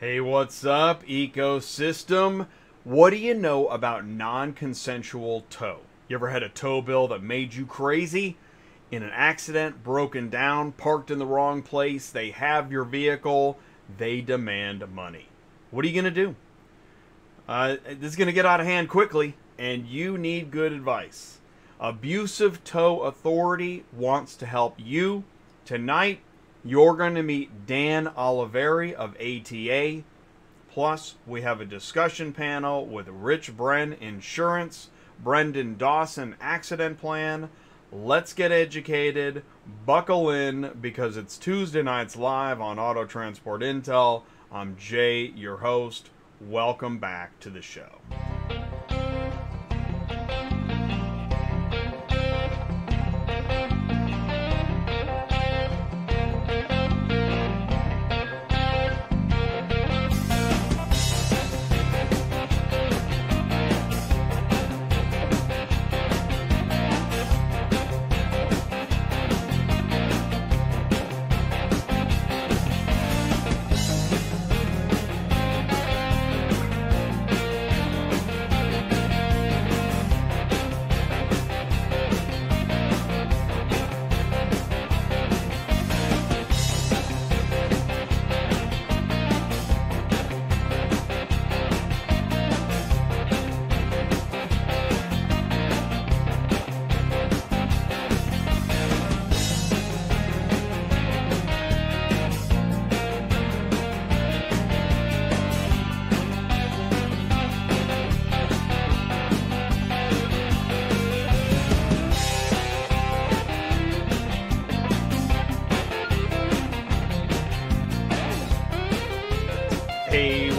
Hey, what's up, ecosystem? What do you know about non-consensual tow? You ever had a tow bill that made you crazy? In an accident, broken down, parked in the wrong place, they have your vehicle, they demand money. What are you going to do? This is going to get out of hand quickly, and you need good advice. Abusive Tow Authority wants to help you. Tonight, you're going to meet Dan Olivieri of ATA. Plus, we have a discussion panel with Rich Bren Insurance, Brendan Dawson Accident Plan. Let's get educated. Buckle in, because it's Tuesday nights live on Auto Transport Intel. I'm Jay, your host. Welcome back to the show.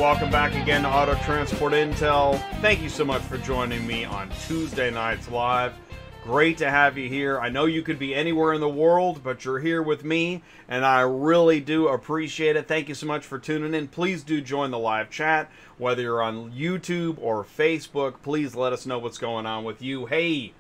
Welcome back again to Auto Transport Intel. Thank you so much for joining me on Tuesday Nights Live. Great to have you here. I know you could be anywhere in the world, but you're here with me, and I really do appreciate it. Thank you so much for tuning in. Please do join the live chat. Whether you're on YouTube or Facebook, please let us know what's going on with you. Hey,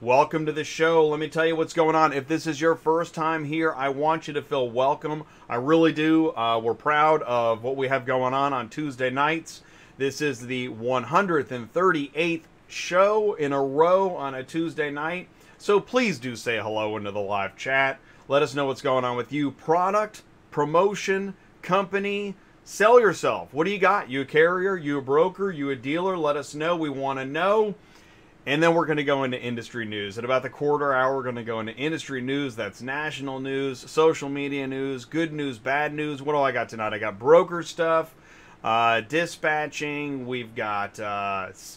welcome to the show. Let me tell you what's going on. If this is your first time here, I want you to feel welcome. I really do. We're proud of what we have going on Tuesday nights. This is the 138th show in a row on a Tuesday night. So please do say hello into the live chat. Let us know what's going on with you. Product, promotion, company, sell yourself. What do you got? You a carrier? You a broker? You a dealer? Let us know. We want to know. And then we're going to go into industry news. At about the quarter hour, we're going to go into industry news. That's national news, social media news, good news, bad news. What do I got tonight? I got broker stuff, dispatching. We've got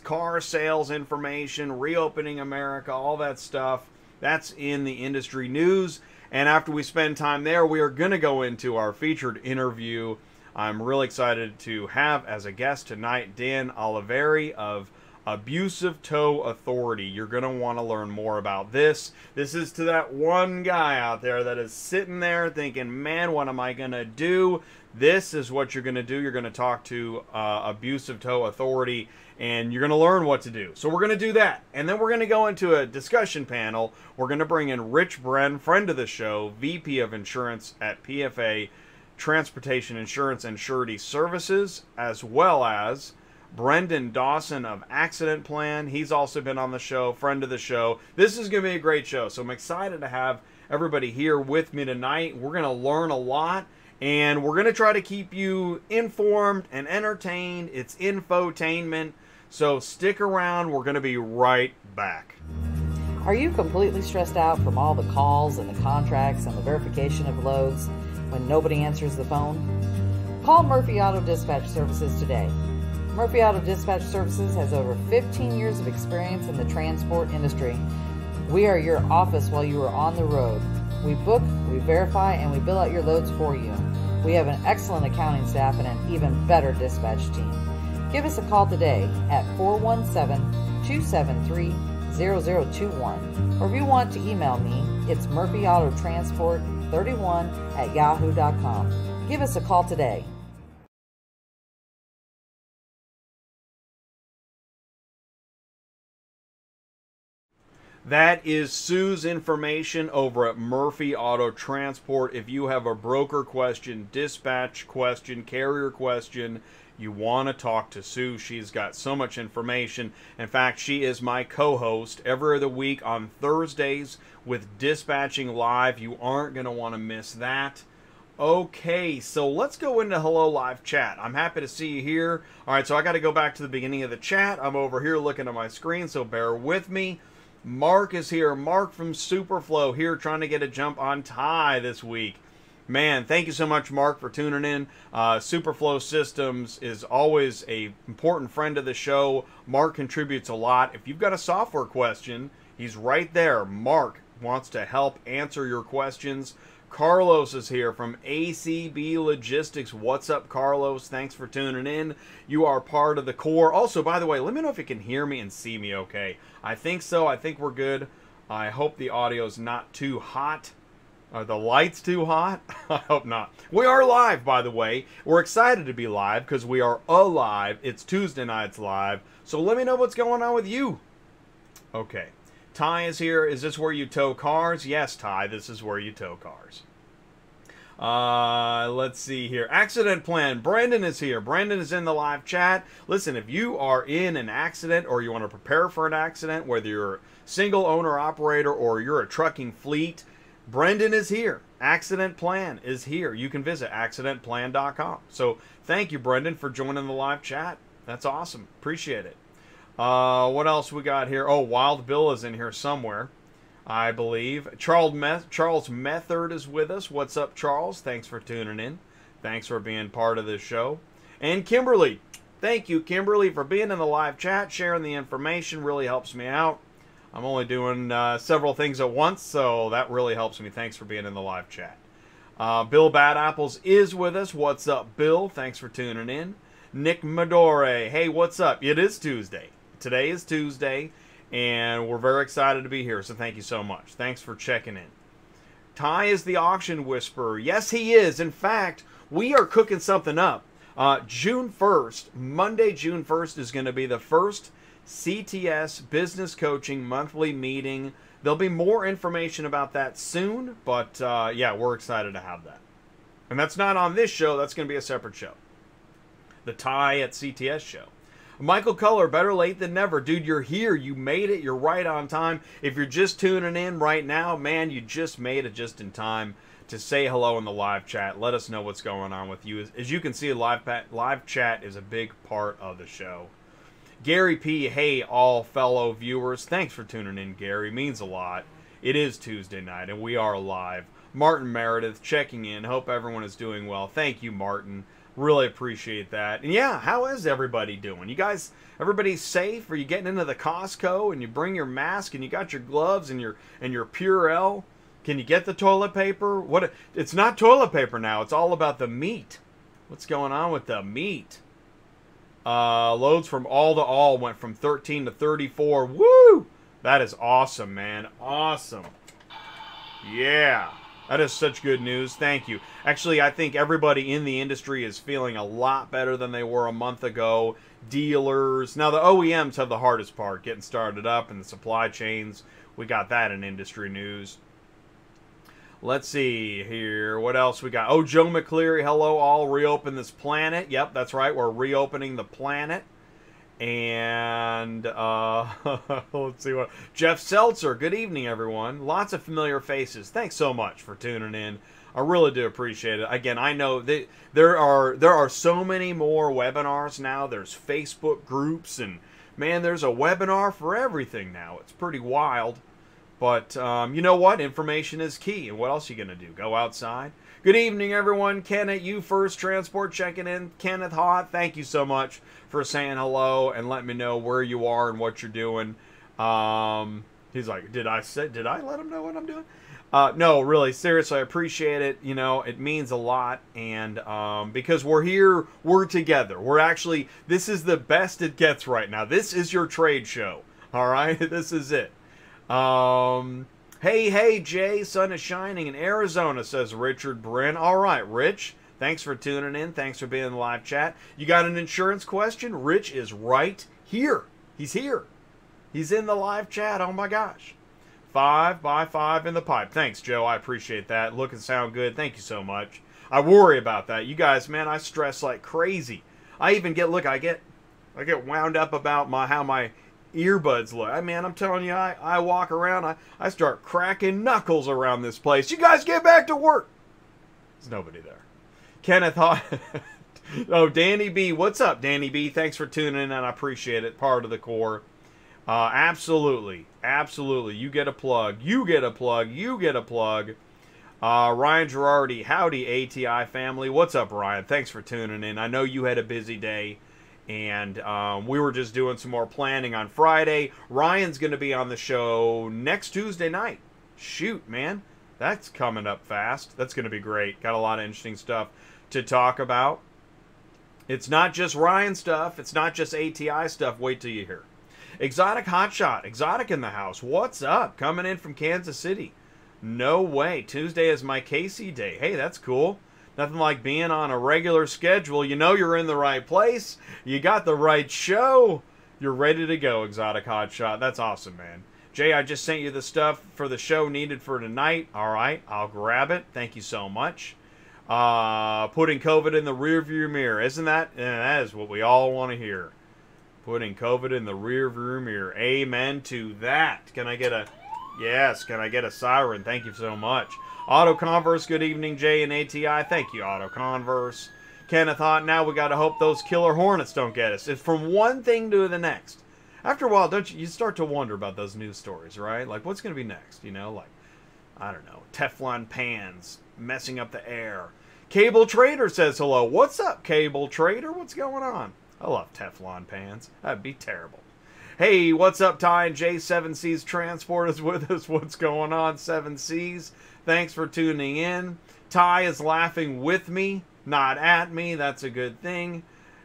car sales information, reopening America, all that stuff. That's in the industry news. And after we spend time there, we are going to go into our featured interview. I'm really excited to have as a guest tonight Dan Olivieri of Abusive Tow Authority. You're going to want to learn more about this. This is to that one guy out there that is sitting there thinking, man, what am I going to do? This is what you're going to do. You're going to talk to Abusive Tow Authority, and you're going to learn what to do. So we're going to do that. And then we're going to go into a discussion panel. We're going to bring in Rich Bren, friend of the show, VP of Insurance at PFA Transportation Insurance and Surety Services, as well as Brendan Dawson of Accident Plan. He's also been on the show, friend of the show. This is going to be a great show, so I'm excited to have everybody here with me tonight. We're going to learn a lot, and we're going to try to keep you informed and entertained. It's infotainment, so stick around. We're going to be right back. Are you completely stressed out from all the calls and the contracts and the verification of loads when nobody answers the phone? Call Murphy Auto Dispatch Services today. Murphy Auto Dispatch Services has over 15 years of experience in the transport industry. We are your office while you are on the road. We book, we verify, and we bill out your loads for you. We have an excellent accounting staff and an even better dispatch team. Give us a call today at 417-273-0021. Or if you want to email me, it's murphyautotransport31@yahoo.com. Give us a call today. That is Sue's information over at Murphy Auto Transport. If you have a broker question, dispatch question, carrier question, you want to talk to Sue. She's got so much information. In fact, she is my co-host every other week on Thursdays with Dispatching Live. You aren't going to want to miss that. Okay, so let's go into Hello Live Chat. I'm happy to see you here. All right, so I got to go back to the beginning of the chat. I'm over here looking at my screen, so bear with me. Mark is here. Mark from Superflow here, trying to get a jump on Ty this week. Man, thank you so much, Mark, for tuning in. Superflow Systems is always an important friend of the show. Mark contributes a lot. If you've got a software question, he's right there. Mark wants to help answer your questions. Carlos is here from ACB Logistics. What's up, Carlos? Thanks for tuning in. You are part of the core. Also, by the way, let me know if you can hear me and see me okay. I think so. I think we're good. I hope the audio's not too hot. Are the lights too hot? I hope not. We are live, by the way. We're excited to be live because we are alive. It's Tuesday nights live. So let me know what's going on with you. Okay. Ty is here. Is this where you tow cars? Yes, Ty. This is where you tow cars. Let's see here. Accident Plan. Brendan is here. Brendan is in the live chat. Listen, if you are in an accident or you want to prepare for an accident, whether you're a single owner operator or you're a trucking fleet, Brendan is here. Accident Plan is here. You can visit accidentplan.com. So thank you, Brendan, for joining the live chat. That's awesome. Appreciate it. What else we got here? Oh, Wild Bill is in here somewhere, I believe. Charles Method is with us. What's up, Charles? Thanks for tuning in. Thanks for being part of this show. And Kimberly. Thank you, Kimberly, for being in the live chat. Sharing the information really helps me out. I'm only doing several things at once, so that really helps me. Thanks for being in the live chat. Bill Bad Apples is with us. What's up, Bill? Thanks for tuning in. Nick Medore, hey, what's up? It is Tuesday. Today is Tuesday, and we're very excited to be here, so thank you so much. Thanks for checking in. Ty is the Auction Whisperer. Yes, he is. In fact, we are cooking something up. June 1st, Monday, June 1st, is going to be the first CTS Business Coaching Monthly Meeting. There'll be more information about that soon, but yeah, we're excited to have that. And that's not on this show. That's going to be a separate show. The Tie at CTS show. Michael Culler, better late than never. Dude, you're here. You made it. You're right on time. If you're just tuning in right now, man, you just made it just in time to say hello in the live chat. Let us know what's going on with you. As you can see, live chat is a big part of the show. Gary P, hey, all fellow viewers. Thanks for tuning in, Gary. Means a lot. It is Tuesday night, and we are live. Martin Meredith checking in. Hope everyone is doing well. Thank you, Martin. Really appreciate that. And yeah, how is everybody doing? You guys, everybody's safe? Are you getting into the Costco, and you bring your mask, and you got your gloves, and your Purell? Can you get the toilet paper? What? It's not toilet paper now. It's all about the meat. What's going on with the meat? Loads from all to all went from 13 to 34. Woo! That is awesome, man. Awesome. Yeah. That is such good news. Thank you. Actually, I think everybody in the industry is feeling a lot better than they were a month ago. Dealers. Now, the OEMs have the hardest part, getting started up and the supply chains. We got that in industry news. Let's see here. What else we got? Oh, Joe McCleary. Hello, all. Reopen this planet. Yep, that's right. We're reopening the planet. And let's see what. Jeff Seltzer. Good evening, everyone. Lots of familiar faces. Thanks so much for tuning in. I really do appreciate it. Again, I know that there are so many more webinars now. There's Facebook groups, and man, there's a webinar for everything now. It's pretty wild. But you know what? Information is key. And what else are you going to do? Go outside? Good evening, everyone. Kenneth, you first transport checking in. Kenneth Hott, thank you so much for saying hello and letting me know where you are and what you're doing. He's like, did I let him know what I'm doing? No, really, seriously, I appreciate it. You know, it means a lot. And because we're here, we're together. We're actually, this is the best it gets right now. This is your trade show. All right? This is it. Hey, Jay, sun is shining in Arizona, says Richard Bren. All right, Rich, thanks for tuning in. Thanks for being in the live chat. You got an insurance question? Rich is right here. He's in the live chat. Oh my gosh. 5 by 5 in the pipe. Thanks, Joe. I appreciate that. Look and sound good. Thank you so much. I worry about that. You guys, man, I stress like crazy. I even get, look, I get wound up about how my earbuds look. Man, I'm telling you, I walk around, I start cracking knuckles around this place. You guys get back to work. There's nobody there. Kenneth, oh, Danny B. What's up, Danny B.? Thanks for tuning in. I appreciate it. Part of the core. Absolutely. Absolutely. You get a plug. You get a plug. You get a plug. Ryan Girardi, howdy ATI family. What's up, Ryan? Thanks for tuning in. I know you had a busy day, and we were just doing some more planning on Friday. Ryan's going to be on the show next Tuesday night. Shoot, man. That's coming up fast. That's going to be great. Got a lot of interesting stuff to talk about. It's not just Ryan stuff. It's not just ATI stuff. Wait till you hear. Exotic Hotshot. Exotic in the house. What's up? Coming in from Kansas City. No way. Tuesday is my KC day. Hey, that's cool. Nothing like being on a regular schedule. You know you're in the right place. You got the right show. You're ready to go, Exotic Hotshot. That's awesome, man. Jay, I just sent you the stuff for the show needed for tonight. All right, I'll grab it. Thank you so much. Putting COVID in the rearview mirror. Isn't that? That is what we all want to hear. Putting COVID in the rearview mirror. Amen to that. Can I get a... Yes, can I get a siren? Thank you so much. AutoConverse, good evening, Jay and ATI. Thank you, AutoConverse. Kenneth Hott, now we got to hope those killer hornets don't get us. It's from one thing to the next. After a while, don't you start to wonder about those news stories, right? Like, what's going to be next? You know, like, I don't know, Teflon pans messing up the air. Cable Trader says hello. What's up, Cable Trader? What's going on? I love Teflon pans. That'd be terrible. Hey, what's up, Ty? And J7C's Transport is with us. What's going on, 7C's? Thanks for tuning in. Ty is laughing with me, not at me. That's a good thing.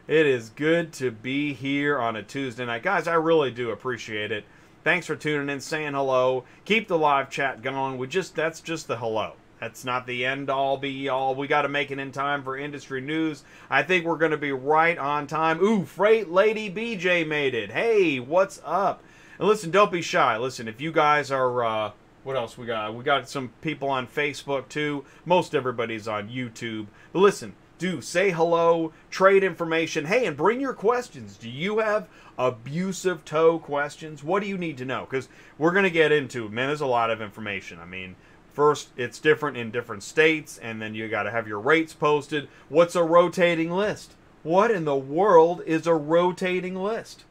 It is good to be here on a Tuesday night. Guys, I really do appreciate it. Thanks for tuning in, saying hello. Keep the live chat going. That's just the hello. That's not the end-all, be-all. We got to make it in time for industry news. I think we're going to be right on time. Ooh, Freight Lady BJ made it. Hey, what's up? And listen, don't be shy. Listen, if you guys are, what else we got? We got some people on Facebook, too. Most everybody's on YouTube. But listen, do say hello, trade information. Hey, and bring your questions. Do you have abusive tow questions? What do you need to know? Because we're going to get into it. Man, there's a lot of information. I mean... First, it's different in different states, and then you got to have your rates posted. What's a rotating list? What in the world is a rotating list?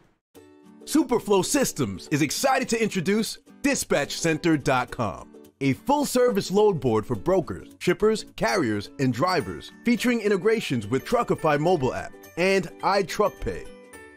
Superflow Systems is excited to introduce DispatchCenter.com, a full-service load board for brokers, shippers, carriers, and drivers, featuring integrations with Truckify mobile app and iTruckPay.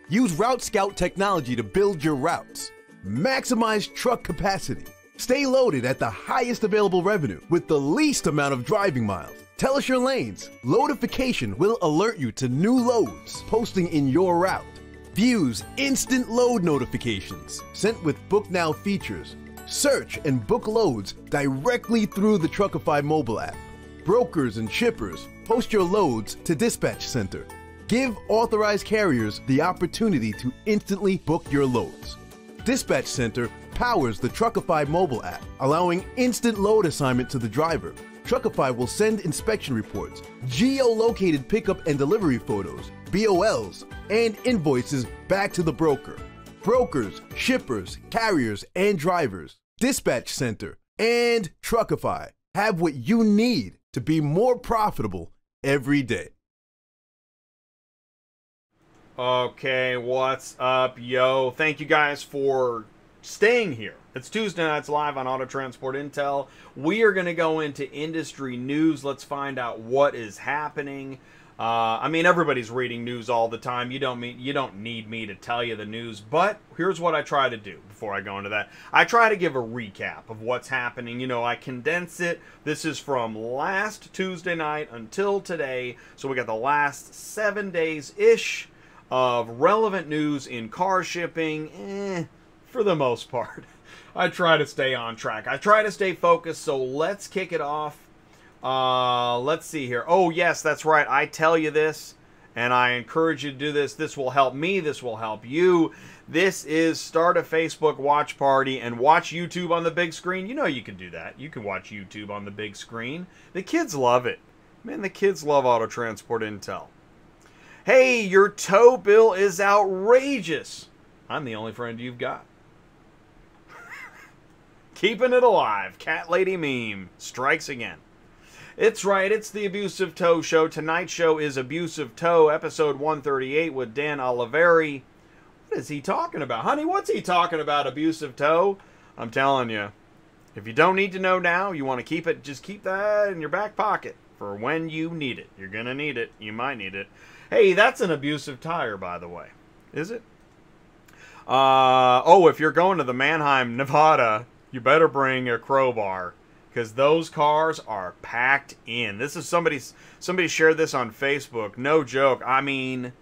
Use Route Scout technology to build your routes. Maximize truck capacity. Stay loaded at the highest available revenue with the least amount of driving miles. Tell us your lanes. Loadification will alert you to new loads posting in your route. Views instant load notifications sent with Book Now features. Search and book loads directly through the Truckify mobile app. Brokers and shippers, post your loads to Dispatch Center. Give authorized carriers the opportunity to instantly book your loads. Dispatch Center powers the Truckify mobile app, allowing instant load assignment to the driver. Truckify will send inspection reports, geo-located pickup and delivery photos, BOLs, and invoices back to the broker. Brokers, shippers, carriers, and drivers, Dispatch Center, and Truckify have what you need to be more profitable every day. Okay, what's up, yo? Thank you guys for staying here. It's Tuesday nights live on Auto Transport Intel. We are going to go into industry news. Let's find out what is happening. I mean, everybody's reading news all the time. You don't need me to tell you the news, but here's what I try to do before I go into that. I try to give a recap of what's happening. You know, I condense it. This is from last Tuesday night until today. So we got the last 7 days-ish of relevant news in car shipping. For the most part, I try to stay on track. I try to stay focused, so let's kick it off. Let's see here. Oh, yes, that's right. I tell you this, and I encourage you to do this. This will help me. This will help you. This is start a Facebook watch party and watch YouTube on the big screen. You know you can do that. You can watch YouTube on the big screen. The kids love it. Man, the kids love Auto Transport Intel. Hey, your tow bill is outrageous. I'm the only friend you've got. Keeping it alive. Cat Lady Meme strikes again. It's right, it's the Abusive Tow Show. Tonight's show is Abusive Tow, episode 138 with Dan Olivieri. What is he talking about? Honey, what's he talking about, Abusive Tow? I'm telling you, if you don't need to know now, you want to keep it, just keep that in your back pocket for when you need it. You're going to need it. You might need it. Hey, that's an abusive tire, by the way. Is it? Oh, if you're going to the Manheim, Nevada, you better bring a crowbar, because those cars are packed in. This is somebody shared this on Facebook. No joke. I mean,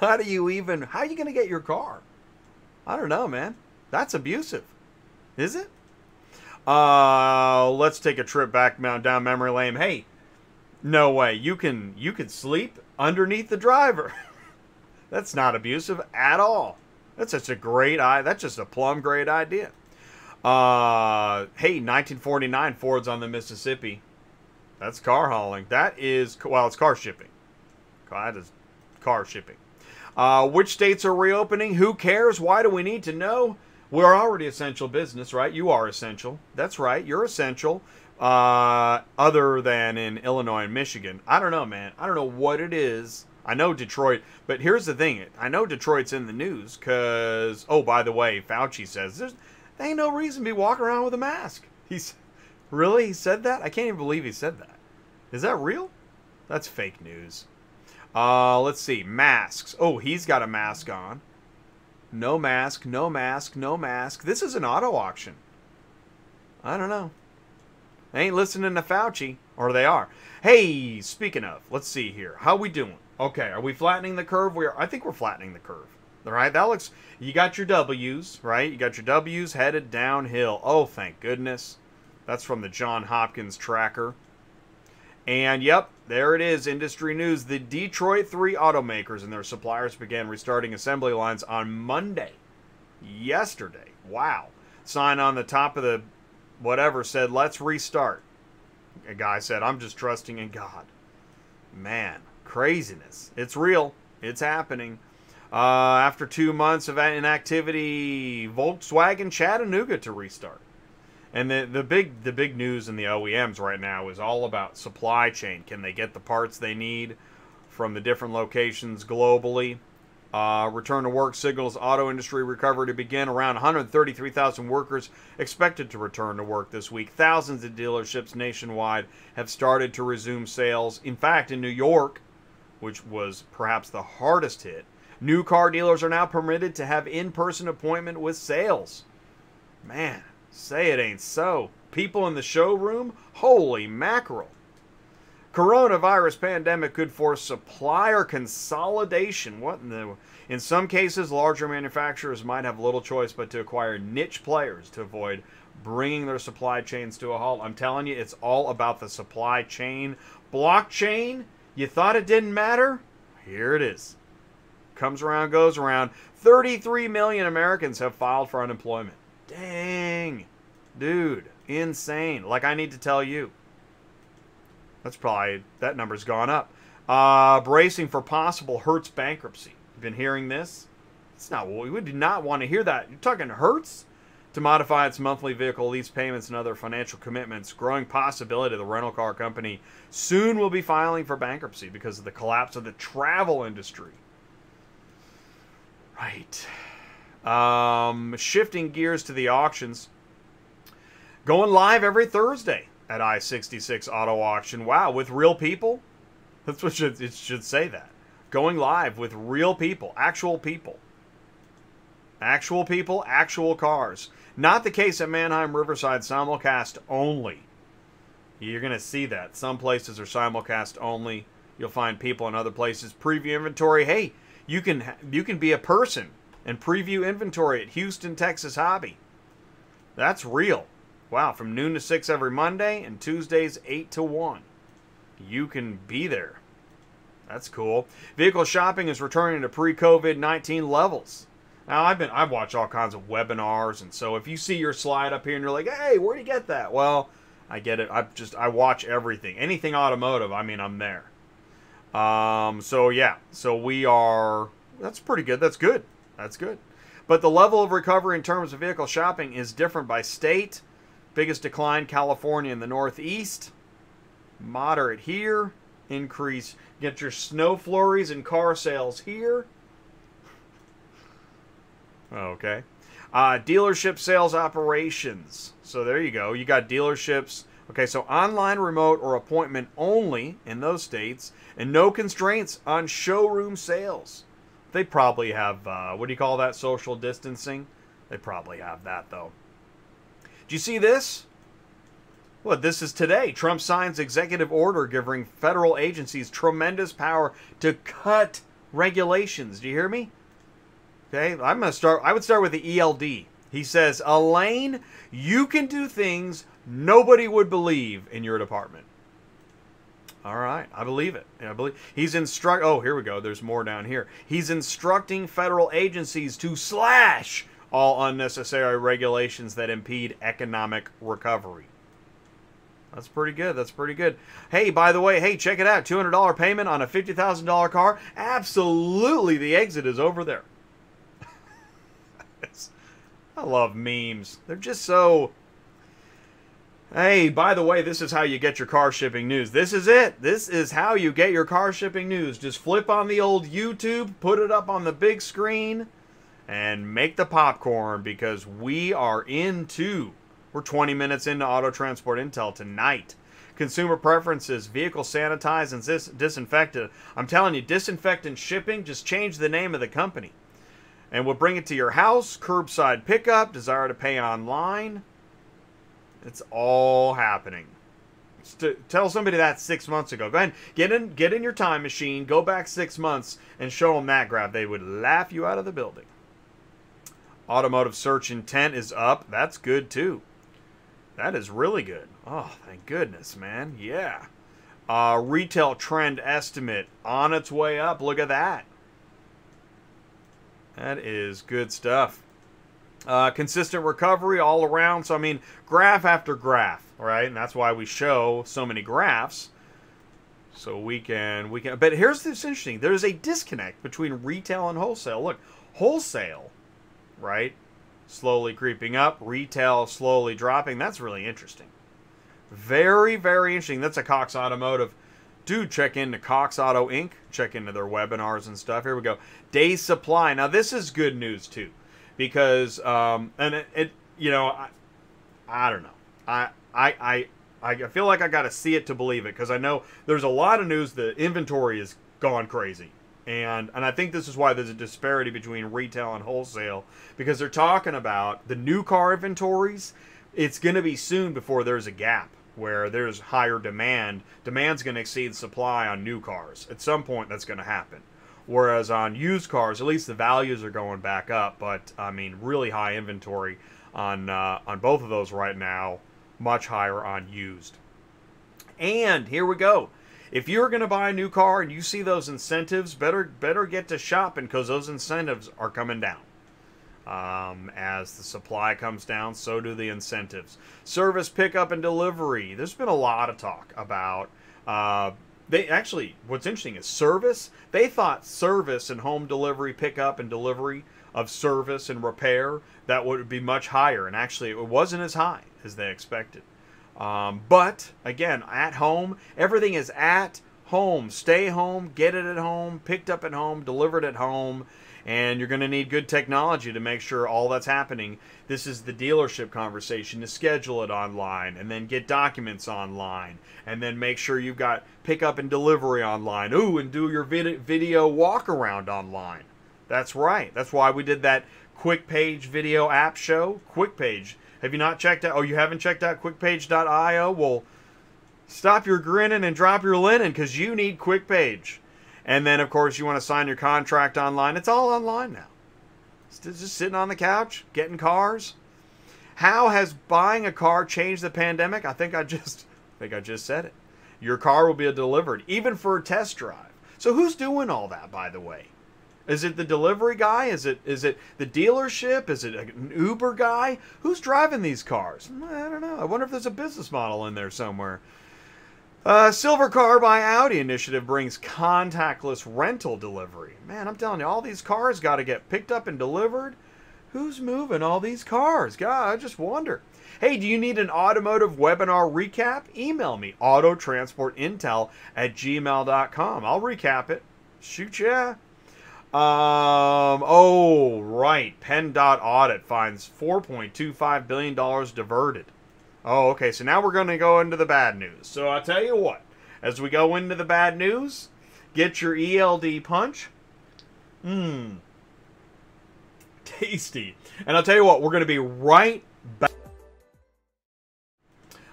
how are you going to get your car? I don't know, man. That's abusive. Is it? Let's take a trip back down memory lane. Hey, no way. You can sleep underneath the driver. That's not abusive at all. That's such a great idea. That's just a plum great idea. Hey, 1949 Ford's on the Mississippi. That's car hauling. That is, well, it's car shipping. That is car shipping. Which states are reopening? Who cares? Why do we need to know? We're already essential business, right? You are essential. That's right. You're essential. Other than in Illinois and Michigan. I don't know, man. I don't know what it is. I know Detroit, but here's the thing. I know Detroit's in the news because, oh, by the way, Fauci says there ain't no reason to be walking around with a mask. Really? He said that? I can't even believe he said that. Is that real? That's fake news. Let's see. Masks. Oh, he's got a mask on. No mask, no mask, no mask. This is an auto auction. I don't know. They ain't listening to Fauci. Or they are. Hey, speaking of, let's see here. How we doing? Okay, are we flattening the curve? We are. I think we're flattening the curve. All right, that looks, you got your W's, right? You got your W's headed downhill. Oh, thank goodness. That's from the John Hopkins tracker. And, yep, there it is, industry news. The Detroit 3 automakers and their suppliers began restarting assembly lines on Monday. Yesterday. Wow. Sign on the top of the whatever said, let's restart. A guy said, I'm just trusting in God. Man, craziness. It's real. It's happening. After 2 months of inactivity, Volkswagen Chattanooga to restart. And the big news in the OEMs right now is all about supply chain. Can they get the parts they need from the different locations globally? Return to work signals auto industry recovery to begin. Around 133,000 workers expected to return to work this week. Thousands of dealerships nationwide have started to resume sales. In fact, in New York, which was perhaps the hardest hit, new car dealers are now permitted to have in-person appointment with sales. Man, say it ain't so. People in the showroom? Holy mackerel. Coronavirus pandemic could force supplier consolidation. What in the... In some cases, larger manufacturers might have little choice but to acquire niche players to avoid bringing their supply chains to a halt. I'm telling you, it's all about the supply chain. Blockchain? You thought it didn't matter? Here it is. Comes around, goes around. 33 million Americans have filed for unemployment. Dang. Dude, insane. Like I need to tell you. That's probably, that number's gone up. Bracing for possible Hertz bankruptcy. You've been hearing this? It's not, we do not want to hear that. You're talking Hertz? To modify its monthly vehicle lease payments and other financial commitments, growing possibility the rental car company soon will be filing for bankruptcy because of the collapse of the travel industry. Right. Shifting gears to the auctions. Going live every Thursday at I-66 Auto Auction. Wow, with real people? That's what it should say that. Going live with real people. Actual people. Actual people, actual cars. Not the case at Manheim Riverside, simulcast only. You're going to see that. Some places are simulcast only. You'll find people in other places. Preview inventory. Hey, you can be a person and preview inventory at Houston, Texas Hobby. That's real. Wow, from noon to 6 every Monday and Tuesdays 8 to 1. You can be there. That's cool. Vehicle shopping is returning to pre-COVID-19 levels. Now, I've watched all kinds of webinars, and so if you see your slide up here and you're like, hey, where do you get that? Well, I get it. I watch everything. Anything automotive, I mean, I'm there. So yeah, so we are, that's pretty good. That's good. That's good. But the level of recovery in terms of vehicle shopping is different by state. Biggest decline, California and the Northeast. Moderate here. Increase. Get your snow flurries and car sales here. Okay. Dealership sales operations. So there you go. You got dealerships. Okay, so online, remote, or appointment only in those states. And no constraints on showroom sales. They probably have, what do you call that, social distancing? They probably have that, though. Do you see this? Well, this is today. Trump signs executive order giving federal agencies tremendous power to cut regulations. Do you hear me? Okay, I'm going to start, I would start with the ELD. He says, Elaine, you can do things nobody would believe in your department. All right, I believe it. I believe he's oh, here we go. There's more down here. He's instructing federal agencies to slash all unnecessary regulations that impede economic recovery. That's pretty good. That's pretty good. Hey, by the way, hey, check it out. $200 payment on a $50,000 car. Absolutely, the exit is over there. I love memes. They're just so... Hey, by the way, this is how you get your car shipping news. This is it. This is how you get your car shipping news. Just flip on the old YouTube, put it up on the big screen, and make the popcorn, because we are we're 20 minutes into Auto Transport Intel tonight. Consumer preferences, vehicle sanitized and disinfected. I'm telling you, disinfectant shipping, just change the name of the company. And we'll bring it to your house, curbside pickup, desire to pay online. It's all happening. Tell somebody that 6 months ago. Go ahead, get in your time machine, go back 6 months, and show them that graph. They would laugh you out of the building. Automotive search intent is up. That's good, too. That is really good. Oh, thank goodness, man. Yeah. Retail trend estimate on its way up. Look at that. That is good stuff. Consistent recovery all around. So, I mean, graph after graph, right? And that's why we show so many graphs. So we can, but here's this interesting. There's a disconnect between retail and wholesale. Look, wholesale, right? Slowly creeping up, retail slowly dropping. That's really interesting. Very, very interesting. That's a Cox Automotive. Do check into Cox Auto Inc. Check into their webinars and stuff. Here we go. Day supply. Now, this is good news, too. Because you know, I don't know, I feel like I got to see it to believe it, because I know there's a lot of news. The inventory is gone crazy, and I think this is why there's a disparity between retail and wholesale, because they're talking about the new car inventories. It's going to be soon before there's a gap where there's higher demand. Demand's going to exceed supply on new cars at some point. That's going to happen. Whereas on used cars, at least the values are going back up. But, I mean, really high inventory on both of those right now. Much higher on used. And here we go. If you're going to buy a new car and you see those incentives, better get to shopping, because those incentives are coming down. As the supply comes down, so do the incentives. Service pickup and delivery. There's been a lot of talk about... They actually, what's interesting is service. They thought service and home delivery, pickup and delivery of service and repair, that would be much higher. And actually, it wasn't as high as they expected. But, again, at home, everything is at home. Stay home, get it at home, picked up at home, delivered at home. And you're going to need good technology to make sure all that's happening. This is the dealership conversation, to schedule it online and then get documents online. And then make sure you've got pickup and delivery online. Ooh, and do your video walk around online. That's right. That's why we did that QuickPage video app show. QuickPage. Have you not checked out? Oh, you haven't checked out QuickPage.io? Well, stop your grinning and drop your linen, because you need QuickPage. And then, of course, you want to sign your contract online. It's all online now. It's just sitting on the couch, getting cars. How has buying a car changed the pandemic? I think I just said it. Your car will be delivered, even for a test drive. So who's doing all that, by the way? Is it the delivery guy? Is it the dealership? Is it an Uber guy? Who's driving these cars? I don't know. I wonder if there's a business model in there somewhere. Silver Car by Audi initiative brings contactless rental delivery. Man, I'm telling you, all these cars got to get picked up and delivered. Who's moving all these cars? God, I just wonder. Hey, do you need an automotive webinar recap? Email me, autotransportintel@gmail.com. I'll recap it. Shoot ya. Oh, right. PennDOT audit finds $4.25 billion diverted. Oh, okay. So now we're going to go into the bad news. So I'll tell you what. As we go into the bad news, get your ELD punch. Mmm. Tasty. And I'll tell you what. We're going to be right back.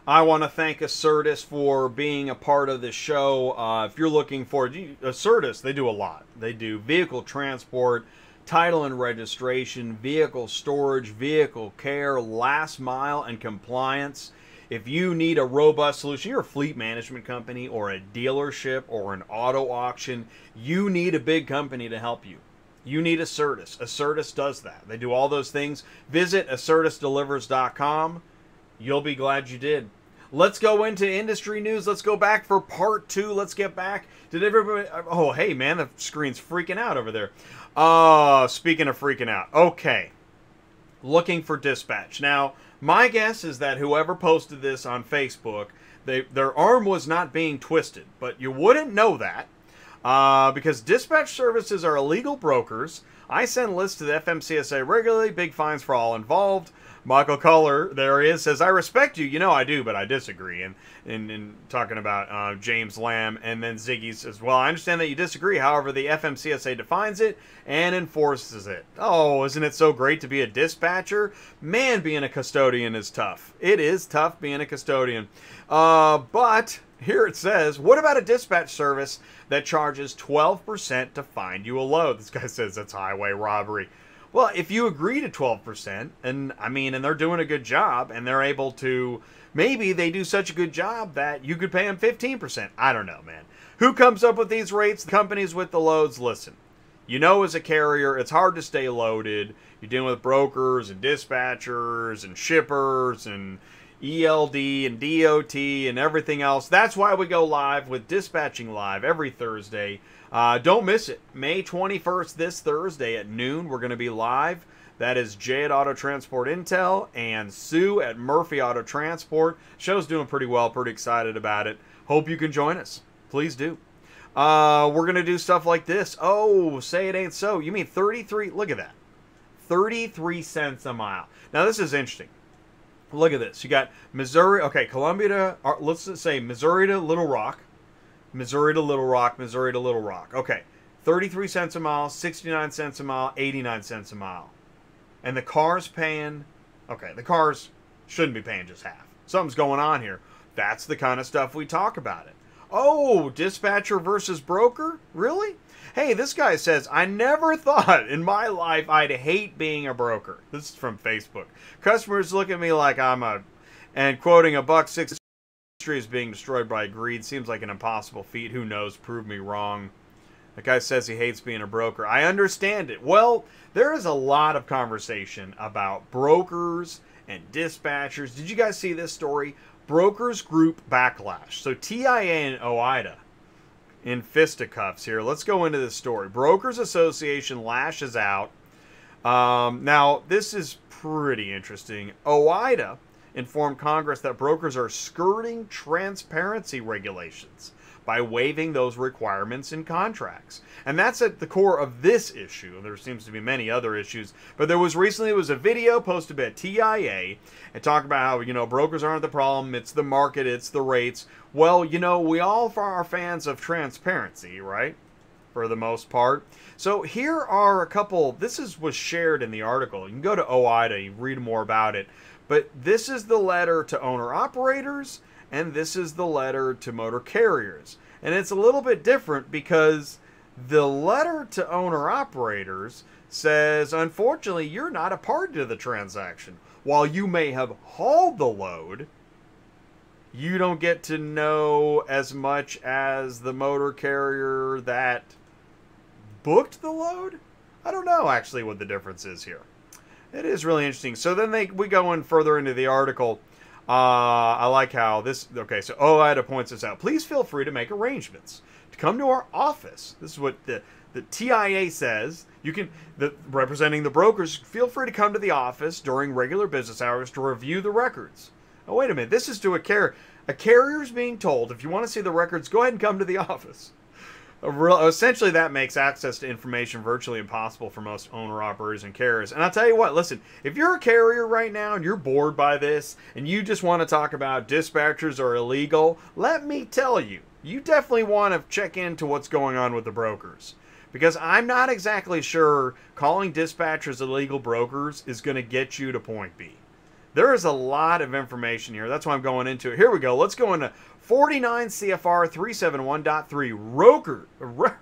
I want to thank Assertus for being a part of the show. If you're looking for Assertus, they do a lot. They do vehicle transport, title and registration, vehicle storage, vehicle care, last mile, and compliance. If you need a robust solution, you're a fleet management company or a dealership or an auto auction, you need a big company to help you. You need Assertus. Assertus does that. They do all those things. Visit AssertusDelivers.com. You'll be glad you did. Let's go into industry news. Let's go back for part two. Let's get back. Did everybody... Oh, hey, man, the screen's freaking out over there. Speaking of freaking out. Okay. Looking for dispatch. Now, my guess is that whoever posted this on Facebook, their arm was not being twisted. But you wouldn't know that because dispatch services are illegal brokers. I send lists to the FMCSA regularly. Big fines for all involved. Michael Culler, there he is, says, I respect you. You know I do, but I disagree. And talking about James Lamb, and then Ziggy says, well, I understand that you disagree. However, the FMCSA defines it and enforces it. Oh, isn't it so great to be a dispatcher? Man, being a custodian is tough. It is tough being a custodian. But here it says, what about a dispatch service that charges 12% to find you a load? This guy says that's highway robbery. Well, if you agree to 12%, and they're doing a good job, and they're able to, maybe they do such a good job that you could pay them 15%. I don't know, man. Who comes up with these rates? The companies with the loads. Listen, you know, as a carrier, it's hard to stay loaded. You're dealing with brokers and dispatchers and shippers and ELD and DOT and everything else. That's why we go live with Dispatching Live every Thursday. Don't miss it. May 21st, this Thursday at noon, we're going to be live. That is Jay at Auto Transport Intel and Sue at Murphy Auto Transport. Show's doing pretty well. Pretty excited about it. Hope you can join us. Please do. We're going to do stuff like this. Oh, say it ain't so. You mean 33? Look at that. 33 cents a mile. Now, this is interesting. Look at this. You got Missouri. Okay, Columbia to, let's say Missouri to Little Rock. Missouri to Little Rock, Missouri to Little Rock. Okay, 33 cents a mile, 69 cents a mile, 89 cents a mile. And the car's paying, okay, the cars shouldn't be paying just half. Something's going on here. That's the kind of stuff we talk about it. Oh, dispatcher versus broker? Really? Hey, this guy says, I never thought in my life I'd hate being a broker. This is from Facebook. Customers look at me like I'm a, and quoting a $1.60. Is being destroyed by greed seems like an impossible feat. Who knows? Prove me wrong. The guy says he hates being a broker. I understand it. Well, there is a lot of conversation about brokers and dispatchers. Did you guys see this story? Brokers group backlash. So TIA and OIDA in fisticuffs here. Let's go into this story. Brokers Association lashes out. Now, this is pretty interesting. OIDA informed Congress that brokers are skirting transparency regulations by waiving those requirements in contracts. And that's at the core of this issue. There seems to be many other issues. But there was recently a video posted by TIA and talked about how, you know, brokers aren't the problem. It's the market. It's the rates. Well, you know, we all are fans of transparency, right? For the most part. So here are a couple. This was shared in the article. You can go to OIDA. You read more about it. But this is the letter to owner-operators, and this is the letter to motor carriers. And it's a little bit different because the letter to owner-operators says, unfortunately, you're not a party to the transaction. While you may have hauled the load, you don't get to know as much as the motor carrier that booked the load? I don't know actually what the difference is here. It is really interesting. So then we go in further into the article. I like how this, okay, so OIDA points this out. Please feel free to make arrangements to come to our office. This is what the TIA says. You can, representing the brokers, feel free to come to the office during regular business hours to review the records. Oh, wait a minute. This is to a carrier. A carrier's being told, if you want to see the records, go ahead and come to the office. Essentially, that makes access to information virtually impossible for most owner-operators and carriers. And I'll tell you what, listen, if you're a carrier right now and you're bored by this and you just want to talk about dispatchers are illegal, let me tell you, you definitely want to check into what's going on with the brokers. Because I'm not exactly sure calling dispatchers illegal brokers is going to get you to point B. There is a lot of information here. That's why I'm going into it. Here we go. Let's go into 49 CFR 371.3.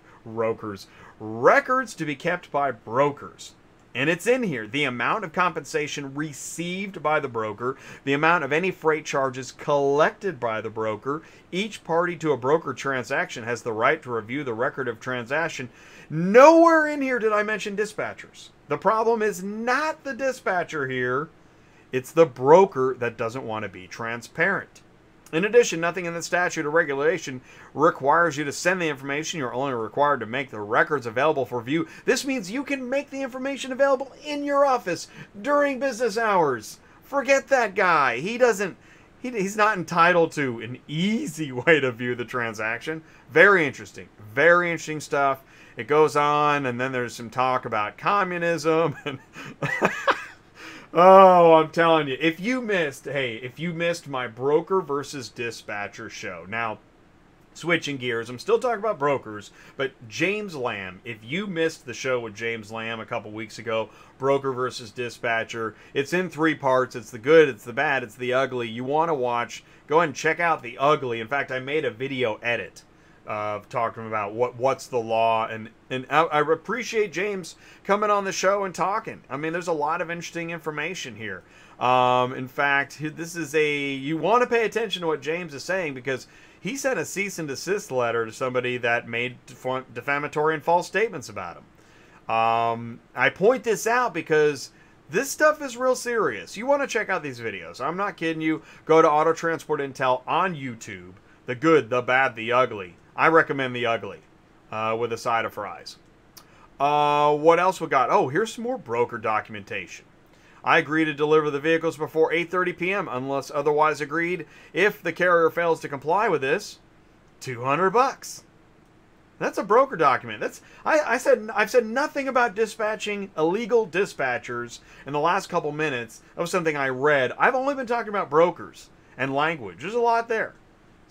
Records to be kept by brokers. And it's in here. The amount of compensation received by the broker, the amount of any freight charges collected by the broker. Each party to a broker transaction has the right to review the record of transaction. Nowhere in here did I mention dispatchers. The problem is not the dispatcher here. It's the broker that doesn't want to be transparent. In addition, nothing in the statute or regulation requires you to send the information. You're only required to make the records available for view. This means you can make the information available in your office during business hours. Forget that guy. He's not entitled to an easy way to view the transaction. Very interesting. Very interesting stuff. It goes on, and then there's some talk about communism and... Oh, I'm telling you, if you missed my broker versus dispatcher show. Now, switching gears, I'm still talking about brokers, but James Lamb, if you missed the show with James Lamb a couple weeks ago, broker versus dispatcher, it's in three parts. It's the good, it's the bad, it's the ugly. You want to watch, go ahead and check out the ugly. In fact, I made a video edit of talking about what's the law, and I appreciate James coming on the show and talking. I mean, there's a lot of interesting information here. In fact, this is you want to pay attention to what James is saying, because he sent a cease and desist letter to somebody that made defamatory and false statements about him. I point this out because this stuff is real serious. You want to check out these videos. I'm not kidding you. Go to Auto Transport Intel on YouTube. The good, the bad, the ugly. I recommend the ugly with a side of fries. What else we got? Oh, here's some more broker documentation. I agree to deliver the vehicles before 8:30 p.m. unless otherwise agreed. If the carrier fails to comply with this, $200. That's a broker document. I've said nothing about dispatching illegal dispatchers in the last couple minutes of something I read. I've only been talking about brokers and language. There's a lot there.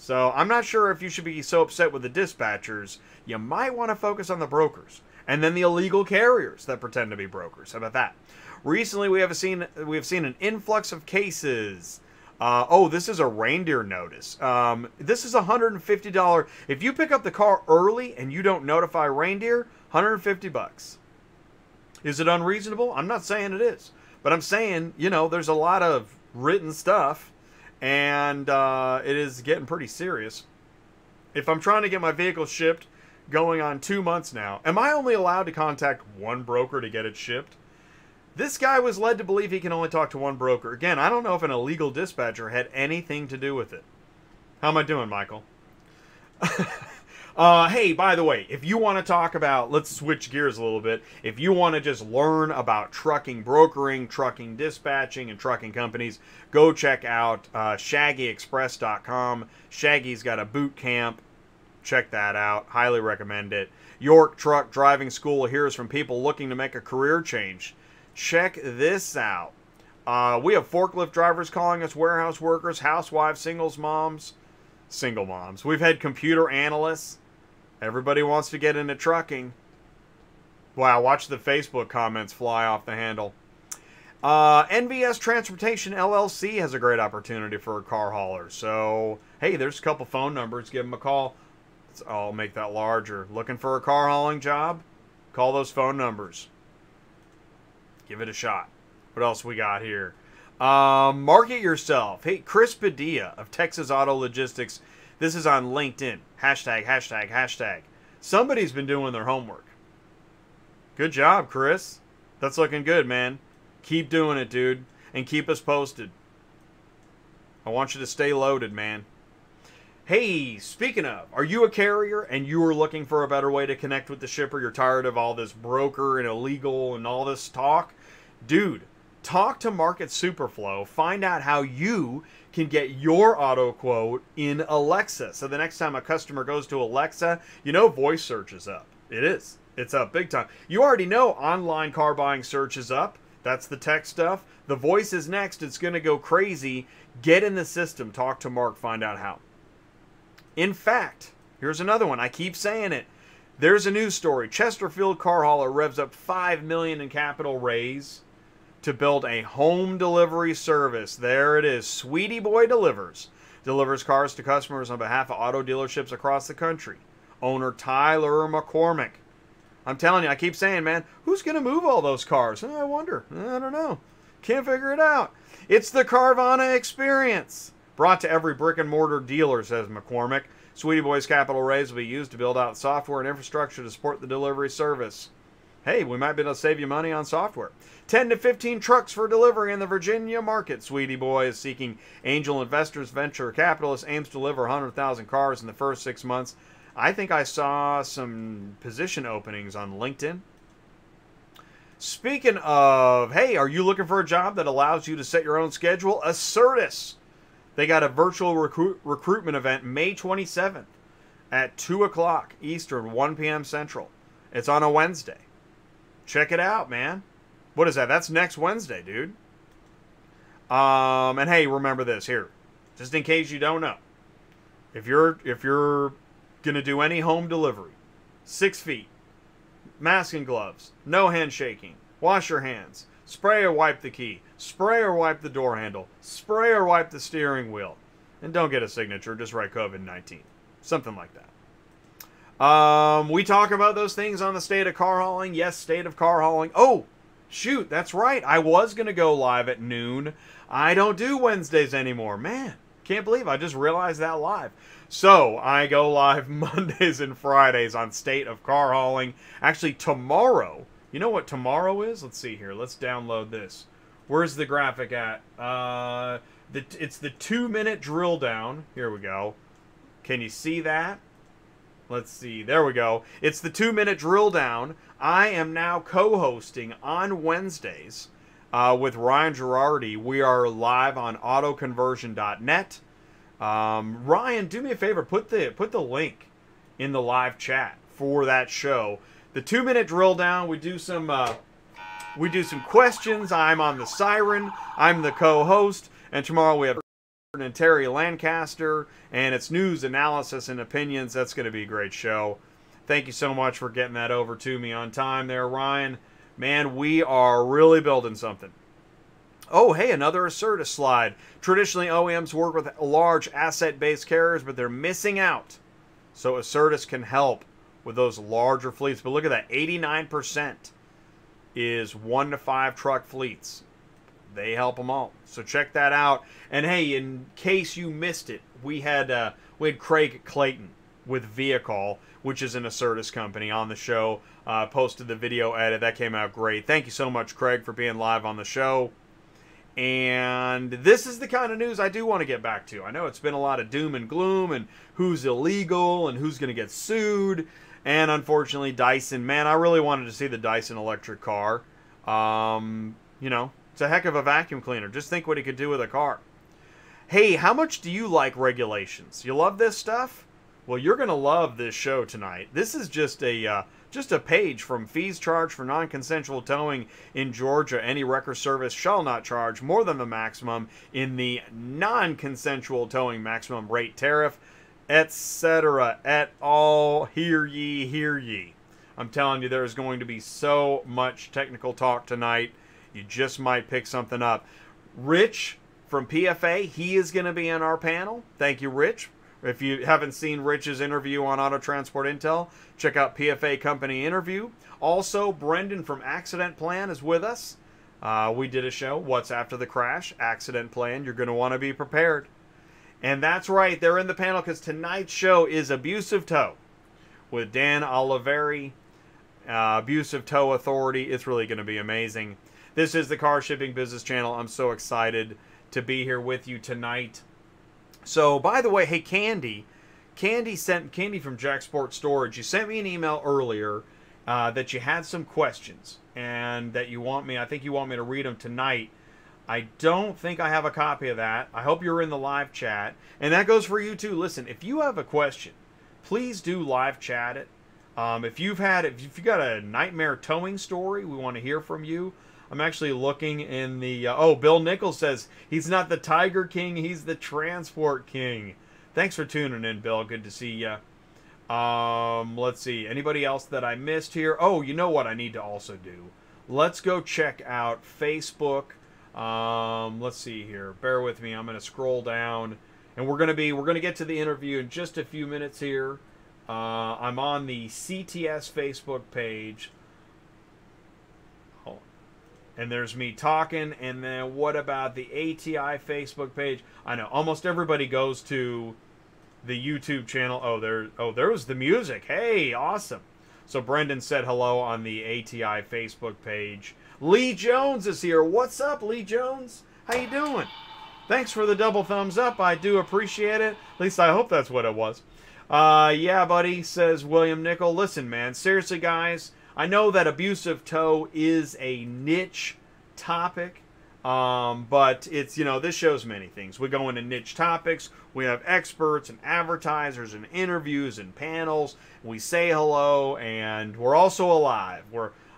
So I'm not sure if you should be so upset with the dispatchers. You might want to focus on the brokers and then the illegal carriers that pretend to be brokers. How about that? Recently, we have seen an influx of cases. Oh, this is a reindeer notice. This is $150. If you pick up the car early and you don't notify reindeer, $150. Is it unreasonable? I'm not saying it is, but I'm saying, you know, there's a lot of written stuff. And it is getting pretty serious. If I'm trying to get my vehicle shipped, going on 2 months now, am I only allowed to contact one broker to get it shipped? This guy was led to believe he can only talk to one broker. Again, I don't know if an illegal dispatcher had anything to do with it. How am I doing, Michael? Hey, by the way, if you want to talk about, let's switch gears a little bit. If you want to just learn about trucking brokering, trucking dispatching, and trucking companies, go check out shaggyexpress.com. Shaggy's got a boot camp. Check that out. Highly recommend it. York Truck Driving School hears from people looking to make a career change. Check this out. We have forklift drivers calling us, warehouse workers, housewives, single moms. We've had computer analysts. Everybody wants to get into trucking. Wow, watch the Facebook comments fly off the handle. NVS Transportation LLC has a great opportunity for a car hauler. So, hey, there's a couple phone numbers. Give them a call. I'll make that larger. Looking for a car hauling job? Call those phone numbers. Give it a shot. What else we got here? Market yourself. Hey, Chris Padilla of Texas Auto Logistics. This is on LinkedIn. Hashtag. Somebody's been doing their homework. Good job, Chris. That's looking good, man. Keep doing it, dude, and keep us posted. I want you to stay loaded, man. Hey, speaking of, are you a carrier and you are looking for a better way to connect with the shipper? You're tired of all this broker and illegal and all this talk? Dude, talk to Market Superflow. Find out how you can get your auto quote in Alexa. So the next time a customer goes to Alexa, you know voice search is up. It is. It's up big time. You already know online car buying search is up. That's the tech stuff. The voice is next. It's going to go crazy. Get in the system. Talk to Mark. Find out how. In fact, here's another one. I keep saying it. There's a news story. Chesterfield car hauler revs up $5 million in capital raise to build a home delivery service. There it is. Sweetie Boy Delivers. Delivers cars to customers on behalf of auto dealerships across the country. Owner Tyler McCormick. I'm telling you, I keep saying, man, who's going to move all those cars? I wonder. I don't know. Can't figure it out. It's the Carvana experience. Brought to every brick and mortar dealer, says McCormick. Sweetie Boy's capital raise will be used to build out software and infrastructure to support the delivery service. Hey, we might be able to save you money on software. 10 to 15 trucks for delivery in the Virginia market. Sweetie Boy is seeking angel investors. Venture capitalist aims to deliver 100,000 cars in the first 6 months. I think I saw some position openings on LinkedIn. Speaking of, hey, are you looking for a job that allows you to set your own schedule? Assertus. They got a virtual recruitment event May 27th at 2 o'clock Eastern, 1 p.m. Central. It's on a Wednesday. Check it out, man. What is that? That's next Wednesday, dude. And hey, remember this here, just in case you don't know. If you're gonna do any home delivery, 6 feet, mask and gloves, no handshaking, wash your hands, spray or wipe the key, spray or wipe the door handle, spray or wipe the steering wheel, and don't get a signature. Just write COVID-19, something like that. We talk about those things on the State of Car Hauling. Yes, State of Car Hauling. Oh, shoot, that's right. I was going to go live at noon. I don't do Wednesdays anymore. Man, can't believe I just realized that live. So I go live Mondays and Fridays on State of Car Hauling. Actually, tomorrow, you know what tomorrow is? Let's see here. Let's download this. Where's the graphic at? It's the 2-minute drill down. Here we go. Can you see that? Let's see. There we go. It's the 2-minute drill down. I am now co-hosting on Wednesdays with Ryan Girardi. We are live on autoconversion.net. Ryan, do me a favor. Put the link in the live chat for that show. The 2-minute drill down. We do some questions. I'm on the siren. I'm the co-host. And tomorrow we have and Terry Lancaster, and it's news, analysis, and opinions. That's going to be a great show. Thank you so much for getting that over to me on time there, Ryan. Man, we are really building something. Oh, hey, another Assertus slide. Traditionally, OEMs work with large asset-based carriers, but they're missing out. So Assertus can help with those larger fleets. But look at that. 89% is 1 to 5 truck fleets. They help them all. So check that out. And hey, in case you missed it, we had Craig Clayton with Vehicle, which is an Assertus company, on the show. Posted the video edit. That came out great. Thank you so much, Craig, for being live on the show. And this is the kind of news I do want to get back to. I know it's been a lot of doom and gloom and who's illegal and who's going to get sued. And unfortunately, Dyson. Man, I really wanted to see the Dyson electric car. You know, it's a heck of a vacuum cleaner. Just think what he could do with a car. Hey, how much do you like regulations? You love this stuff? Well, you're going to love this show tonight. This is just a page from fees charged for non-consensual towing in Georgia. Any wrecker service shall not charge more than the maximum in the non-consensual towing maximum rate tariff, etc. et al. Hear ye, hear ye. I'm telling you, there is going to be so much technical talk tonight. You just might pick something up. Rich from PFA, he is going to be in our panel. Thank you, Rich. If you haven't seen Rich's interview on Auto Transport Intel, check out PFA Company Interview. Also, Brendan from Accident Plan is with us. We did a show, What's After the Crash? Accident Plan. You're going to want to be prepared. And that's right, they're in the panel because tonight's show is Abusive Tow with Dan Olivieri. Abusive Tow Authority. It's really going to be amazing. This is the Car Shipping Business Channel. I'm so excited to be here with you tonight. So, by the way, hey, Candy from Jack Sport Storage, you sent me an email earlier that you had some questions and that you want me, I think you want me to read them tonight. I don't think I have a copy of that. I hope you're in the live chat. And that goes for you too. Listen, if you have a question, please do live chat it. If you got a nightmare towing story, we want to hear from you. I'm actually looking in the, oh, Bill Nichols says, he's not the Tiger King, he's the Transport King. Thanks for tuning in, Bill. Good to see you. Let's see. Anybody else that I missed here? Oh, you know what I need to also do? Let's go check out Facebook. Let's see here. Bear with me. I'm going to scroll down, and we're going to get to the interview in just a few minutes here. I'm on the CTS Facebook page. Oh, and there's me talking. And then what about the ATI Facebook page? I know almost everybody goes to the YouTube channel. Oh, there was the music. Hey, awesome. So Brendan said hello on the ATI Facebook page. Lee Jones is here. What's up, Lee Jones? How you doing? Thanks for the double thumbs up. I do appreciate it. At least I hope that's what it was. Yeah, buddy, says William Nickel. Listen, man, seriously, guys, I know that abusive tow is a niche topic, but it's, you know, this shows many things. We go into niche topics. We have experts and advertisers and interviews and panels. We say hello, and we're also alive.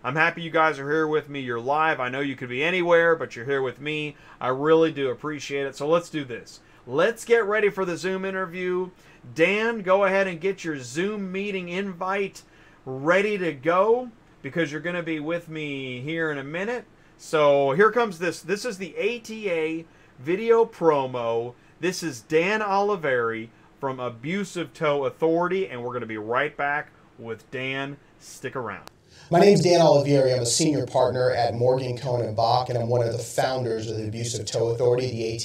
I'm happy you guys are here with me. You're live. I know you could be anywhere, but you're here with me. I really do appreciate it. So let's do this. Let's get ready for the Zoom interview. Dan, go ahead and get your Zoom meeting invite ready to go because you're going to be with me here in a minute. So here comes this. This is the ATA video promo. This is Dan Olivieri from Abusive Tow Authority, and we're going to be right back with Dan. Stick around. My name is Dan Olivieri. I'm a senior partner at Morgan, Cohen & Bach, and I'm one of the founders of the Abusive Tow Authority, the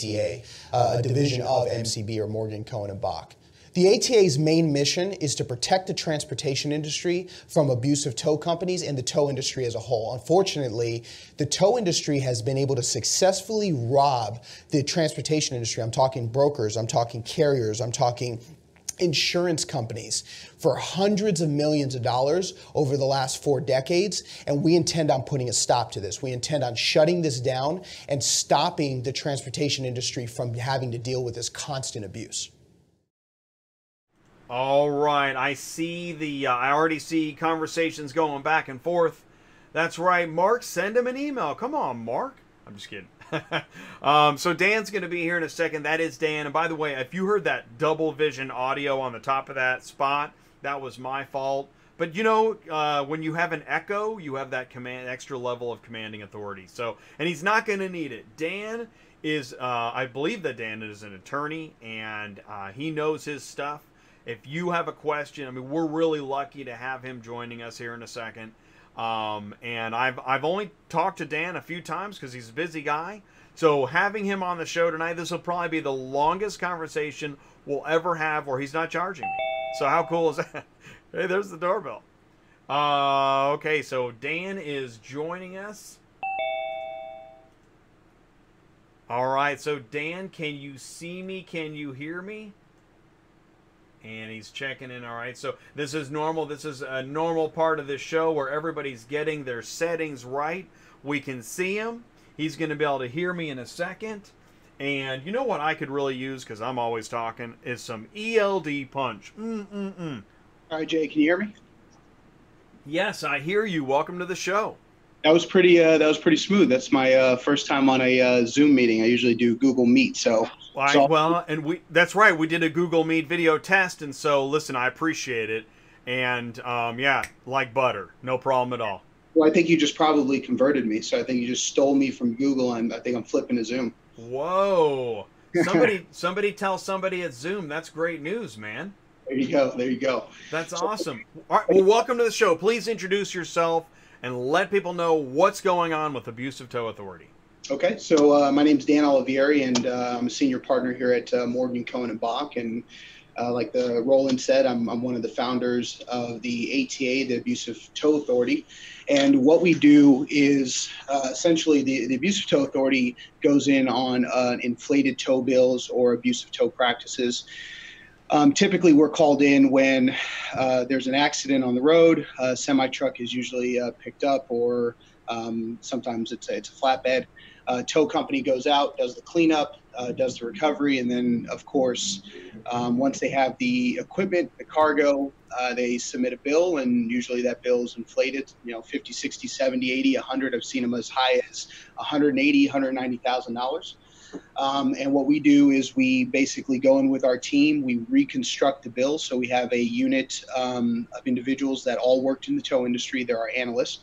ATA, a division of MCB, or Morgan, Cohen & Bach. The ATA's main mission is to protect the transportation industry from abusive tow companies and the tow industry as a whole. Unfortunately, the tow industry has been able to successfully rob the transportation industry. I'm talking brokers, I'm talking carriers, I'm talking insurance companies for hundreds of millions of dollars over the last 4 decades, and we intend on putting a stop to this. We intend on shutting this down and stopping the transportation industry from having to deal with this constant abuse. All right, I see the I already see conversations going back and forth. That's right, Mark, send him an email. Come on, Mark. I'm just kidding. So Dan's going to be here in a second. That is Dan. And by the way, if you heard that double vision audio on the top of that spot, that was my fault. But, you know, when you have an echo, you have that extra level of commanding authority. So, and he's not going to need it. Dan is, I believe that Dan is an attorney, and he knows his stuff. If you have a question, I mean, we're really lucky to have him joining us here in a second. And I've only talked to Dan a few times because he's a busy guy. So having him on the show tonight, this will probably be the longest conversation we'll ever have where he's not charging me. So how cool is that? Hey, there's the doorbell. Okay, so Dan is joining us. All right, so Dan, can you see me? Can you hear me? And he's checking in. All right, so this is normal. This is a normal part of the show where everybody's getting their settings right. We can see him. He's going to be able to hear me in a second. And you know what I could really use, because I'm always talking, is some ELD punch. All right, Jay, can you hear me? Yes, I hear you. Welcome to the show. That was pretty smooth. That's my first time on a Zoom meeting. I usually do Google Meet, so. Well, and that's right. We did a Google Meet video test, and so listen, I appreciate it, and yeah, like butter, no problem at all. Well, I think you just probably converted me, so I think you just stole me from Google, and I think I'm flipping to Zoom. Whoa! Somebody tell somebody at Zoom. That's great news, man. There you go. There you go. That's awesome. All right. Well, welcome to the show. Please introduce yourself and let people know what's going on with Abusive Tow Authority. Okay, so my name's Dan Olivieri, and I'm a senior partner here at Morgan, Cohen & Bach, and Like the Roland said, I'm one of the founders of the ATA, the Abusive Tow Authority. And what we do is essentially the Abusive Tow Authority goes in on inflated tow bills or abusive tow practices. Typically, we're called in when there's an accident on the road. A semi-truck is usually picked up, or sometimes it's a flatbed. Tow company goes out, does the cleanup, does the recovery, and then, of course, once they have the equipment, the cargo, they submit a bill, and usually that bill is inflated, you know, 50, 60, 70, 80, 100. I've seen them as high as $180,000, $190,000. And what we do is we basically go in with our team, we reconstruct the bill. So we have a unit of individuals that all worked in the tow industry. They're our analysts.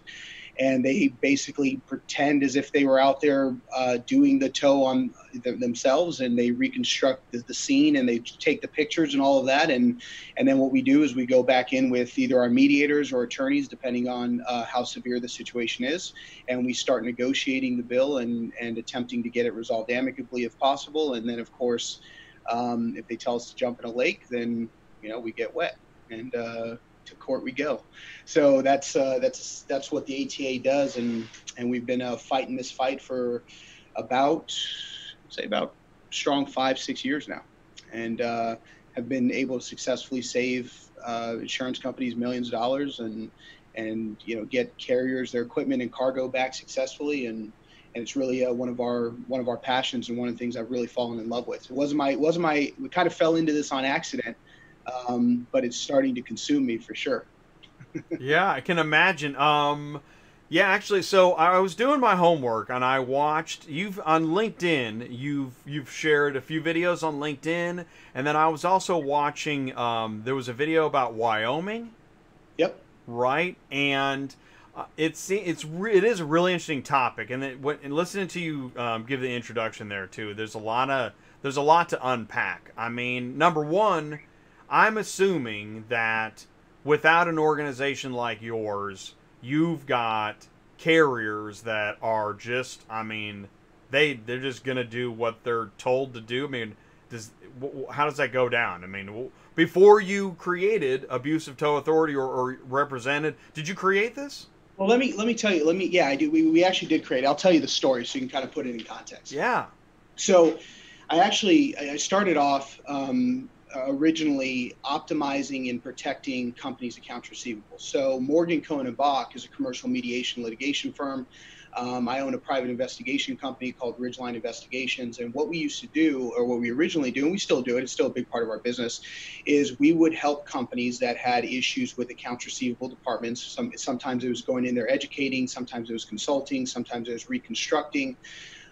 And they basically pretend as if they were out there doing the tow on themselves, and they reconstruct the scene, and they take the pictures and all of that. And then what we do is we go back in with either our mediators or attorneys, depending on how severe the situation is. And we start negotiating the bill and attempting to get it resolved amicably if possible. And then, of course, if they tell us to jump in a lake, then, you know, we get wet. And to court we go. So that's what the ATA does, and we've been fighting this fight for about strong 5-6 years now, and have been able to successfully save insurance companies millions of dollars, and you know, get carriers their equipment and cargo back successfully, and it's really one of our passions, and one of the things I've really fallen in love with. It wasn't my we kind of fell into this on accident. But it's starting to consume me for sure. Yeah, I can imagine. Yeah, actually, so I was doing my homework and I watched on LinkedIn. You've shared a few videos on LinkedIn, and then I was also watching. There was a video about Wyoming. Yep. Right, and it is a really interesting topic, and listening to you give the introduction there too. There's a lot to unpack. I mean, number one, I'm assuming that without an organization like yours, you've got carriers that are just, I mean, they're just going to do what they're told to do. I mean, how does that go down? I mean, before you created Abusive Tow Authority or represented, did you create this? Well, let me tell you. Yeah, I do. We actually did create it. I'll tell you the story so you can kind of put it in context. Yeah. So I started off, originally optimizing and protecting companies' accounts receivable. So Morgan, Cohen & Bach is a commercial mediation litigation firm. I own a private investigation company called Ridgeline Investigations. And what we used to do, or what we originally do, and we still do it, it's still a big part of our business, is we would help companies that had issues with accounts receivable departments. Sometimes it was going in there educating, sometimes it was consulting, sometimes it was reconstructing.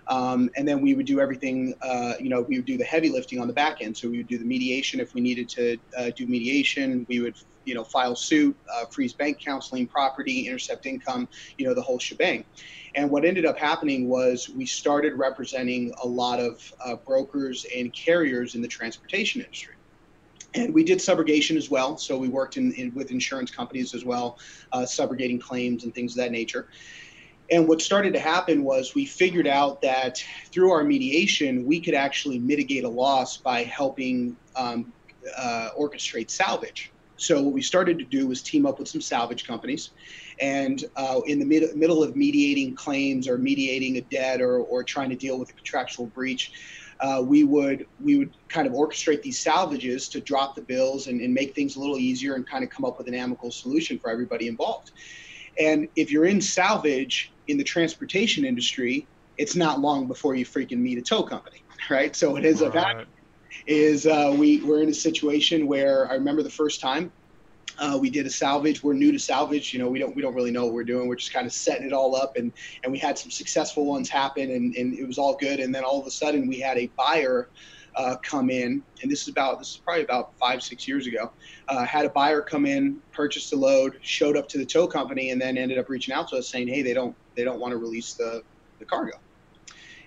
And then we would do everything, we would do the heavy lifting on the back end. So we would do the mediation if we needed to do mediation. We would, you know, file suit, freeze bank accounts, lien property, intercept income, you know, the whole shebang. And what ended up happening was we started representing a lot of brokers and carriers in the transportation industry. And we did subrogation as well. So we worked with insurance companies as well, subrogating claims and things of that nature. And what started to happen was we figured out that through our mediation, we could actually mitigate a loss by helping orchestrate salvage. So what we started to do was team up with some salvage companies. And in the middle of mediating claims or mediating a debt or trying to deal with a contractual breach, we would kind of orchestrate these salvages to drop the bills and make things a little easier and kind of come up with an amicable solution for everybody involved. And if you're in salvage in the transportation industry, it's not long before you freaking meet a tow company, right? So it is we're in a situation where I remember the first time we did a salvage. We're new to salvage, you know, we don't really know what we're doing. We're just kind of setting it all up, and we had some successful ones happen, and it was all good. And then all of a sudden we had a buyer come in, and this is probably about 5-6 years ago, had a buyer come in, purchased a load, showed up to the tow company, and then ended up reaching out to us saying, hey, they don't want to release the cargo.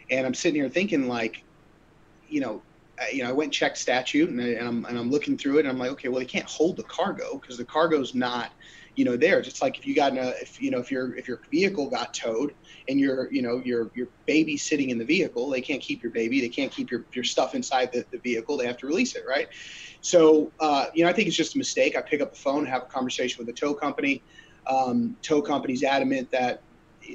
And I'm sitting here thinking, like, you know, I went and checked statute, and I'm looking through it, and I'm like, okay, well, they can't hold the cargo because the cargo's not, you know, there. Just like if you got in a, if your vehicle got towed and your baby sitting in the vehicle, they can't keep your baby, they can't keep your stuff inside the vehicle, they have to release it, right? So, you know, I think it's just a mistake. I pick up the phone, have a conversation with the tow company. Tow company's adamant that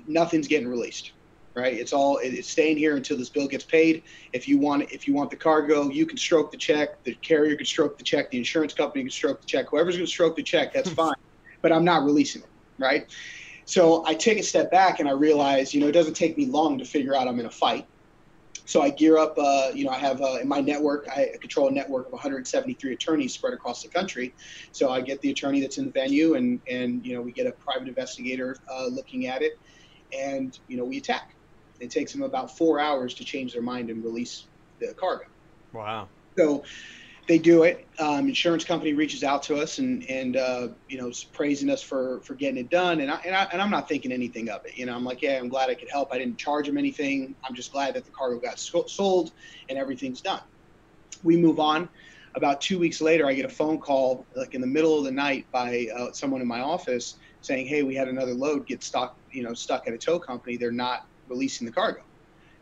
nothing's getting released, right? It's staying here until this bill gets paid. If you want the cargo, you can stroke the check. The carrier can stroke the check. The insurance company can stroke the check. Whoever's going to stroke the check, that's fine. But I'm not releasing it, right? So I take a step back and I realize, you know, it doesn't take me long to figure out I'm in a fight. So I gear up, you know, I have in my network, I control a network of 173 attorneys spread across the country. So I get the attorney that's in the venue and you know, we get a private investigator looking at it and, you know, we attack. It takes them about 4 hours to change their mind and release the cargo. Wow. So they do it. Insurance company reaches out to us and you know, praising us for getting it done. And I'm not thinking anything of it. You know, I'm like, yeah, I'm glad I could help. I didn't charge them anything. I'm just glad that the cargo got sold and everything's done. We move on. About 2 weeks later, I get a phone call like in the middle of the night by someone in my office saying, hey, we had another load get stuck at a tow company. They're not releasing the cargo.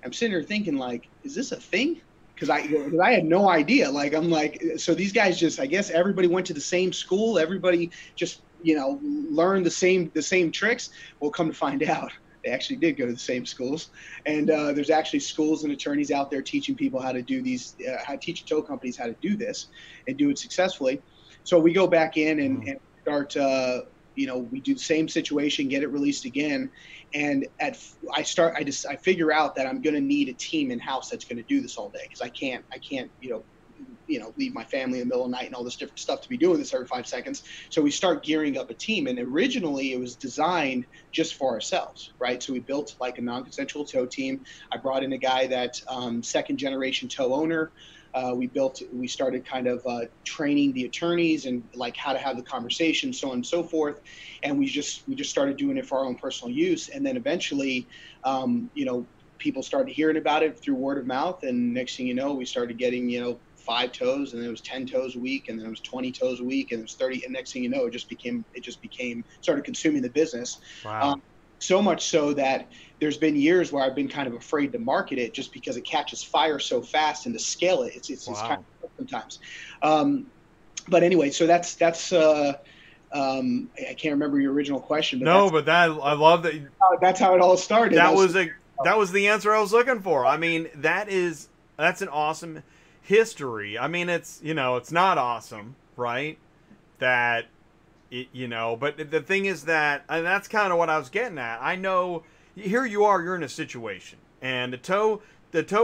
I'm sitting here thinking, like, is this a thing? Because I had no idea. Like, I'm like, so these guys just, I guess everybody went to the same school. Everybody just, you know, learned the same tricks. Well, come to find out, they actually did go to the same schools. And there's actually schools and attorneys out there teaching people how to do these, teach tow companies how to do this and do it successfully. So we go back in and start, you know, we do the same situation, get it released again. And I figure out that I'm going to need a team in house that's going to do this all day. Cause I can't, you know, leave my family in the middle of the night and all this different stuff to be doing this every 5 seconds. So we start gearing up a team, and originally it was designed just for ourselves, right? So we built like a non-consensual tow team. I brought in a guy that's second generation tow owner. We started kind of training the attorneys and like how to have the conversation, so on and so forth. And we just started doing it for our own personal use. And then eventually, you know, people started hearing about it through word of mouth. And next thing you know, we started getting, you know, 5 tows, and then it was 10 tows a week. And then it was 20 tows a week, and it was 30. And next thing you know, it just became started consuming the business. Wow. So much so that there's been years where I've been kind of afraid to market it just because it catches fire so fast, and to scale it, it's kind of tough sometimes. But anyway, so that's I can't remember your original question. But no, but that I love that. That's how it all started. That was the answer I was looking for. I mean, that's an awesome history. I mean, it's, you know, it's not awesome, right? That. It, you know, but the thing is that, and that's kind of what I was getting at. I know here you are, you're in a situation, and the tow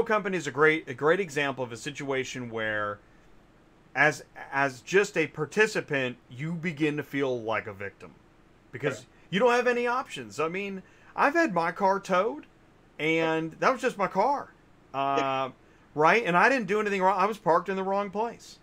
company is a great example of a situation where, as just a participant, you begin to feel like a victim, because you don't have any options. I mean, I've had my car towed, and that was just my car, right? And I didn't do anything wrong. I was parked in the wrong place,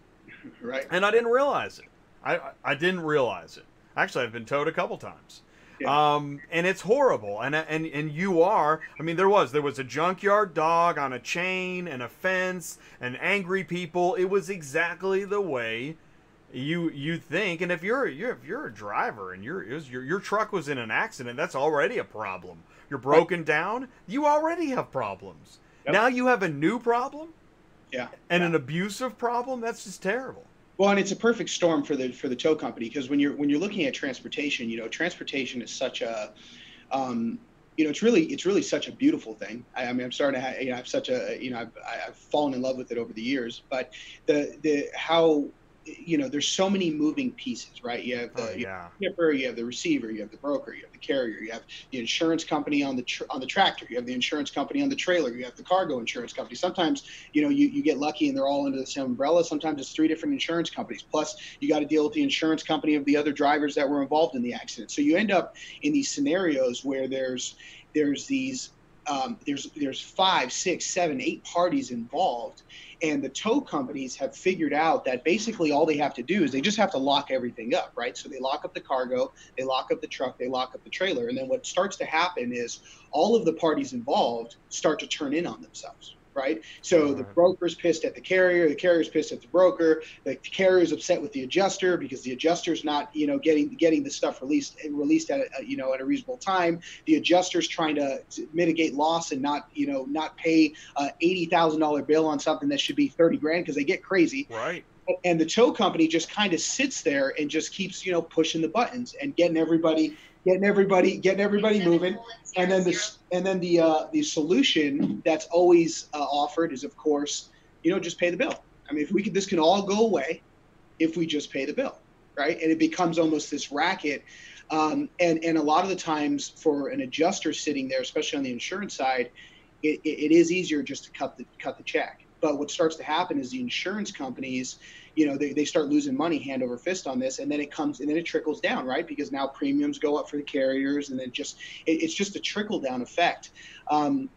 right? And I didn't realize it. I didn't realize it. Actually, I've been towed a couple times, and it's horrible. And you are. I mean, there was a junkyard dog on a chain and a fence and angry people. It was exactly the way you think. And if you're a driver and your truck was in an accident, that's already a problem. You're broken down. You already have problems. Yep. Now you have a new problem. Yeah. And an abusive problem. That's just terrible. Well, and it's a perfect storm for the tow company, because when you're looking at transportation, you know, transportation is such a, you know, it's really such a beautiful thing. I mean, I'm starting to have, you know, I've fallen in love with it over the years. But how, you know, there's so many moving pieces, right? You have the shipper, you have the receiver, you have the broker, you have the carrier, you have the insurance company on the tractor, you have the insurance company on the trailer, you have the cargo insurance company. Sometimes, you know, you get lucky and they're all under the same umbrella. Sometimes it's 3 different insurance companies. Plus, you got to deal with the insurance company of the other drivers that were involved in the accident. So you end up in these scenarios where there's these there's 5, 6, 7, 8 parties involved, and the tow companies have figured out that basically all they have to do is they just have to lock everything up, right? So they lock up the cargo, they lock up the truck, they lock up the trailer, and then what starts to happen is all of the parties involved start to turn in on themselves. right? So the broker's pissed at the carrier's pissed at the broker, the carrier's upset with the adjuster because the adjuster's not, you know, getting the stuff released at a, you know, at a reasonable time. The adjuster's trying to mitigate loss and not, you know, not pay a $80,000 bill on something that should be 30 grand because they get crazy. Right. And the tow company just kind of sits there and just keeps, you know, pushing the buttons and getting everybody moving. And then the solution that's always offered is, of course, you know, just pay the bill. I mean, if we could, this can all go away if we just pay the bill, right? And it becomes almost this racket. And a lot of the times for an adjuster sitting there, especially on the insurance side, it is easier just to cut the check. But what starts to happen is the insurance companies, you know, they start losing money hand over fist on this, and then it trickles down, right? Because now premiums go up for the carriers, and then it's just a trickle down effect, and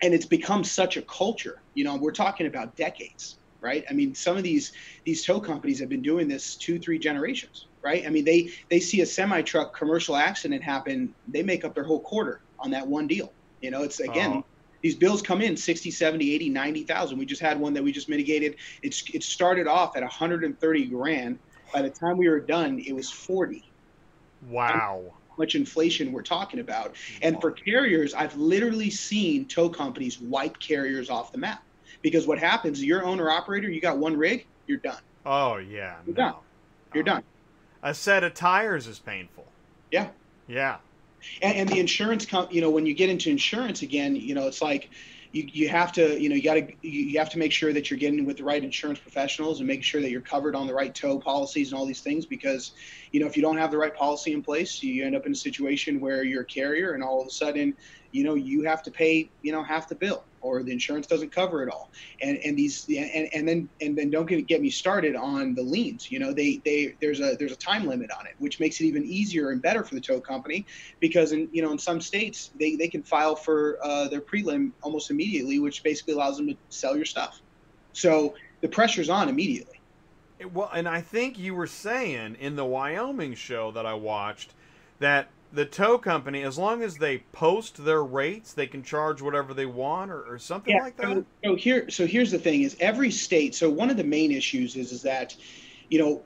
it's become such a culture. You know, we're talking about decades, right? I mean, some of these tow companies have been doing this 2-3 generations, right? I mean, they see a semi truck commercial accident happen, they make up their whole quarter on that one deal. You know, it's again. Uh-huh. These bills come in 60, 70, 80, 90,000. We just had one that we just mitigated. It started off at 130 grand. By the time we were done, it was 40. Wow. How much inflation we're talking about. And for carriers, I've literally seen tow companies wipe carriers off the map. Because what happens, your owner operator, you got one rig, you're done. Oh, yeah. You're done. You're done. A set of tires is painful. Yeah. Yeah. And the insurance company, you know, when you get into insurance again, you know, it's like you have to, you know, you have to make sure that you're getting with the right insurance professionals and making sure that you're covered on the right tow policies and all these things, because, you know, if you don't have the right policy in place, you end up in a situation where you're a carrier and all of a sudden, you know, you have to pay, you know, half the bill, or the insurance doesn't cover it all. And then don't get me started on the liens. You know, there's a time limit on it, which makes it even easier and better for the tow company, because in some states they can file for their prelim almost immediately, which basically allows them to sell your stuff. So the pressure's on immediately. Well, and I think you were saying in the Wyoming show that I watched that the tow company, as long as they post their rates, they can charge whatever they want, or something like that. So here's the thing: is every state. So one of the main issues is that, you know,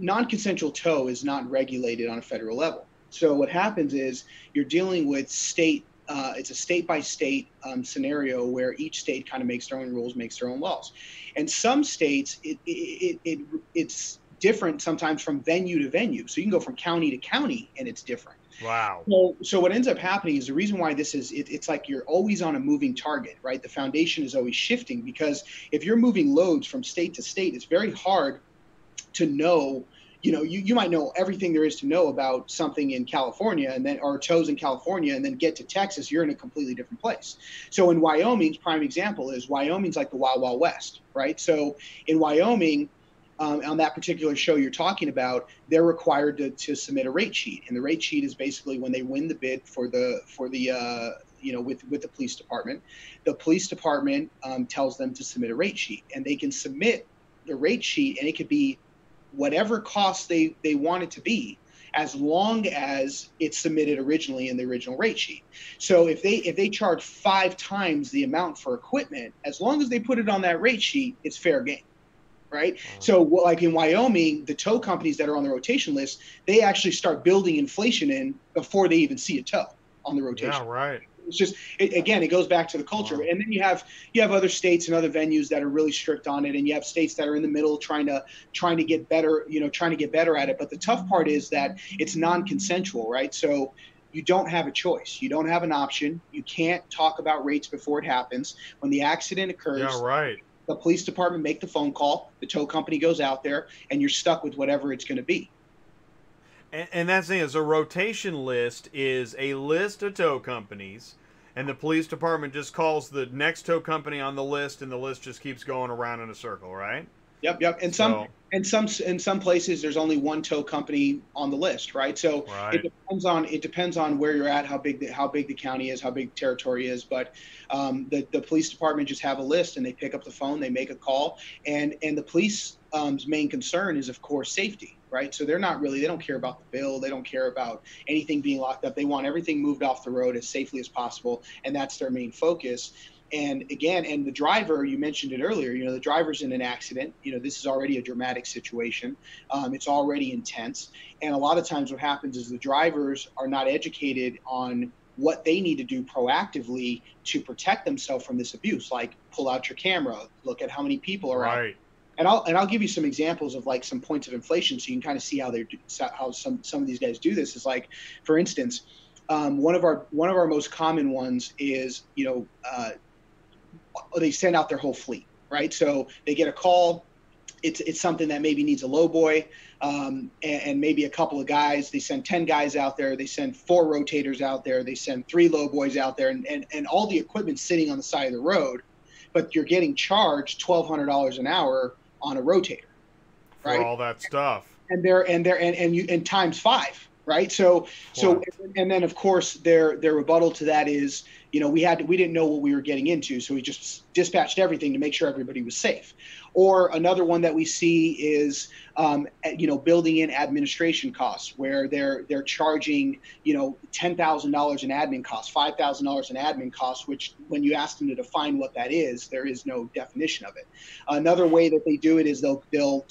non-consensual tow is not regulated on a federal level. So what happens is you're dealing with state. It's a state-by-state scenario where each state kind of makes their own rules, makes their own laws, and some states it's different sometimes from venue to venue. So you can go from county to county and it's different. Wow. So what ends up happening is the reason why this is, it's like you're always on a moving target, right? The foundation is always shifting, because if you're moving loads from state to state, it's very hard to know. You know, you might know everything there is to know about something in California or tows in California, and then get to Texas, you're in a completely different place. So in Wyoming's prime example is Wyoming's like the Wild Wild West, right? So in Wyoming, on that particular show you're talking about, they're required to submit a rate sheet, and the rate sheet is basically when they win the bid with the police department. The police department tells them to submit a rate sheet, and they can submit the rate sheet, and it could be whatever cost they want it to be, as long as it's submitted originally in the original rate sheet. So if they charge 5 times the amount for equipment, as long as they put it on that rate sheet, it's fair game. Right. So like in Wyoming, the tow companies that are on the rotation list, they actually start building inflation in before they even see a tow on the rotation. Yeah, right. It's just, again, it goes back to the culture. Wow. And then you have other states and other venues that are really strict on it. And you have states that are in the middle trying to get better, you know, trying to get better at it. But the tough part is that it's non-consensual. Right. So you don't have a choice. You don't have an option. You can't talk about rates before it happens. When the accident occurs. Yeah, right. The police department make the phone call, the tow company goes out there, and you're stuck with whatever it's going to be. And that's the thing, is a rotation list is a list of tow companies, and the police department just calls the next tow company on the list, and the list just keeps going around in a circle, right? Yep. And in some places there's only one tow company on the list, right? So right. It depends on where you're at, how big the county is, how big territory is. But the police department just have a list, and they pick up the phone, they make a call, and the police's main concern is, of course, safety, right? So they don't care about the bill, they don't care about anything being locked up. They want everything moved off the road as safely as possible, and that's their main focus. And again, and the driver, you mentioned it earlier, you know, the driver's in an accident. You know, this is already a dramatic situation. It's already intense. And a lot of times what happens is the drivers are not educated on what they need to do proactively to protect themselves from this abuse, like pull out your camera, look at how many people are out. And I'll give you some examples of like some points of inflation so you can kind of see how they're how some of these guys do this. Is like, for instance, one of our most common ones is, you know, they send out their whole fleet, right? So they get a call. It's something that maybe needs a lowboy, and maybe a couple of guys. They send 10 guys out there. They send 4 rotators out there. They send 3 lowboys out there, and all the equipment's sitting on the side of the road, but you're getting charged $1,200 an hour on a rotator, right? For all that stuff. And times 5. Right. So, and then of course their rebuttal to that is, you know, we didn't know what we were getting into. So we just dispatched everything to make sure everybody was safe. Or another one that we see is, you know, building in administration costs where they're charging, you know, $10,000 in admin costs, $5,000 in admin costs, which when you ask them to define what that is, there is no definition of it. Another way that they do it is they'll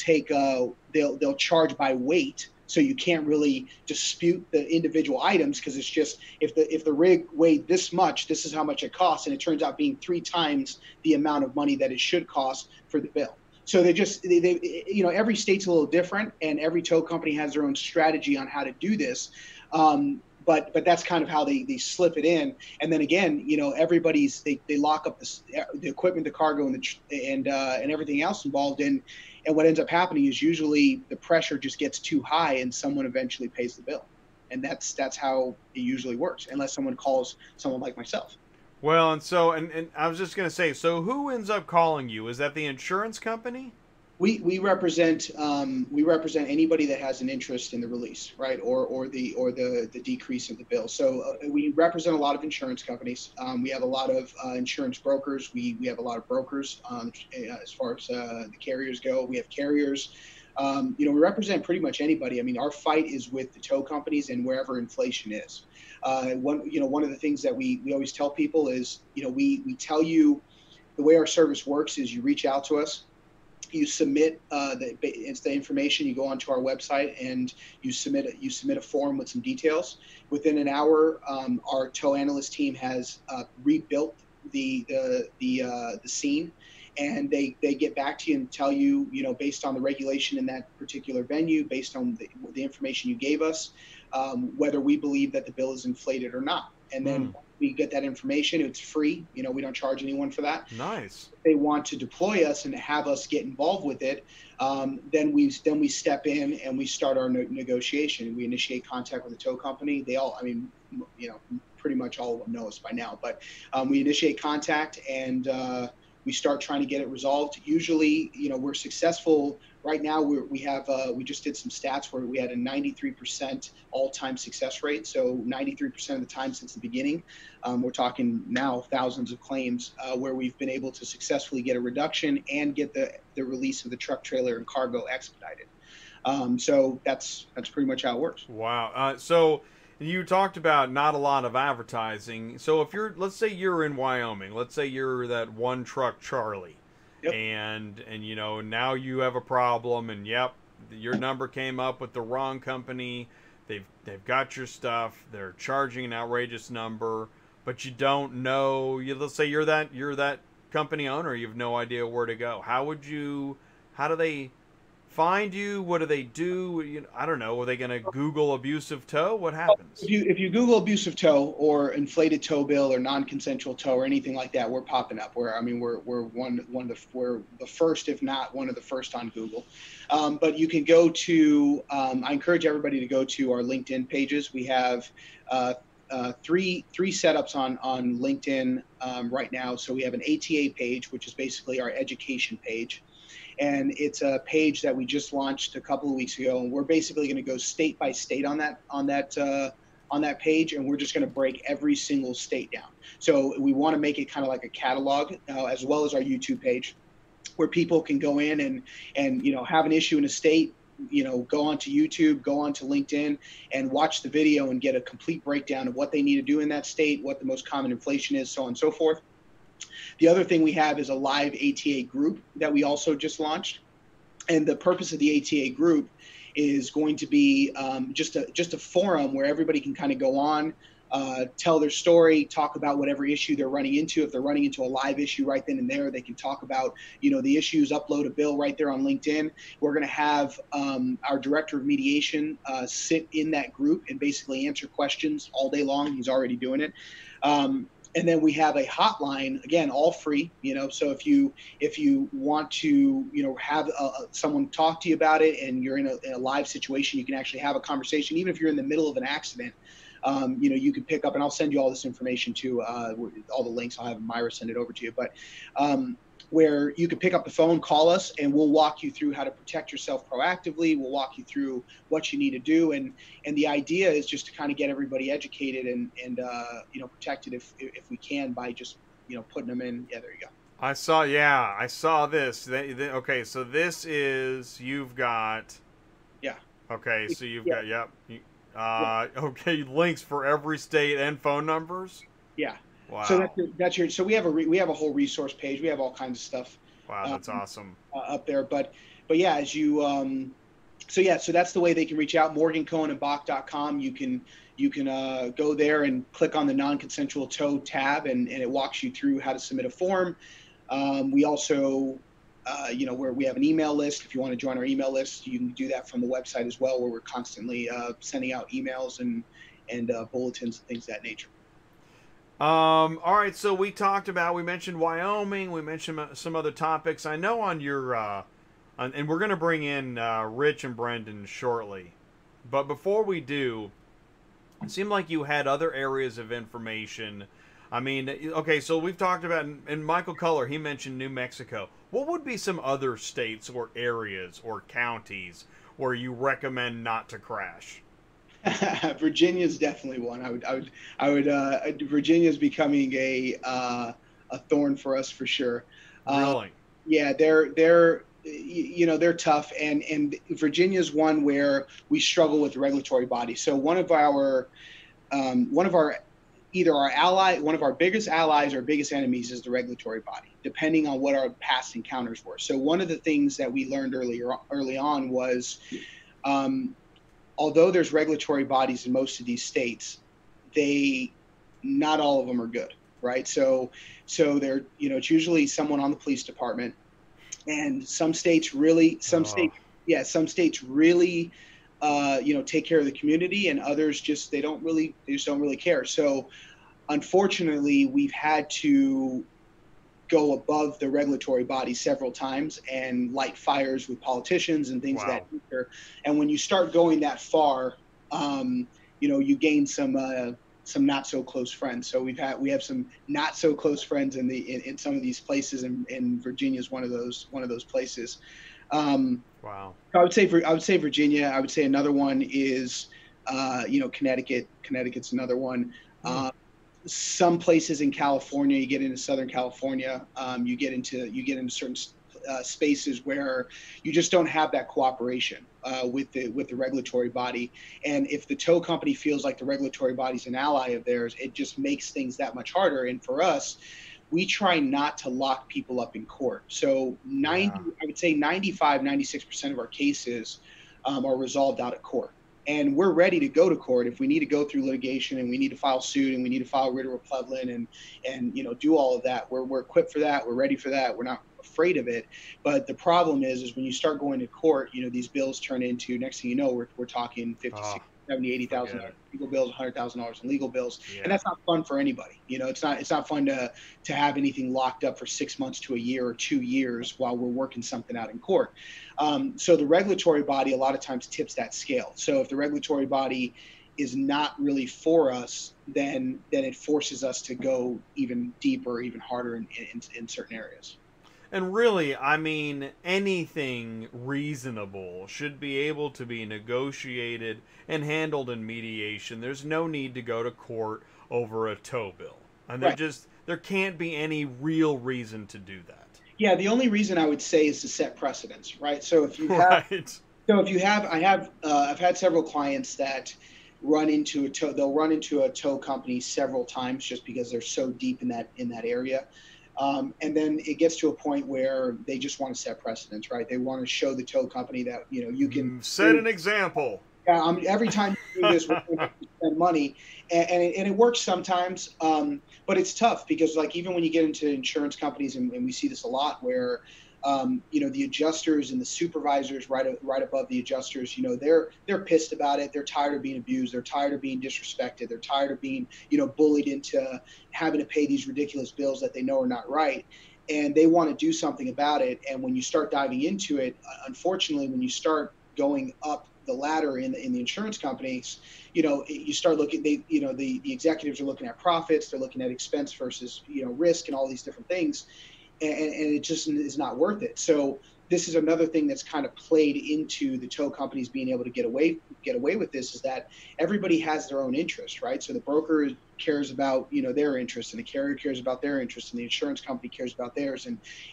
charge by weight. So you can't really dispute the individual items because it's just if the rig weighed this much, this is how much it costs, and it turns out being 3 times the amount of money that it should cost for the bill. So they you know, every state's a little different, and every tow company has their own strategy on how to do this. But that's kind of how they slip it in. And then again, you know, they lock up the equipment, the cargo, and everything else involved in. And what ends up happening is usually the pressure just gets too high and someone eventually pays the bill. And that's how it usually works, unless someone calls someone like myself. Well, and I was just going to say, so who ends up calling you? Is that the insurance company? We represent anybody that has an interest in the release, right, or the decrease of the bill. So we represent a lot of insurance companies. We have a lot of insurance brokers. We have a lot of brokers as far as the carriers go. We have carriers. You know, we represent pretty much anybody. I mean, our fight is with the tow companies and wherever inflation is. One of the things that we always tell people is, you know, we tell you the way our service works is you reach out to us. You submit the information. You go onto our website and you submit a form with some details. Within an hour, our tow analyst team has rebuilt the scene, and they get back to you and tell you, you know, based on the regulation in that particular venue, based on the information you gave us, whether we believe that the bill is inflated or not. And then we get that information. It's free. You know, we don't charge anyone for that. Nice. If they want to deploy us and have us get involved with it, then we step in and we start our negotiation. We initiate contact with the tow company. They all, I mean, you know, pretty much all of them know us by now. But we initiate contact and we start trying to get it resolved. Usually, you know, we're successful. Right now, we just did some stats where we had a 93% all-time success rate. So 93% of the time since the beginning, we're talking now thousands of claims where we've been able to successfully get a reduction and get the release of the truck, trailer, and cargo expedited. So that's pretty much how it works. Wow. So you talked about not a lot of advertising. So if you're, let's say you're in Wyoming, let's say you're that one truck Charlie. Yep. And you know, now you have a problem, and yep, your number came up with the wrong company. They've got your stuff. They're charging an outrageous number, but you don't know. Let's say you're that company owner. You have no idea where to go. How do they find you? What do they do? You know, I don't know. Are they going to Google abusive tow? What happens? If you Google abusive tow or inflated tow bill or non-consensual tow or anything like that, we're popping up. We're the first, if not one of the first on Google. But you can go to, I encourage everybody to go to our LinkedIn pages. We have three setups on LinkedIn right now. So we have an ATA page, which is basically our education page. And it's a page that we just launched a couple of weeks ago, and we're basically going to go state by state on that page, and we're just going to break every single state down. So we want to make it kind of like a catalog, as well as our YouTube page, where people can go in and you know, have an issue in a state, you know, go onto YouTube, go onto LinkedIn, and watch the video and get a complete breakdown of what they need to do in that state, what the most common inflation is, so on and so forth. The other thing we have is a live ATA group that we also just launched. And the purpose of the ATA group is going to be just a forum where everybody can kind of go on, tell their story, talk about whatever issue they're running into. If they're running into a live issue right then and there, they can talk about, you know, the issues, upload a bill right there on LinkedIn. We're going to have our director of mediation sit in that group and basically answer questions all day long. He's already doing it. And then we have a hotline, again, all free, you know, so if you want to, you know, have someone talk to you about it and you're in a live situation, you can actually have a conversation. Even if you're in the middle of an accident, you know, you can pick up, and I'll send you all this information too, all the links. I'll have Myra send it over to you, but where you can pick up the phone, call us, and we'll walk you through how to protect yourself proactively. We'll walk you through what you need to do. And the idea is just to kind of get everybody educated and you know, protected if we can by just, you know, putting them in. Yeah, there you go. I saw this. Okay, so this is, you've got. Yeah. Okay, so you've got, yep. Okay, links for every state and phone numbers? Yeah. Wow. So that's your. So we have a whole resource page. We have all kinds of stuff. Wow, that's awesome up there. But yeah, as you. So that's the way they can reach out. MorganCohenandBach.com. You can go there and click on the non-consensual tow tab, and it walks you through how to submit a form. We also. You know, where we have an email list. If you want to join our email list, you can do that from the website as well, where we're constantly sending out emails and bulletins and things of that nature. All right, so we mentioned Wyoming, we mentioned some other topics. I know on your, and we're going to bring in Rich and Brendan shortly, but before we do, it seemed like you had other areas of information. I mean, okay, so we've talked about, and Michael Culler, he mentioned New Mexico. What would be some other states or areas or counties where you recommend not to crash? Virginia's definitely one. Virginia's becoming a thorn for us for sure. Really? Yeah, they're you know, they're tough, and Virginia's one where we struggle with the regulatory body. So one of our biggest allies or biggest enemies is the regulatory body, depending on what our past encounters were. So one of the things that we learned early on was, although there's regulatory bodies in most of these states, not all of them are good, right? So they're, you know, it's usually someone on the police department, and some states really you know, take care of the community, and others just they just don't really care. So unfortunately, we've had to go above the regulatory body several times and light fires with politicians and things of that nature. And when you start going that far, you know, you gain some not so close friends. So we have some not so close friends in some of these places, and Virginia's one of those places. Wow. I would say Virginia. I would say another one is, you know, Connecticut. Connecticut's another one. Some places in California, you get into Southern California, you get into certain spaces where you just don't have that cooperation with the regulatory body. And if the tow company feels like the regulatory body's an ally of theirs, it just makes things that much harder. And for us, we try not to lock people up in court. So 95-96% of our cases are resolved out of court. And we're ready to go to court if we need to go through litigation, and we need to file suit, and we need to file writ of replevin, and you know, do all of that. We're equipped for that. We're ready for that. We're not afraid of it. But the problem is when you start going to court, you know, these bills turn into, next thing you know, we're talking 50, 60, 70, $80,000 legal bills, $100,000 in legal bills. Yeah. And that's not fun for anybody. You know, it's not fun to have anything locked up for 6 months to a year or 2 years while we're working something out in court. So the regulatory body a lot of times tips that scale. So if the regulatory body is not really for us, then it forces us to go even deeper, even harder in certain areas. And really, I mean, anything reasonable should be able to be negotiated and handled in mediation. There's no need to go to court over a tow bill. And there can't be any real reason to do that. Yeah, the only reason I would say is to set precedents, right? So if you have, I've had several clients that they'll run into a tow company several times just because they're so deep in that area. And then it gets to a point where they just want to set precedents, right? They want to show the tow company that, you know, you can set an example. Yeah, every time you do this, we're going to spend money, and it works sometimes, but it's tough because, like, even when you get into insurance companies, and we see this a lot, where you know, the adjusters and the supervisors right above the adjusters, you know, they're pissed about it. They're tired of being abused. They're tired of being disrespected. They're tired of being, you know, bullied into having to pay these ridiculous bills that they know are not right. And they want to do something about it. And when you start diving into it, unfortunately, when you start going up the ladder in the insurance companies, you know, you start looking, the executives are looking at profits. They're looking at expense versus, you know, risk and all these different things. And it just is not worth it. So this is another thing that's kind of played into the tow companies being able to get away with this, is that everybody has their own interest, right? So the broker cares about, you know, their interest, and the carrier cares about their interest, and the insurance company cares about theirs.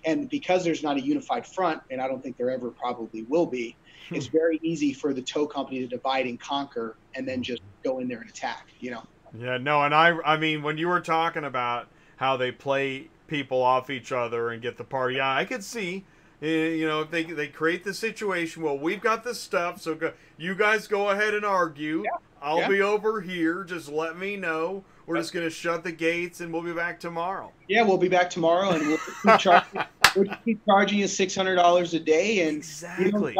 And because there's not a unified front, and I don't think there ever probably will be, it's very easy for the tow company to divide and conquer and then just go in there and attack, you know? Yeah, no, and I mean, when you were talking about how they play people off each other and get the party. Yeah, I could see, you know, if they create the situation, well, we've got this stuff, so you guys go ahead and argue. Yeah. I'll be over here. Just let me know. We're just going to shut the gates, and we'll be back tomorrow. Yeah, we'll be back tomorrow, and we'll keep charging you $600 a day. And exactly. You know,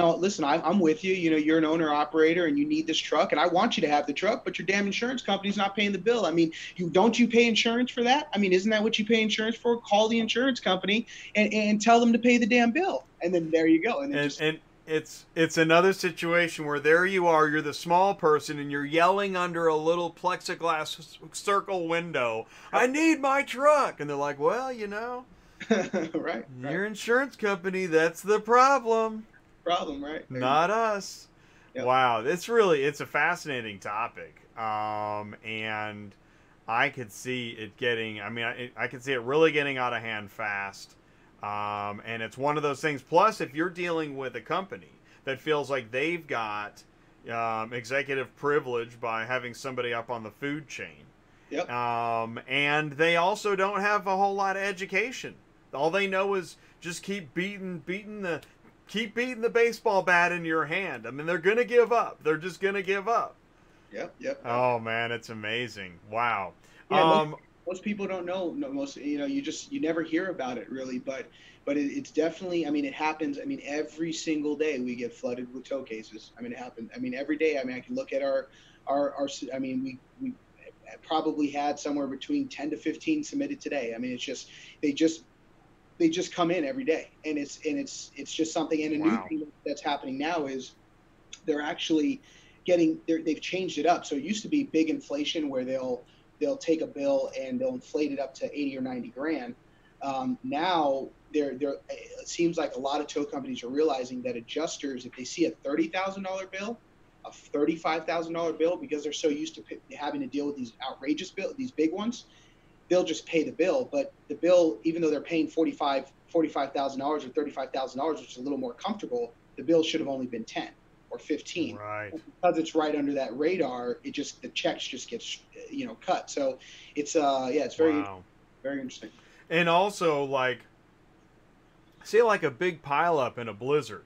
God, listen, I'm with you. You know, you're an owner operator, and you need this truck, and I want you to have the truck, but your damn insurance company's not paying the bill. I mean, don't you pay insurance for that? I mean, isn't that what you pay insurance for? Call the insurance company and tell them to pay the damn bill, and then there you go. And it's another situation where there you are, you're the small person, and you're yelling under a little plexiglass circle window, I need my truck. And they're like, well, you know, right, your insurance company, that's the problem, right? There not us. Yep. Wow. It's a fascinating topic. And I could see it getting, I mean, I could see it really getting out of hand fast. And it's one of those things. Plus, if you're dealing with a company that feels like they've got executive privilege by having somebody up on the food chain, yep. And they also don't have a whole lot of education. All they know is just keep beating the baseball bat in your hand. I mean, they're gonna give up. They're just gonna give up. Yep. Yep. Oh man, it's amazing. Wow. Yeah, most people don't know. Most, you know, you never hear about it really, but it's definitely, I mean, it happens. I mean, every single day we get flooded with tow cases. I mean, it happens. I mean, every day, I mean, I can look at our I mean, we probably had somewhere between 10 to 15 submitted today. I mean, it's just, they just come in every day, and it's just something. And a wow. New thing that's happening now is they're actually they've changed it up. So it used to be big inflation where they'll take a bill and they'll inflate it up to 80 or 90 grand. Now it seems like a lot of tow companies are realizing that adjusters, if they see a $30,000 bill, a $35,000 bill, because they're so used to having to deal with these outrageous bills, these big ones, they'll just pay the bill. But the bill, even though they're paying $45,000 or $35,000, which is a little more comfortable, the bill should have only been 10 or 15, right? And because it's right under that radar, it just, the checks just gets, you know, cut. So it's yeah, it's very wow. Very interesting. And also, like, say like a big pile up in a blizzard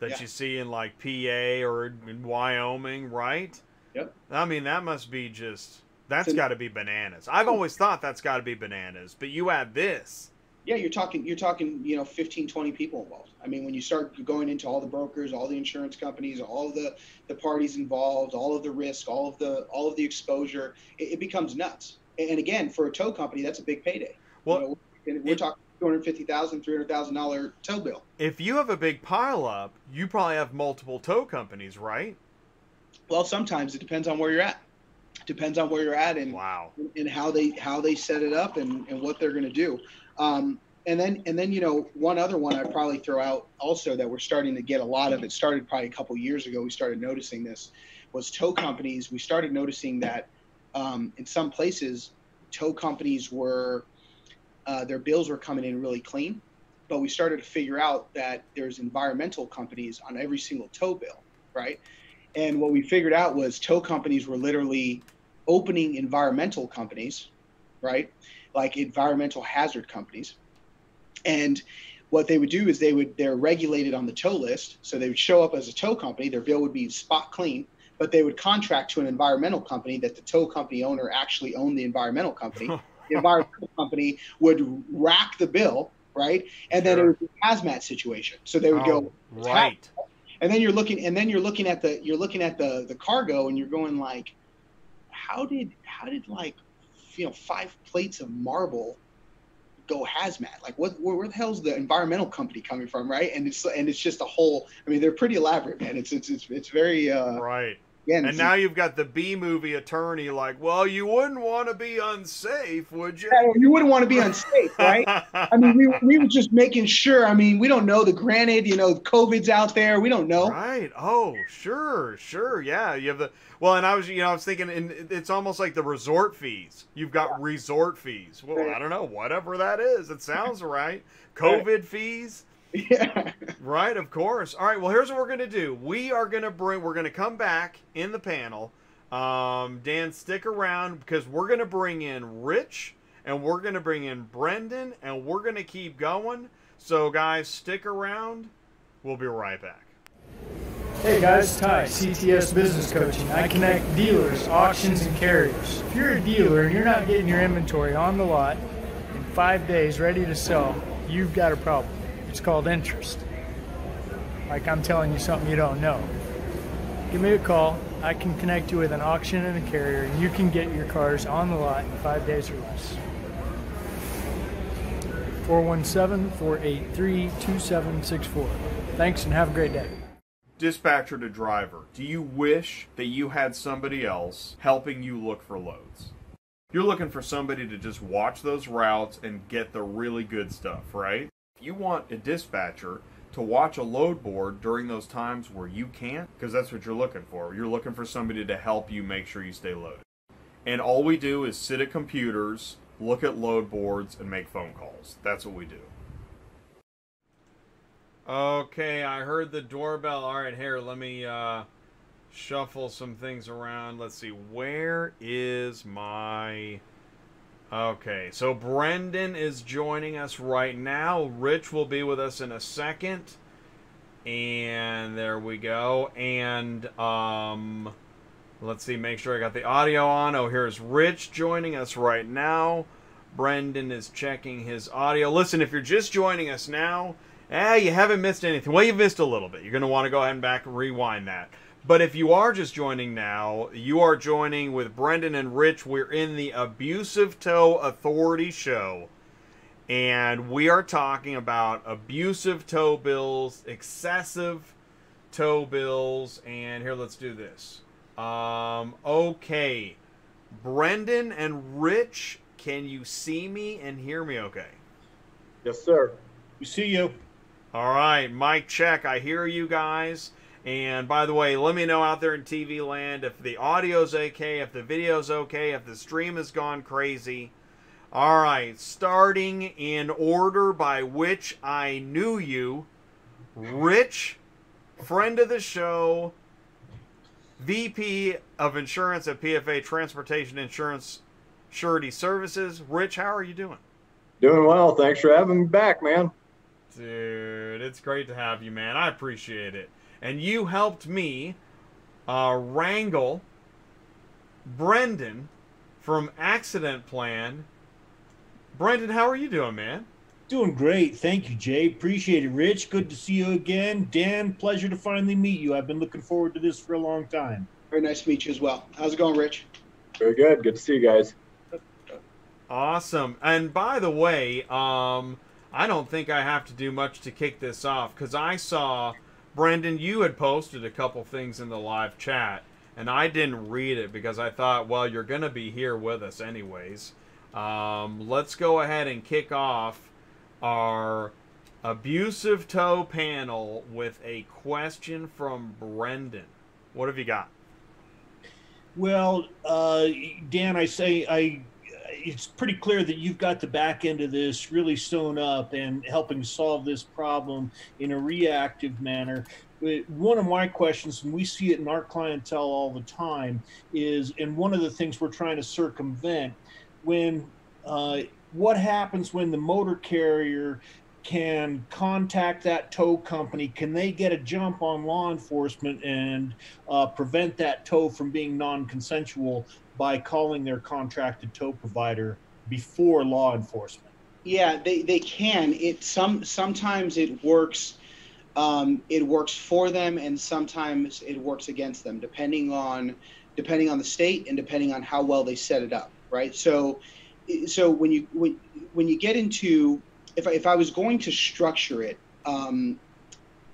that yeah. you see in like PA or in Wyoming, right? Yep. I mean, that must be just, that's got to be bananas. I've always thought that's got to be bananas, but you add this. Yeah, you're talking, you know, 15, 20 people involved. I mean, when you start going into all the brokers, all the insurance companies, all the parties involved, all of the risk, all of the exposure, it becomes nuts. And again, for a tow company, that's a big payday. Well, you know, we're talking $250,000, $300,000 tow bill. If you have a big pile up, you probably have multiple tow companies, right? Well, sometimes it depends on where you're at. Depends on where you're at and wow. and how they set it up and what they're going to do. And then, you know, one other one I'd probably throw out also that we're starting to get a lot of, it started probably a couple years ago, we started noticing this, was tow companies. We started noticing that in some places, tow companies were, their bills were coming in really clean, but we started to figure out that there's environmental companies on every single tow bill, right? And what we figured out was tow companies were literally opening environmental companies, right? like environmental hazard companies. And what they would do is they're regulated on the tow list. So they would show up as a tow company. Their bill would be spot clean, but they would contract to an environmental company that the tow company owner actually owned the environmental company. The environmental company would rack the bill, right? And then it would be a hazmat situation. So they would go right. And then you're looking at the cargo, and you're going like, how did like, you know, 5 plates of marble go hazmat? Like, what, where the hell's the environmental company coming from, right? And it's just a whole, I mean, they're pretty elaborate, man. It's very right. Yeah, and now you've got the B-movie attorney like, well, you wouldn't want to be unsafe, would you? Yeah, well, you wouldn't want to be unsafe, right? I mean, we were just making sure. I mean, we don't know the granted, you know, COVID's out there. We don't know. Right. Oh, sure, sure. Yeah. You have the, well, and I was, you know, I was thinking, and it's almost like the resort fees. You've got resort fees. Well, right. I don't know, whatever that is. It sounds right. COVID fees. Yeah. Right, of course. All right, well, here's what we're going to do. We're going to come back in the panel. Dan, stick around, because we're going to bring in Rich, and we're going to bring in Brendan, and we're going to keep going. So, guys, stick around. We'll be right back. Hey, guys, Ty, CTS Business Coaching. I connect dealers, auctions, and carriers. If you're a dealer and you're not getting your inventory on the lot in 5 days ready to sell, you've got a problem. It's called interest. Like I'm telling you something you don't know. Give me a call. I can connect you with an auction and a carrier, and you can get your cars on the lot in 5 days or less. 417-483-2764. Thanks, and have a great day. Dispatcher to driver, do you wish that you had somebody else helping you look for loads? You're looking for somebody to just watch those routes and get the really good stuff, right? You want a dispatcher to watch a load board during those times where you can't, because that's what you're looking for. You're looking for somebody to help you make sure you stay loaded. And all we do is sit at computers, look at load boards, and make phone calls. That's what we do. Okay, I heard the doorbell. All right, here, let me shuffle some things around. Let's see, where is my... Okay, so Brendan is joining us right now. Rich will be with us in a second. And there we go. And let's see, make sure I got the audio on. Oh, here's Rich joining us right now. Brendan is checking his audio. Listen, if you're just joining us now, you haven't missed anything. Well, you've missed a little bit. You're going to want to go ahead and back and rewind that. But if you are just joining now, you are joining with Brendan and Rich. We're in the Abusive Tow Authority show, and we are talking about abusive tow bills, excessive tow bills, and here, let's do this. Okay, Brendan and Rich, can you see me and hear me okay? Yes, sir. We see you. All right, mic check. I hear you guys. And by the way, let me know out there in TV land if the audio's okay, if the video's okay, if the stream has gone crazy. All right, starting in order by which I knew you, Rich, friend of the show, VP of Insurance at PFA Transportation Insurance Surety Services. Rich, how are you doing? Doing well. Thanks for having me back, man. Dude, it's great to have you, man. I appreciate it. And you helped me wrangle Brendan from Accident Plan. Brendan, how are you doing, man? Doing great. Thank you, Jay. Appreciate it, Rich. Good to see you again. Dan, pleasure to finally meet you. I've been looking forward to this for a long time. Very nice to meet you as well. How's it going, Rich? Very good. Good to see you guys. Awesome. And by the way, I don't think I have to do much to kick this off, because I saw... Brendan, you had posted a couple things in the live chat, and I didn't read it because I thought, well, you're going to be here with us anyways. Let's go ahead and kick off our abusive tow panel with a question from Brendan. What have you got? Well, Dan, it's pretty clear that you've got the back end of this really sewn up and helping solve this problem in a reactive manner. But one of my questions, and we see it in our clientele all the time, is, and one of the things we're trying to circumvent, when what happens when the motor carrier can contact that tow company? Can they get a jump on law enforcement and prevent that tow from being non-consensual by calling their contracted tow provider before law enforcement? Yeah, they can. Sometimes it works. It works for them, and sometimes it works against them, depending on the state and depending on how well they set it up, right? So when you get into, if I was going to structure it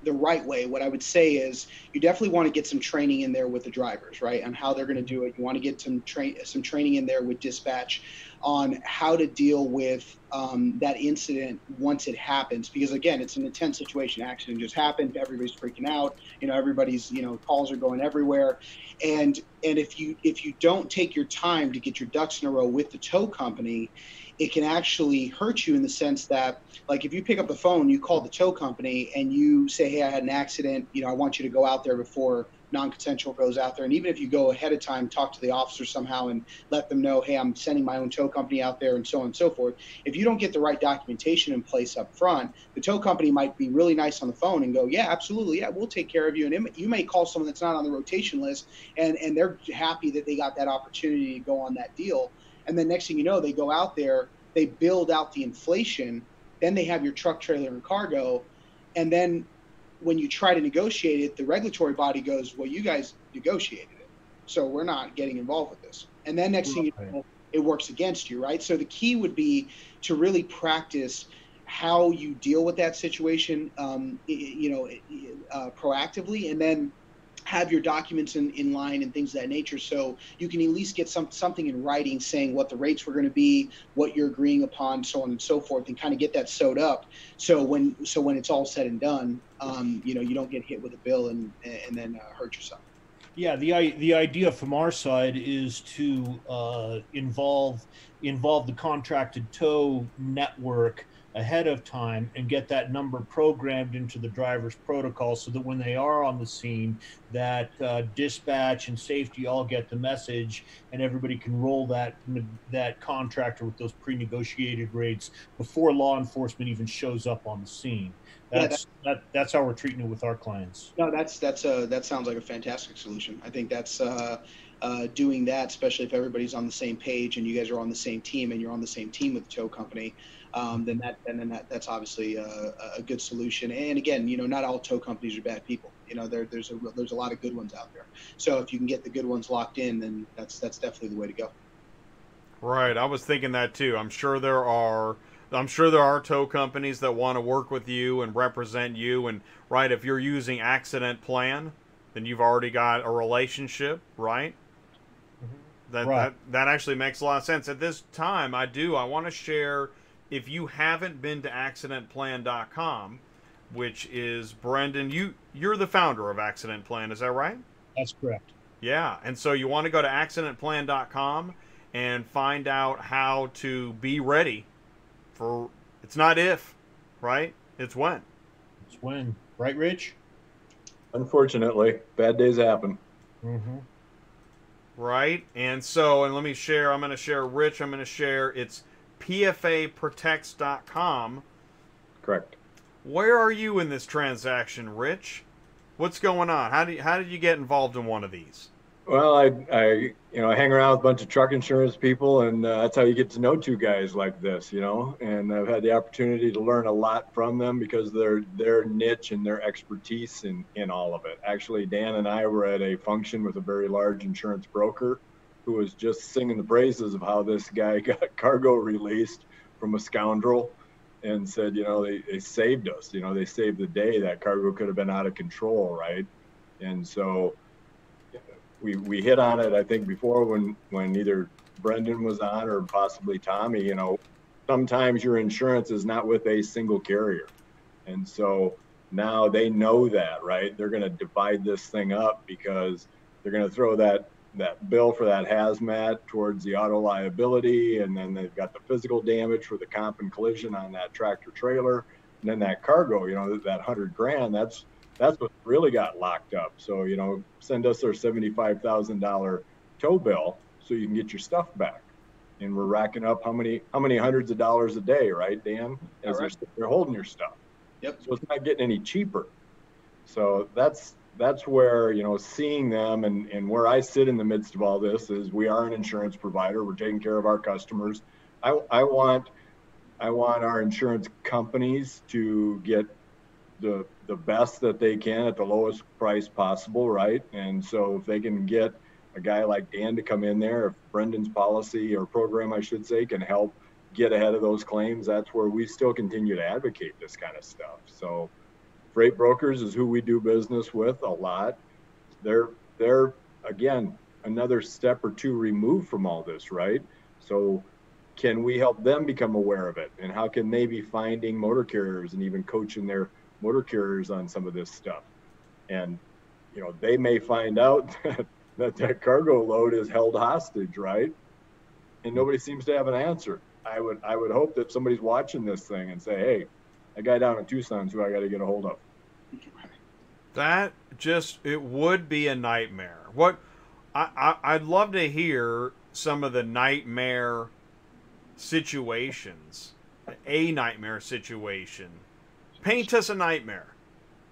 the right way, what I would say is you definitely want to get some training in there with the drivers, right, on how they're going to do it. You want to get some training in there with dispatch on how to deal with that incident once it happens, because again, it's an intense situation. Accident just happened, everybody's freaking out, everybody's, calls are going everywhere, and if you don't take your time to get your ducks in a row with the tow company, it can actually hurt you in the sense that, like, if you pick up the phone, you call the tow company and you say, hey, I had an accident, I want you to go out there before non-consensual goes out there. And even if you go ahead of time, talk to the officer somehow and let them know, hey, I'm sending my own tow company out there, and so on and so forth. If you don't get the right documentation in place up front, the tow company might be really nice on the phone and go, yeah, absolutely, yeah, we'll take care of you. And you may call someone that's not on the rotation list, and they're happy that they got that opportunity to go on that deal. And then next thing you know, they go out there, they build out the inflation, then they have your truck, trailer, and cargo, and then when you try to negotiate it, the regulatory body goes, well, you guys negotiated it, so we're not getting involved with this. And then next thing you know, it works against you, right? So the key would be to really practice how you deal with that situation, proactively, and then have your documents in line and things of that nature, so you can at least get something in writing saying what the rates were going to be, what you're agreeing upon, so on and so forth, and kind of get that sewed up. So when it's all said and done, you don't get hit with a bill and then hurt yourself. Yeah, the idea from our side is to involve the contracted tow network ahead of time and get that number programmed into the driver's protocol, so that when they are on the scene, that dispatch and safety all get the message, and everybody can roll that contractor with those pre-negotiated rates before law enforcement even shows up on the scene. That's how we're treating it with our clients. No, that sounds like a fantastic solution. I think that's doing that, especially if everybody's on the same page and you guys are on the same team and you're on the same team with the tow company. Then that's obviously a good solution. And again, not all tow companies are bad people. There's a lot of good ones out there. So if you can get the good ones locked in, then that's definitely the way to go. Right, I was thinking that too. I'm sure there are tow companies that want to work with you and represent you. And right, if you're using Accident Plan, then you've already got a relationship, right? Mm-hmm. That actually makes a lot of sense. At this time, I want to share. If you haven't been to accidentplan.com, which is, Brendan, you're the founder of Accident Plan, is that right? That's correct. Yeah, and so you want to go to accidentplan.com and find out how to be ready for, it's not if, right? It's when. It's when, right, Rich? Unfortunately, bad days happen. Mm-hmm. Right, and so, and let me share, I'm going to share, Rich, I'm going to share, it's PFAprotects.com. Correct. Where are you in this transaction, Rich? What's going on? How did you get involved in one of these? Well, I hang around with a bunch of truck insurance people, and that's how you get to know two guys like this, And I've had the opportunity to learn a lot from them because their niche and their expertise in all of it. Actually, Dan and I were at a function with a very large insurance broker who was just singing the praises of how this guy got cargo released from a scoundrel, and said, they saved us, they saved the day. That cargo could have been out of control, right? And so we hit on it, I think, before when either Brendan was on or possibly Tommy, sometimes your insurance is not with a single carrier. And so now they know that, right? They're going to divide this thing up because they're going to throw that bill for that hazmat towards the auto liability, and then they've got the physical damage for the comp and collision on that tractor trailer, and then that cargo, that $100,000, that's what really got locked up. So send us our $75,000 tow bill so you can get your stuff back. and we're racking up how many hundreds of dollars a day, right, Dan? As right. They're holding your stuff. Yep. So it's not getting any cheaper. So that's where, you know, seeing them and where I sit in the midst of all this is we are an insurance provider. We're taking care of our customers. I want our insurance companies to get the best that they can at the lowest price possible, right? And so if they can get a guy like Dan to come in there, if Brendan's policy or program, I should say, can help get ahead of those claims, that's where we still continue to advocate this kind of stuff. So freight brokers is who we do business with a lot. They're again, another step or two removed from all this, right? So can we help them become aware of it? And how can they be finding motor carriers and even coaching their motor carriers on some of this stuff? And, you know, they may find out that cargo load is held hostage, right? And nobody seems to have an answer. I would hope that somebody's watching this thing and say, hey, that guy down in Tucson's who I got to get a hold of. That just, it would be a nightmare. What I'd love to hear some of the nightmare situations. A nightmare situation. Paint us a nightmare.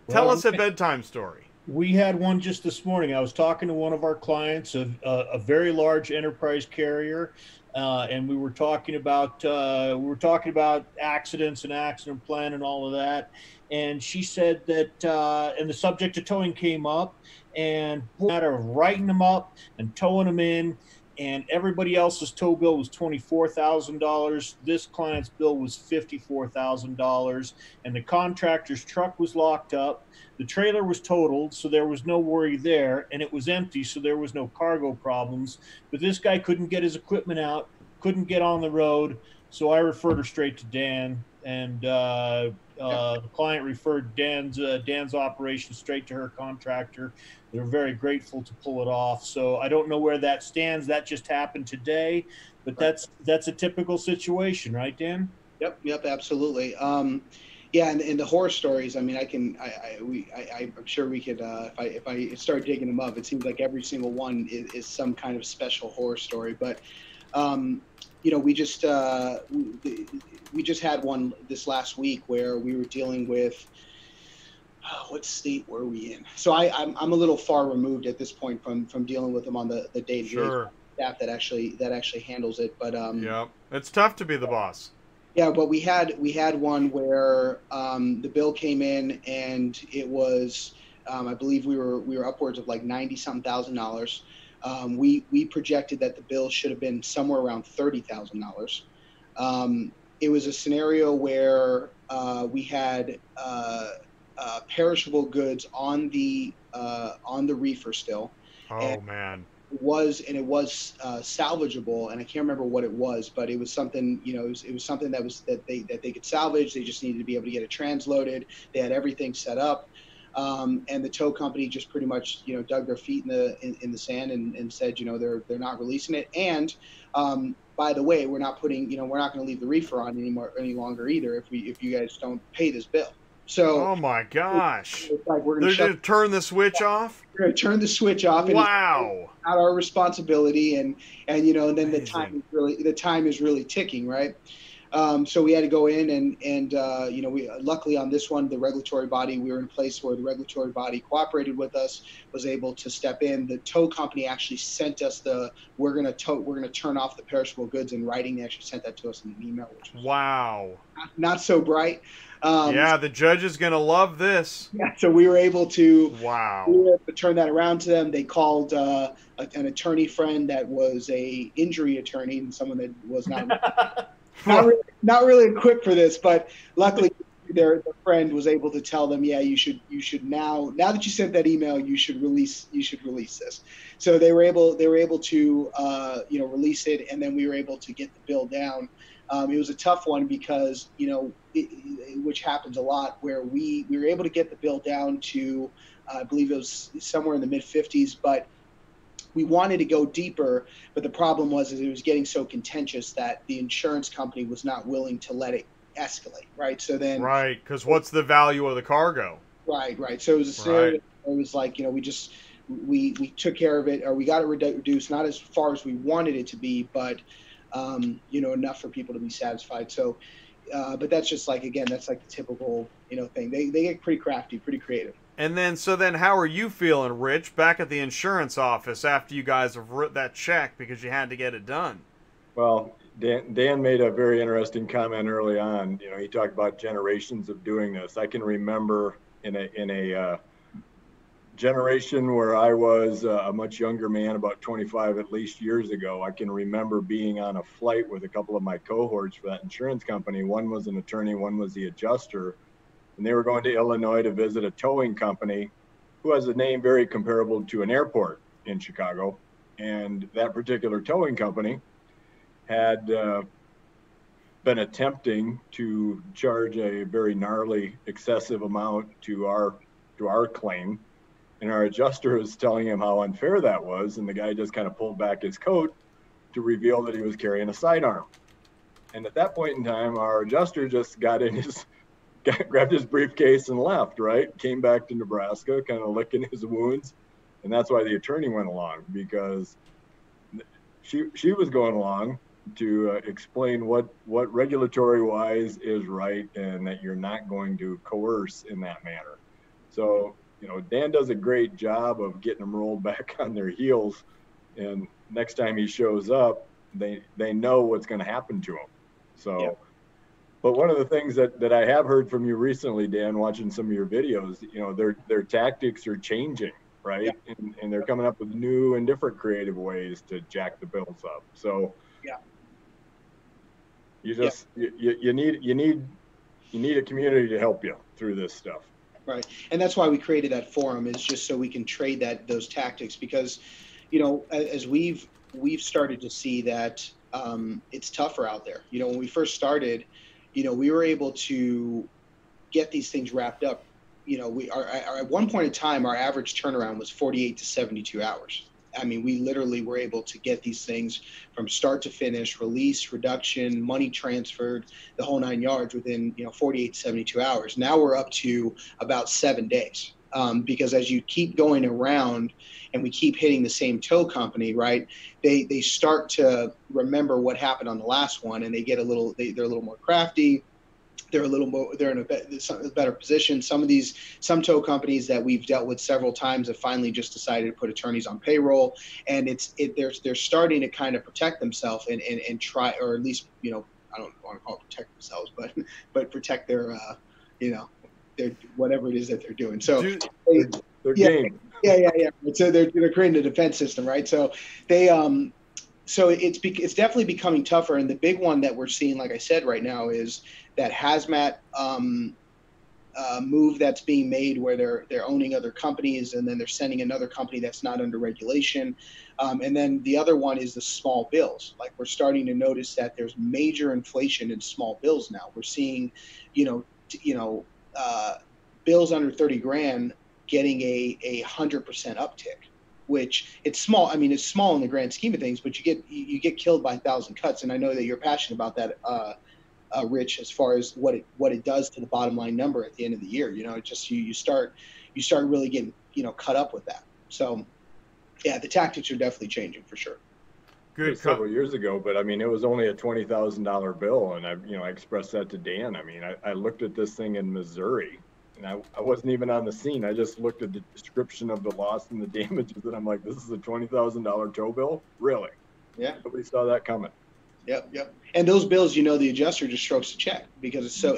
Tell us a bedtime story. We had one just this morning. I was talking to one of our clients, a very large enterprise carrier, and we were talking about accidents and accident plan and all of that. And she said that, and the subject of towing came up, and a matter of writing them up and towing them in. And everybody else's tow bill was $24,000. This client's bill was $54,000. And the contractor's truck was locked up. The trailer was totaled, so there was no worry there. And it was empty, so there was no cargo problems. But this guy couldn't get his equipment out, couldn't get on the road. So I referred her straight to Dan. And the client referred Dan's operation straight to her contractor. They're very grateful to pull it off. So I don't know where that stands. That just happened today, but that's a typical situation, right, Dan? Yep, absolutely. Yeah, and the horror stories. I mean, I'm sure we could. If I start digging them up, it seems like every single one is some kind of special horror story, but. You know, we just had one this last week where we were dealing with what state were we in? So I'm a little far removed at this point from dealing with them on the day-to-day staff that actually handles it. But yeah, it's tough to be the boss. Yeah, but we had one where the bill came in and it was I believe we were upwards of like $90-some thousand. We projected that the bill should have been somewhere around $30,000. It was a scenario where we had perishable goods on the reefer still. Oh man! It was salvageable, and I can't remember what it was, but it was something. You know, it was something that they could salvage. They just needed to be able to get it transloaded. They had everything set up. And the tow company just pretty much, you know, dug their feet in the sand and said, you know, they're not releasing it. And by the way, we're not putting, you know, we're not going to leave the reefer on any longer either if you guys don't pay this bill. So oh my gosh, it's like we're going to turn the switch off. We're going to turn the switch off. And wow, it's not our responsibility. And you know, and then amazing. the time is really ticking, right? So we had to go in and you know, we luckily on this one, the regulatory body, we were in place where the regulatory body cooperated with us, was able to step in. The tow company actually sent us we're going to turn off the perishable goods in writing. They actually sent that to us in an email. Which was wow. Not so bright. Yeah, the judge is going to love this. Yeah, so we were able to turn that around to them. They called an attorney friend that was a injury attorney and someone that was not... Not really equipped for this, but luckily their friend was able to tell them, yeah, you should now that you sent that email, you should release this. So they were able to you know, release it, and then we were able to get the bill down. It was a tough one because, you know, which happens a lot, where we were able to get the bill down to I believe it was somewhere in the mid 50s, but we wanted to go deeper, but the problem was is it was getting so contentious that the insurance company was not willing to let it escalate, right? So then, right, because what's the value of the cargo? Right. So it was a scenario. Right. It was like, you know, we took care of it, or we got it reduced, not as far as we wanted it to be, but you know, enough for people to be satisfied. So, but that's just like, again, that's like the typical, you know, thing. They get pretty crafty, pretty creative. And then, so then how are you feeling, Rich, back at the insurance office after you guys have wrote that check because you had to get it done? Well, Dan made a very interesting comment early on. You know, he talked about generations of doing this. I can remember in a generation where I was a much younger man, about 25 at least years ago, I can remember being on a flight with a couple of my cohorts for that insurance company. One was an attorney, one was the adjuster, and they were going to Illinois to visit a towing company who has a name very comparable to an airport in Chicago. And that particular towing company had been attempting to charge a very gnarly, excessive amount to our claim. And our adjuster was telling him how unfair that was. And the guy just kind of pulled back his coat to reveal that he was carrying a sidearm. And at that point in time, our adjuster just grabbed his briefcase and left, right? Came back to Nebraska, kind of licking his wounds. And that's why the attorney went along, because she was going along to explain what regulatory wise is right and that you're not going to coerce in that manner. So, you know, Dan does a great job of getting them rolled back on their heels, and next time he shows up, they know what's going to happen to him. So, yeah. But one of the things that I have heard from you recently, Dan, watching some of your videos, you know, their tactics are changing, right? Yeah. And they're coming up with new and different creative ways to jack the bills up. So, yeah, you need a community to help you through this stuff. Right. And that's why we created that forum, is just so we can trade those tactics, because, you know, as we've started to see that it's tougher out there. You know, when we first started, you know, we were able to get these things wrapped up. You know, at one point in time, our average turnaround was 48 to 72 hours. I mean, we literally were able to get these things from start to finish, release, reduction, money transferred, the whole nine yards within, you know, 48 to 72 hours. Now we're up to about 7 days, because as you keep going around and we keep hitting the same tow company, right, they start to remember what happened on the last one, and they get a little, they're a little more crafty. They're a little more, they're in a better position. Some tow companies that we've dealt with several times have finally just decided to put attorneys on payroll, and they're starting to kind of protect themselves and try, or at least, you know, I don't want to call it protect themselves, but protect their, you know, their whatever it is that they're doing. So their game. So they're creating a defense system, right? So they so it's definitely becoming tougher, and the big one that we're seeing, like I said, right now is that hazmat move that's being made, where they're owning other companies, and then they're sending another company that's not under regulation, and then the other one is the small bills. Like, we're starting to notice that there's major inflation in small bills now. We're seeing, bills under 30 grand getting a 100% uptick. Which it's small. I mean, it's small in the grand scheme of things, but you get killed by 1,000 cuts. And I know that you're passionate about that, Rich, as far as what it does to the bottom line number at the end of the year. You know, it just you start really getting, you know, cut up with that. So, yeah, the tactics are definitely changing for sure. Good. Several years ago, but I mean, it was only a $20,000 bill, and I expressed that to Dan. I mean, I looked at this thing in Missouri. And I wasn't even on the scene. I just looked at the description of the loss and the damages, and I'm like, this is a $20,000 tow bill? Really? Yeah. Nobody saw that coming. Yep, yep. And those bills, you know, the adjuster just strokes the check, because it's so,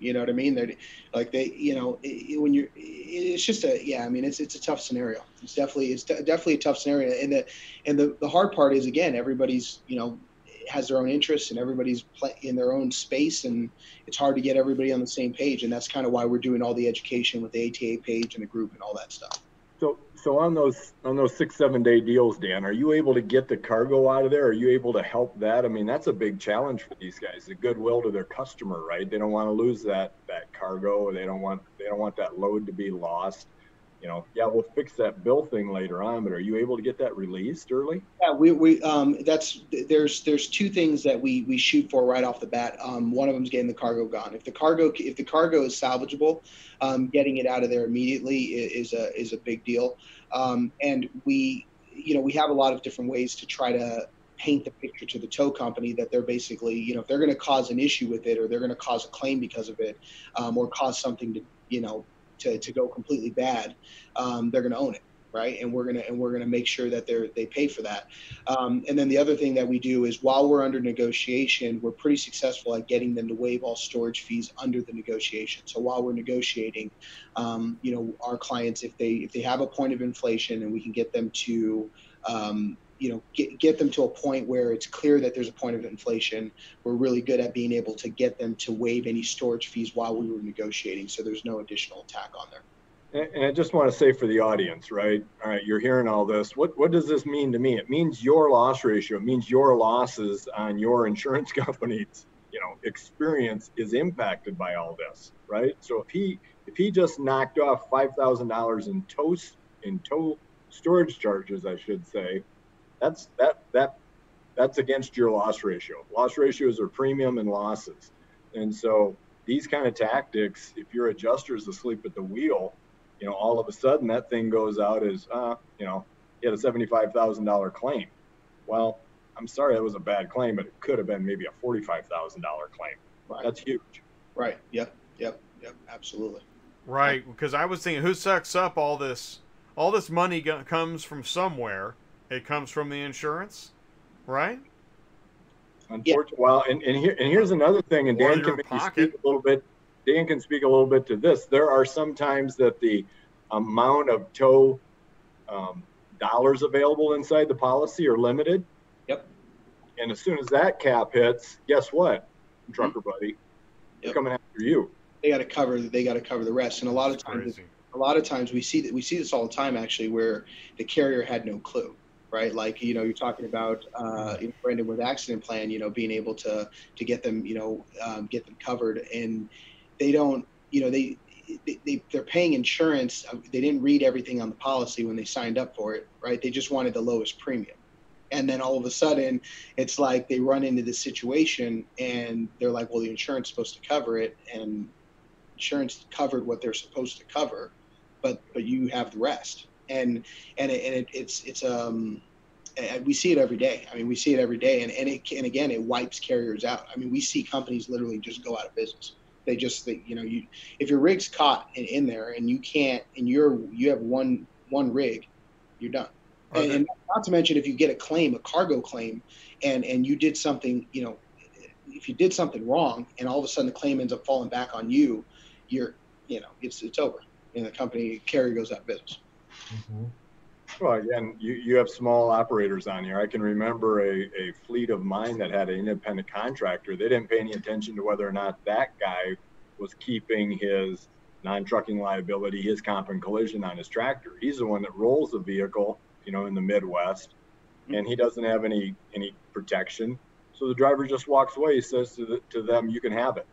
you know what I mean? They're like, it's a tough scenario. It's definitely a tough scenario. And the hard part is, again, everybody's, you know, has their own interests, and everybody's in their own space, and it's hard to get everybody on the same page. And that's kind of why we're doing all the education with the ATA page and the group and all that stuff. So on those 6-7 day deals, Dan, are you able to get the cargo out of there? Are you able to help that? I mean, that's a big challenge for these guys, the goodwill to their customer, right? They don't want to lose that cargo. They don't want that load to be lost. You know, yeah, we'll fix that bill thing later on, but are you able to get that released early? Yeah, there's two things that we shoot for right off the bat. One of them is getting the cargo gone. If the cargo is salvageable, getting it out of there immediately is a big deal. And we have a lot of different ways to try to paint the picture to the tow company that they're basically, you know, if they're going to cause an issue with it, or they're going to cause a claim because of it, or cause something to, you know, to go completely bad, they're going to own it. Right. And we're going to make sure that they pay for that. And then the other thing that we do is, while we're under negotiation, we're pretty successful at getting them to waive all storage fees under the negotiation. So while we're negotiating, you know, our clients, if they have a point of inflation and we can get them to, you know, get them to a point where it's clear that there's a point of inflation, we're really good at being able to get them to waive any storage fees while we were negotiating. So there's no additional attack on there. And I just want to say for the audience, right? All right, you're hearing all this. What does this mean to me? It means your loss ratio. It means your losses on your insurance company's, you know, experience is impacted by all this, right? So if he just knocked off $5,000 in tow storage charges, I should say, that's against your loss ratio. Loss ratios are premium and losses, and so these kind of tactics, if your adjuster is asleep at the wheel, you know, all of a sudden that thing goes out as, you know, he had a $75,000 claim. Well, I'm sorry, that was a bad claim, but it could have been maybe a $45,000 claim. Right. That's huge. Right. Yep. Absolutely. Right. Because I was thinking, who sucks up all this? All this money comes from somewhere. It comes from the insurance, right? Unfortunately, yeah. Well, here's another thing, and Dan can speak a little bit. Dan can speak a little bit to this. There are some times that the amount of tow dollars available inside the policy are limited. Yep. And as soon as that cap hits, guess what, trucker buddy, they're coming after you. They got to cover the rest, and a lot of times we see this all the time, actually, where the carrier had no clue. Right, like, you know, you're talking about Brendan with Accident Plan, you know, being able to get them, you know, get them covered, and they don't, you know, they're paying insurance. They didn't read everything on the policy when they signed up for it, right? They just wanted the lowest premium, and then all of a sudden, it's like they run into this situation, and they're like, well, the insurance is supposed to cover it, and insurance covered what they're supposed to cover, but you have the rest. And we see it every day. I mean, we see it every day, and again, it wipes carriers out. I mean, we see companies literally just go out of business. They just think, you know, if your rig's caught in there and you can't, and you have one rig, you're done. Okay. And not to mention, if you get a claim, a cargo claim, and you did something, you know, if you did something wrong, and all of a sudden the claim ends up falling back on you, you know, it's over, and the carrier goes out of business. Mm-hmm. Well, again, you have small operators on here. I can remember a fleet of mine that had an independent contractor. They didn't pay any attention to whether or not that guy was keeping his non-trucking liability, his comp and collision on his tractor. He's the one that rolls the vehicle, you know, in the Midwest, and he doesn't have any protection. So the driver just walks away. He says to them, you can have it.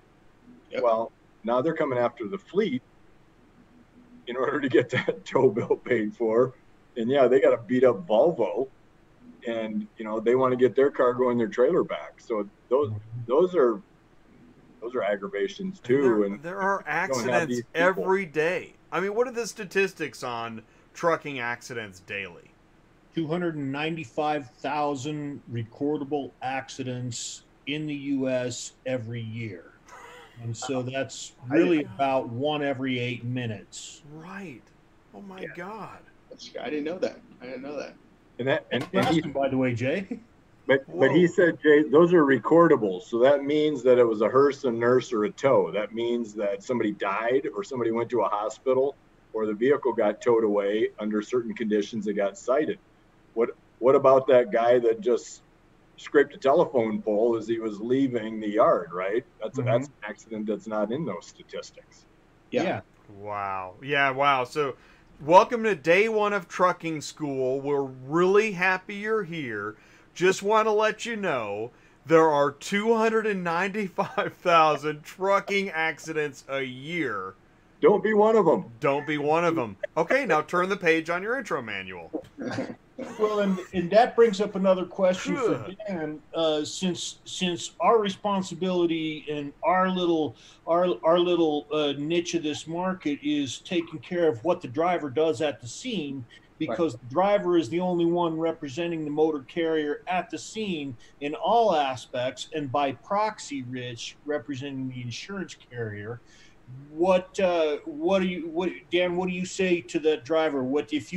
Yep. Well, now they're coming after the fleet in order to get that tow bill paid for. And yeah, they got a beat up Volvo, and, you know, they want to get their cargo and their trailer back. So those are aggravations too. And there are accidents every day. I mean, what are the statistics on trucking accidents daily? 295,000 recordable accidents in the U.S. every year. And so that's really about one every 8 minutes. Right. Oh my God. I didn't know that. And by the way, Jay. But he said, Jay, those are recordables. So that means that it was a hearse, a nurse, or a tow. That means that somebody died, or somebody went to a hospital, or the vehicle got towed away under certain conditions that got cited. What about that guy that just scraped a telephone pole as he was leaving the yard, right? That's an accident that's not in those statistics. Yeah. Wow. Yeah, wow. So welcome to day one of trucking school. We're really happy you're here. Just want to let you know there are 295,000 trucking accidents a year. Don't be one of them. Don't be one of them. Okay, now turn the page on your intro manual. Well, and that brings up another question for Dan. Since our responsibility and our little niche of this market is taking care of what the driver does at the scene, because the driver is the only one representing the motor carrier at the scene in all aspects, and by proxy, Rich, representing the insurance carrier. What do you say to that driver? What if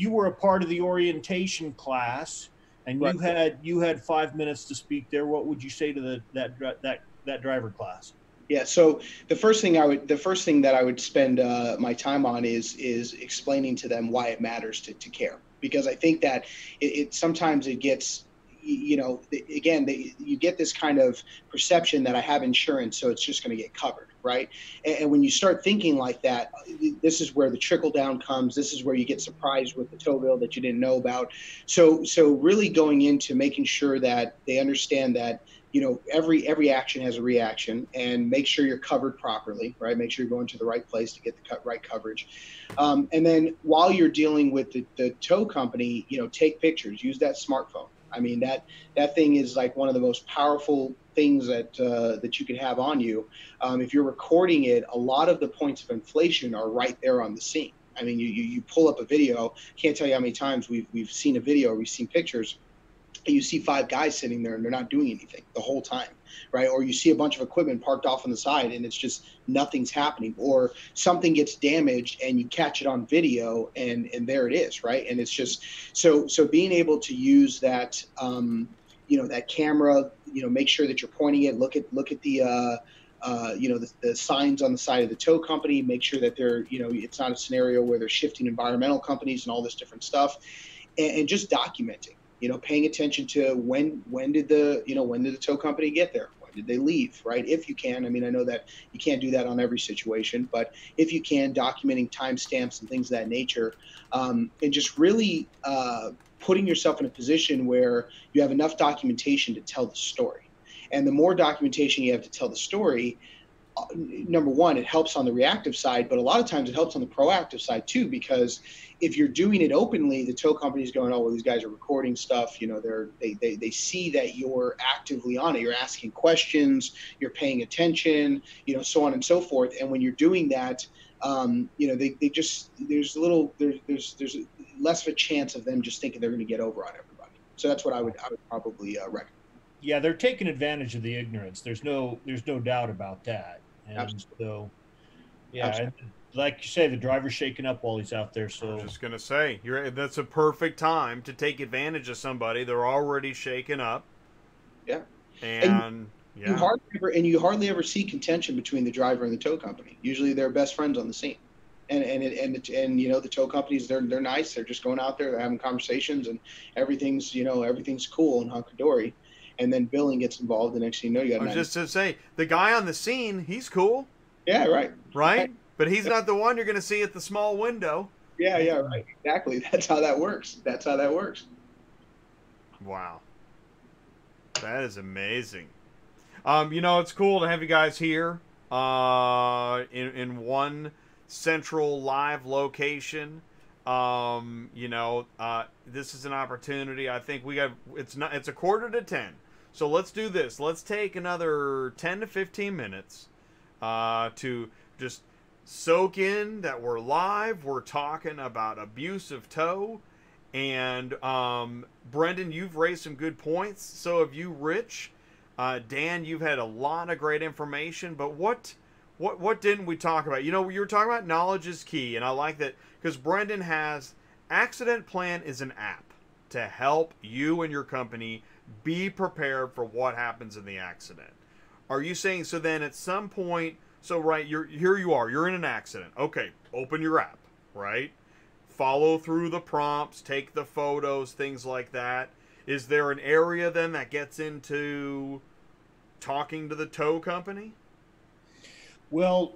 you were a part of the orientation class and you had 5 minutes to speak there, what would you say to that driver class? Yeah. So the first thing that I would spend my time on is explaining to them why it matters to care, because I think that it sometimes it gets, you know, again, you get this kind of perception that I have insurance, so it's just going to get covered, right? And when you start thinking like that, this is where the trickle down comes. This is where you get surprised with the tow bill that you didn't know about. So really going into making sure that they understand that, you know, every action has a reaction, and make sure you're covered properly, right? Make sure you're going to the right place to get the right coverage. And then while you're dealing with the tow company, you know, take pictures, use that smartphone. I mean, that thing is like one of the most powerful things that you could have on you. If you're recording it, a lot of the points of inflation are right there on the scene. I mean, you pull up a video. Can't tell you how many times we've seen a video, we've seen pictures, and you see five guys sitting there and they're not doing anything the whole time, right? Or you see a bunch of equipment parked off on the side and it's just nothing's happening, or something gets damaged and you catch it on video and there it is, right? And it's just, so being able to use that, you know, that camera, you know, make sure that you're pointing it, look at the, you know, the signs on the side of the tow company, make sure that they're, you know, it's not a scenario where they're shifting environmental companies and all this different stuff, and just documenting. You know, paying attention to when did the tow company get there? When did they leave, right? If you can, I mean, I know that you can't do that on every situation, but if you can, documenting timestamps and things of that nature, and just really putting yourself in a position where you have enough documentation to tell the story. And the more documentation you have to tell the story, number one, it helps on the reactive side, but a lot of times it helps on the proactive side too, because if you're doing it openly, the tow company's going, oh, well, these guys are recording stuff. You know, they see that you're actively on it. You're asking questions, you're paying attention, you know, so on and so forth. And when you're doing that, you know, they just, there's less of a chance of them just thinking they're going to get over on everybody. So that's what I would probably recommend. Yeah, they're taking advantage of the ignorance. There's no doubt about that. And absolutely. So, yeah, absolutely. Like you say, the driver's shaking up while he's out there. So I was just gonna say, that's a perfect time to take advantage of somebody. They're already shaken up. Yeah, and yeah, you hardly ever see contention between the driver and the tow company. Usually, they're best friends on the scene. And you know, the tow companies, they're nice. They're just going out there, they're having conversations, and everything's cool and hunky dory. And then billing gets involved. The next thing you know, you got. I was just to say, the guy on the scene, he's cool. Yeah, right. Right, but he's not the one you're going to see at the small window. Yeah, yeah, right. Exactly. That's how that works. That's how that works. Wow, that is amazing. You know, it's cool to have you guys here in one central live location. You know, this is an opportunity. I think we got, it's a 9:45. So let's do this. Let's take another 10 to 15 minutes, to just soak in that we're live. We're talking about abusive tow, and, Brendan, you've raised some good points. So have you, Rich. Dan, you've had a lot of great information, but what didn't we talk about? You know, you were talking about knowledge is key, and I like that, because Brendan has Accident Plan is an app to help you and your company be prepared for what happens in the accident. Are you saying, so then at some point, so right, you're in an accident. Okay, open your app, right? Follow through the prompts, take the photos, things like that. Is there an area then that gets into talking to the tow company? Well,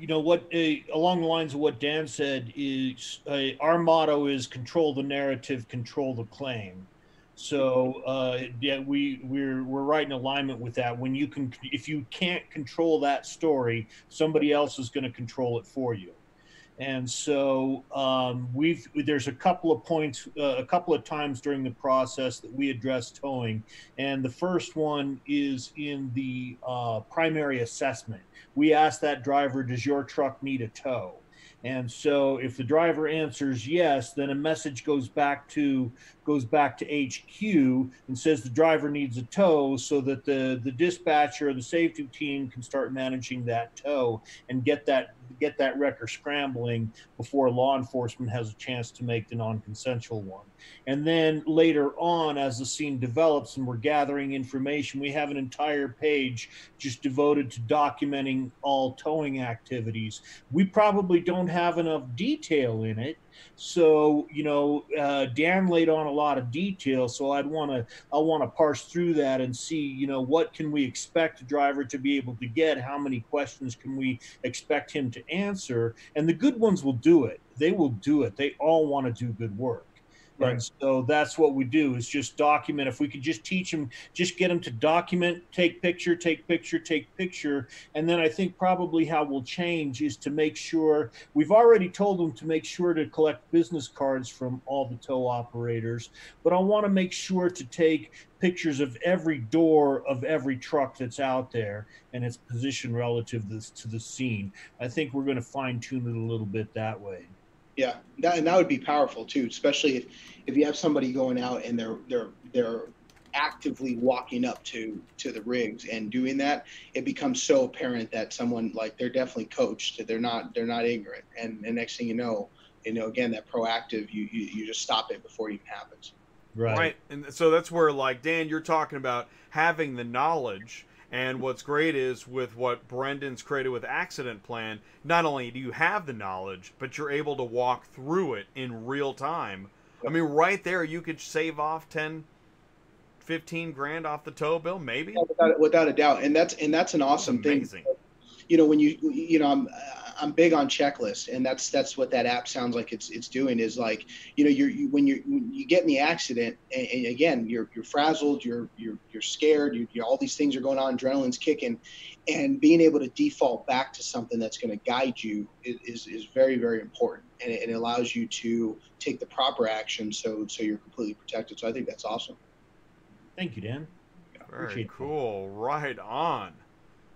you know what? Along the lines of what Dan said, is our motto is control the narrative, control the claim. So yeah, we're right in alignment with that. When you can, if you can't control that story, somebody else is going to control it for you. And so there's a couple of points, a couple of times during the process that we address towing. And the first one is in the primary assessment. We ask that driver, does your truck need a tow? And so if the driver answers yes, then a message goes back to HQ and says the driver needs a tow, so that the dispatcher or the safety team can start managing that tow and get that wrecker scrambling before law enforcement has a chance to make the non-consensual one. And then later on, as the scene develops and we're gathering information, we have an entire page just devoted to documenting all towing activities. We probably don't have enough detail in it. So, you know, Dan laid on a lot of detail, so I want to parse through that and see, you know, what can we expect the driver to be able to get? How many questions can we expect him to answer? And the good ones will do it. They will do it. They all want to do good work. Right. And so that's what we do, is just document. If we could just teach them, just get them to document, take picture. And then I think probably how we'll change is to make sure, we've already told them to make sure to collect business cards from all the tow operators, but I want to make sure to take pictures of every door of every truck that's out there and its position relative to the scene. I think we're going to fine tune it a little bit that way. Yeah, and that would be powerful too, especially if you have somebody going out and they're actively walking up to the rigs and doing that. It becomes so apparent that someone, like, they're definitely coached, that they're not ignorant. And the next thing you know, again, that proactive, you just stop it before it even happens. Right. And so that's where, like, Dan, you're talking about having the knowledge. And what's great is with what Brendan's created with Accident Plan, not only do you have the knowledge, but you're able to walk through it in real time. I mean, right there, you could save off 10, 15 grand off the tow bill, maybe. Yeah, without a doubt. And that's an awesome thing. You know, when you know, I'm big on checklists, and that's what that app sounds like it's doing, is like, you know, when you get in the accident, and again, you're frazzled, you're scared, you're all these things are going on, adrenaline's kicking, and being able to default back to something that's going to guide you is very, very important, and it allows you to take the proper action, so you're completely protected. So I think that's awesome. Thank you, Dan. Very cool. Right on.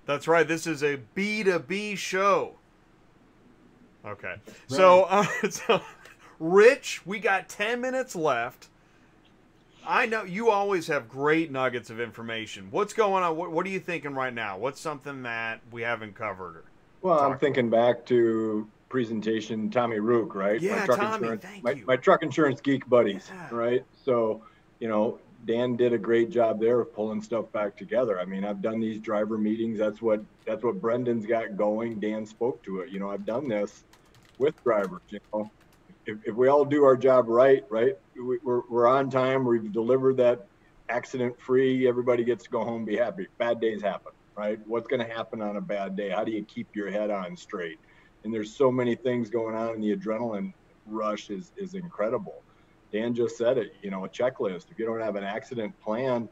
That's right. This is a B2B show. Okay. Right. So, Rich, we got 10 minutes left. I know you always have great nuggets of information. What's going on? What are you thinking right now? What's something that we haven't covered? Well, I'm thinking back to presentation Tommy Rook, right? Yeah, Tommy, thank you. My truck insurance geek buddies, yeah. Right? So, you know, Dan did a great job there of pulling stuff back together. I mean, I've done these driver meetings. That's what Brendan's got going. Dan spoke to it. You know, I've done this with drivers. You know, if we all do our job right, we're on time. We've delivered that accident-free. Everybody gets to go home, be happy. Bad days happen, right? What's going to happen on a bad day? How do you keep your head on straight? And there's so many things going on, and the adrenaline rush is incredible. Dan just said it, you know, a checklist. If you don't have an accident plan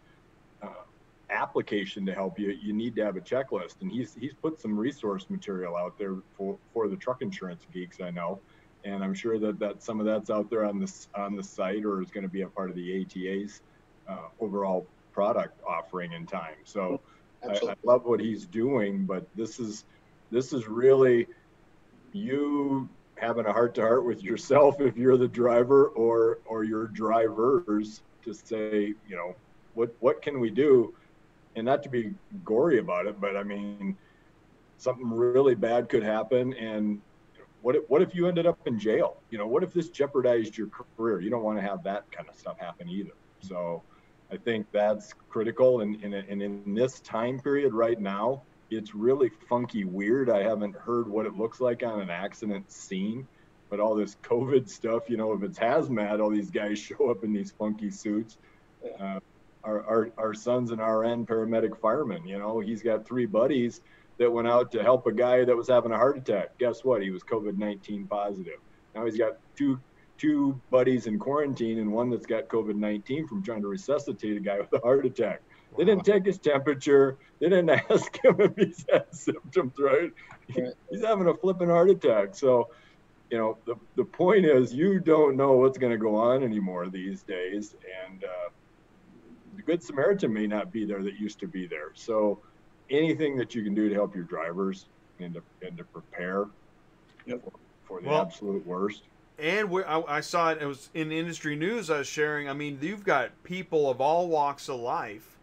application to help you, you need to have a checklist. And he's put some resource material out there for the truck insurance geeks, I know. And I'm sure that some of that's out there on the site, or is going to be a part of the ATA's overall product offering in time. So I love what he's doing, but this is really you having a heart-to-heart with yourself, if you're the driver or your drivers, to say, you know, what can we do? And not to be gory about it, but I mean, something really bad could happen. And what if you ended up in jail? You know, what if this jeopardized your career? You don't want to have that kind of stuff happen either. So I think that's critical. And in this time period right now, it's really funky weird. I haven't heard what it looks like on an accident scene, but all this COVID stuff, you know, if it's hazmat, all these guys show up in these funky suits. Our son's an RN, paramedic fireman, you know, he's got three buddies that went out to help a guy that was having a heart attack. Guess what? He was COVID-19 positive. Now he's got two buddies in quarantine and one that's got COVID-19 from trying to resuscitate a guy with a heart attack. They didn't take his temperature. They didn't ask him if he's had symptoms, right? He's having a flipping heart attack. So, you know, the point is, you don't know what's going to go on anymore these days. And the Good Samaritan may not be there that used to be there. So anything that you can do to help your drivers and to prepare for the absolute worst. And I saw it, it was in industry news I was sharing. I mean, you've got people of all walks of life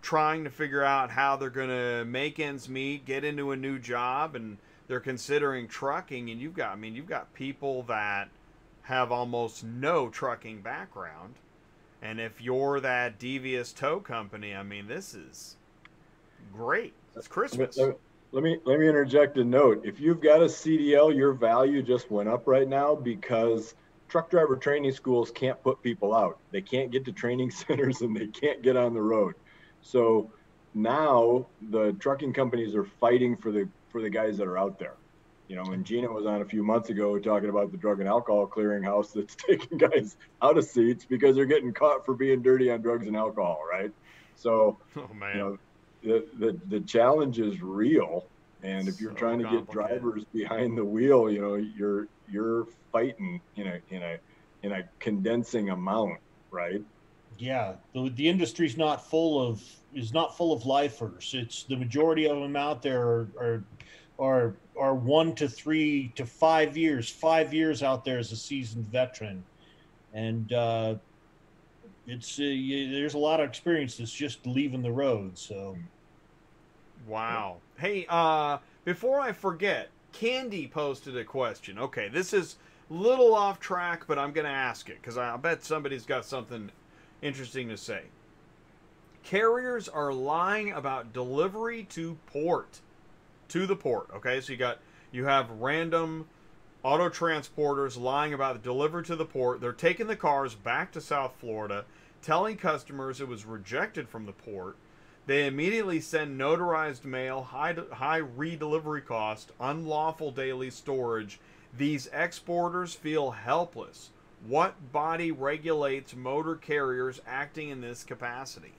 trying to figure out how they're going to make ends meet, get into a new job, and they're considering trucking. And you've got, I mean, you've got people that have almost no trucking background. And if you're that devious tow company, I mean, this is great. It's Christmas. Let me interject a note. If you've got a CDL, your value just went up right now because truck driver training schools can't put people out. They can't get to training centers and they can't get on the road. So now the trucking companies are fighting for the guys that are out there. You know, and Gina was on a few months ago talking about the Drug and Alcohol Clearinghouse that's taking guys out of seats because they're getting caught for being dirty on drugs and alcohol, right? So, oh, man. You know, the challenge is real, and if you're trying to get drivers behind the wheel, you know, you're fighting in a condensing amount, right? Yeah, the industry's not full of lifers. It's the majority of them out there are 1 to 3 to 5 years. 5 years out there as a seasoned veteran, and there's a lot of experience that's just leaving the road. So, wow. Hey, before I forget, Candy posted a question. Okay, this is a little off track, but I'm going to ask it because I bet somebody's got something interesting to say. Carriers are lying about delivery to the port. Okay, so you have random auto transporters lying about the delivery to the port. They're taking the cars back to South Florida, telling customers it was rejected from the port. They immediately send notarized mail, high re-delivery cost, unlawful daily storage. These exporters feel helpless. What body regulates motor carriers acting in this capacity?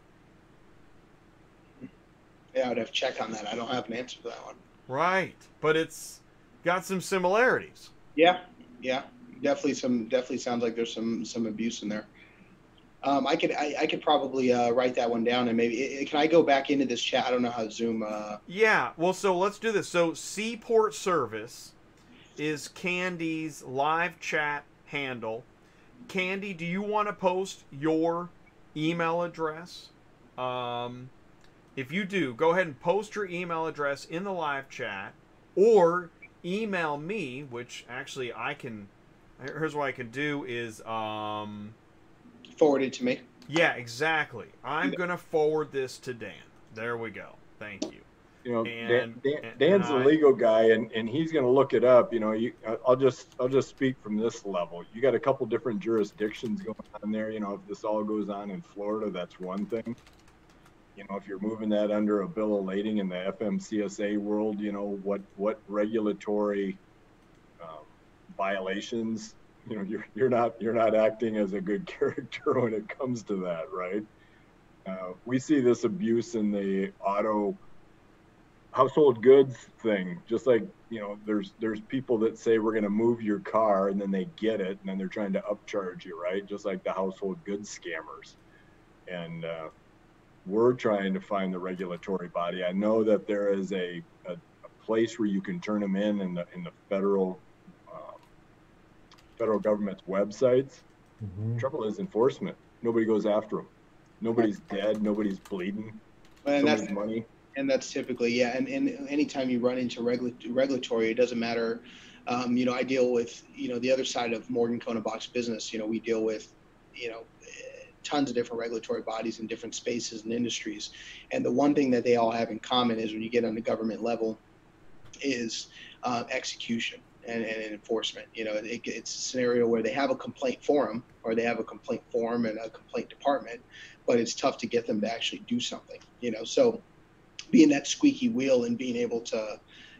Yeah, I would have to check on that. I don't have an answer to that one. Right, but it's got some similarities. Yeah, definitely some. Definitely sounds like there's some abuse in there. I could probably write that one down and maybe can I go back into this chat? I don't know how Zoom. Yeah, well, so let's do this. So Seaport Service is Candy's live chat handle. Candy, do you want to post your email address? If you do, go ahead and post your email address in the live chat, or email me, which actually I can, here's what I can do is forward it to me. Yeah, exactly. I'm gonna forward this to Dan. There we go. Thank you. You know, and, Dan's the legal guy, and he's gonna look it up. You know, I'll just speak from this level. You got a couple different jurisdictions going on there. You know, if this all goes on in Florida, that's one thing. You know, if you're moving that under a bill of lading in the FMCSA world, you know, what regulatory violations, you know, you're not acting as a good character when it comes to that, right? We see this abuse in the auto household goods thing, just like, you know, there's people that say we're going to move your car, and then they get it, and then they're trying to upcharge you, right? Just like the household goods scammers. And we're trying to find the regulatory body. I know that there is a place where you can turn them in the federal government's websites. Mm-hmm. Trouble is enforcement. Nobody goes after them. Nobody's dead. Nobody's bleeding. And that's money. And that's typically, yeah. And anytime you run into regulatory, it doesn't matter. You know, I deal with, you know, the other side of Morgan Kona Box business. You know, we deal with, you know, tons of different regulatory bodies in different spaces and industries. And the one thing that they all have in common is when you get on the government level is execution and enforcement. You know, it's a scenario where they have a complaint forum, or they have a complaint form and a complaint department, but it's tough to get them to actually do something, you know? So being that squeaky wheel and being able to,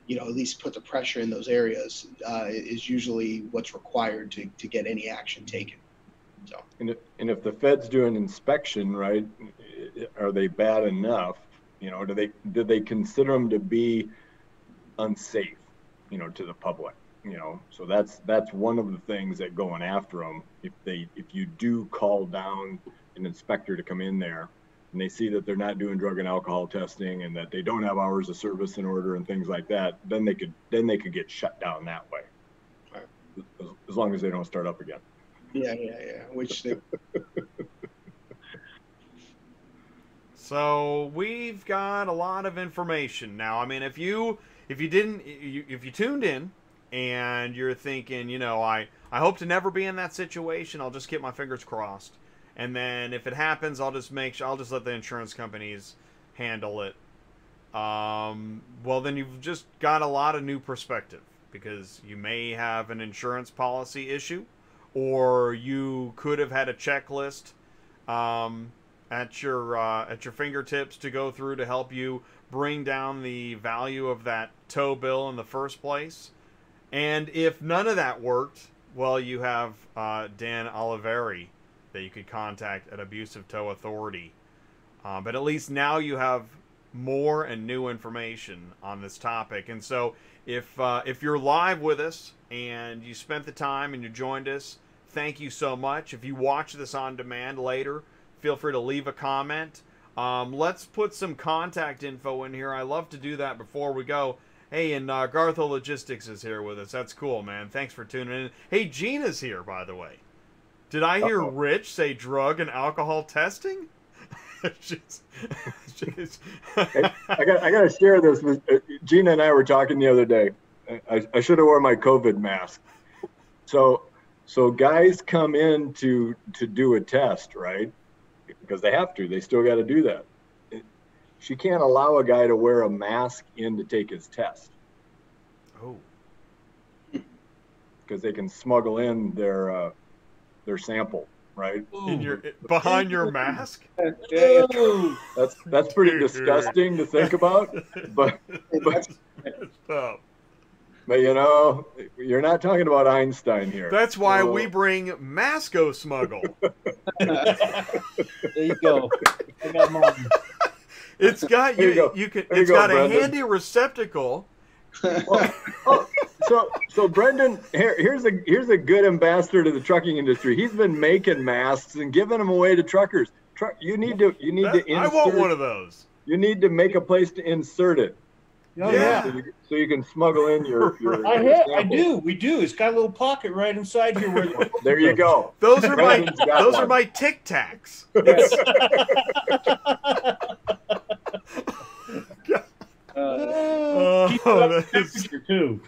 you know, at least put the pressure in those areas is usually what's required to get any action taken. So. And if the feds do an inspection, right, are they bad enough? You know, do they consider them to be unsafe, you know, to the public? You know, so that's one of the things that going after them. If you do call down an inspector to come in there, and they see that they're not doing drug and alcohol testing, and that they don't have hours of service in order and things like that, then they could get shut down that way. Right. as long as they don't start up again. Yeah. Which they... So we've got a lot of information now. I mean, if you tuned in and you're thinking, you know, I hope to never be in that situation. I'll just keep my fingers crossed, and then if it happens, I'll just make sure, I'll just let the insurance companies handle it. Well, then you've just got a lot of new perspective, because you may have an insurance policy issue, or you could have had a checklist at your fingertips to go through to help you bring down the value of that tow bill in the first place. And if none of that worked, well, you have Dan Olivieri that you could contact at Abusive Tow Authority. But at least now you have more and new information on this topic. And so if you're live with us and you spent the time and you joined us, thank you so much. If you watch this on demand later, feel free to leave a comment. Let's put some contact info in here. I love to do that before we go. Hey, and Gartho Logistics is here with us. That's cool, man. Thanks for tuning in. Hey, Gina's here, by the way. Did I hear Rich say drug and alcohol testing? I gotta share this with Gina. And I were talking the other day. I should have worn my COVID mask. So guys come in to do a test, right? Because they have to, they still got to do that. She can't allow a guy to wear a mask in to take his test. Oh. Because they can smuggle in their sample, right? In your, behind your mask? That's pretty disgusting to think about. But you know, you're not talking about Einstein here. That's why we bring Masco Smuggle. There you go. I got mine. It's got it's got a handy receptacle. So Brendan, here's a good ambassador to the trucking industry. He's been making masks and giving them away to truckers. You need to insert, I want one of those. You need to make a place to insert it. Oh, yeah. So you can smuggle in your I do. It's got a little pocket right inside here. Where there you go. Those are my Tic Tacs. Too.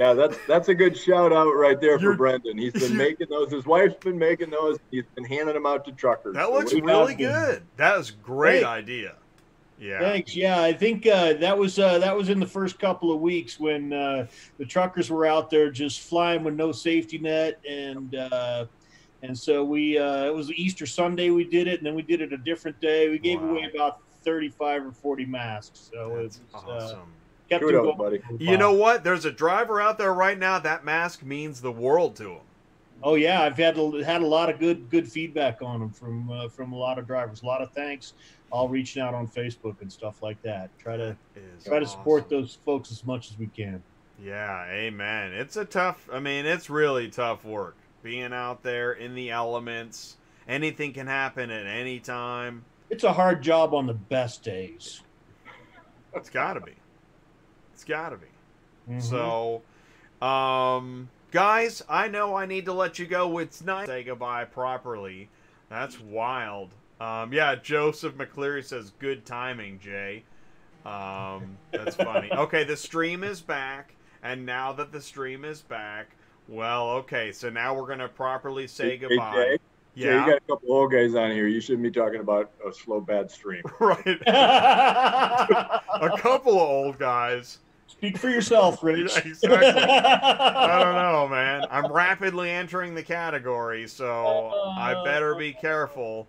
Yeah, that's a good shout out right there for Brendan. He's been making those. His wife's been making those. He's been handing them out to truckers. That looks really good. That is a great idea. Yeah. Thanks. Yeah, I think that was in the first couple of weeks when the truckers were out there just flying with no safety net, and so we it was Easter Sunday we did it, and then we did it a different day. We gave away about 35 or 40 masks. So it's awesome. Kept it going, buddy. You know what? There's a driver out there right now. That mask means the world to him. Oh yeah, I've had a lot of good feedback on them from a lot of drivers. A lot of thanks. All reaching out on Facebook and stuff like that. Try to support those folks as much as we can. Yeah, amen. It's a tough. I mean, it's really tough work being out there in the elements. Anything can happen at any time. It's a hard job on the best days. It's got to be. It's got to be. Mm-hmm. So, guys, I know I need to let you go. It's nice to say goodbye properly. That's wild. Yeah, Joseph McCleary says, good timing, Jay. That's funny. Okay, the stream is back. And now that the stream is back, well, okay, so now we're going to properly say goodbye. Hey, Jay. Yeah. So you got a couple old guys on here. You shouldn't be talking about a slow, bad stream. Right. A couple of old guys. Speak for yourself, Rich. Exactly. I don't know, man. I'm rapidly entering the category, so I better be careful.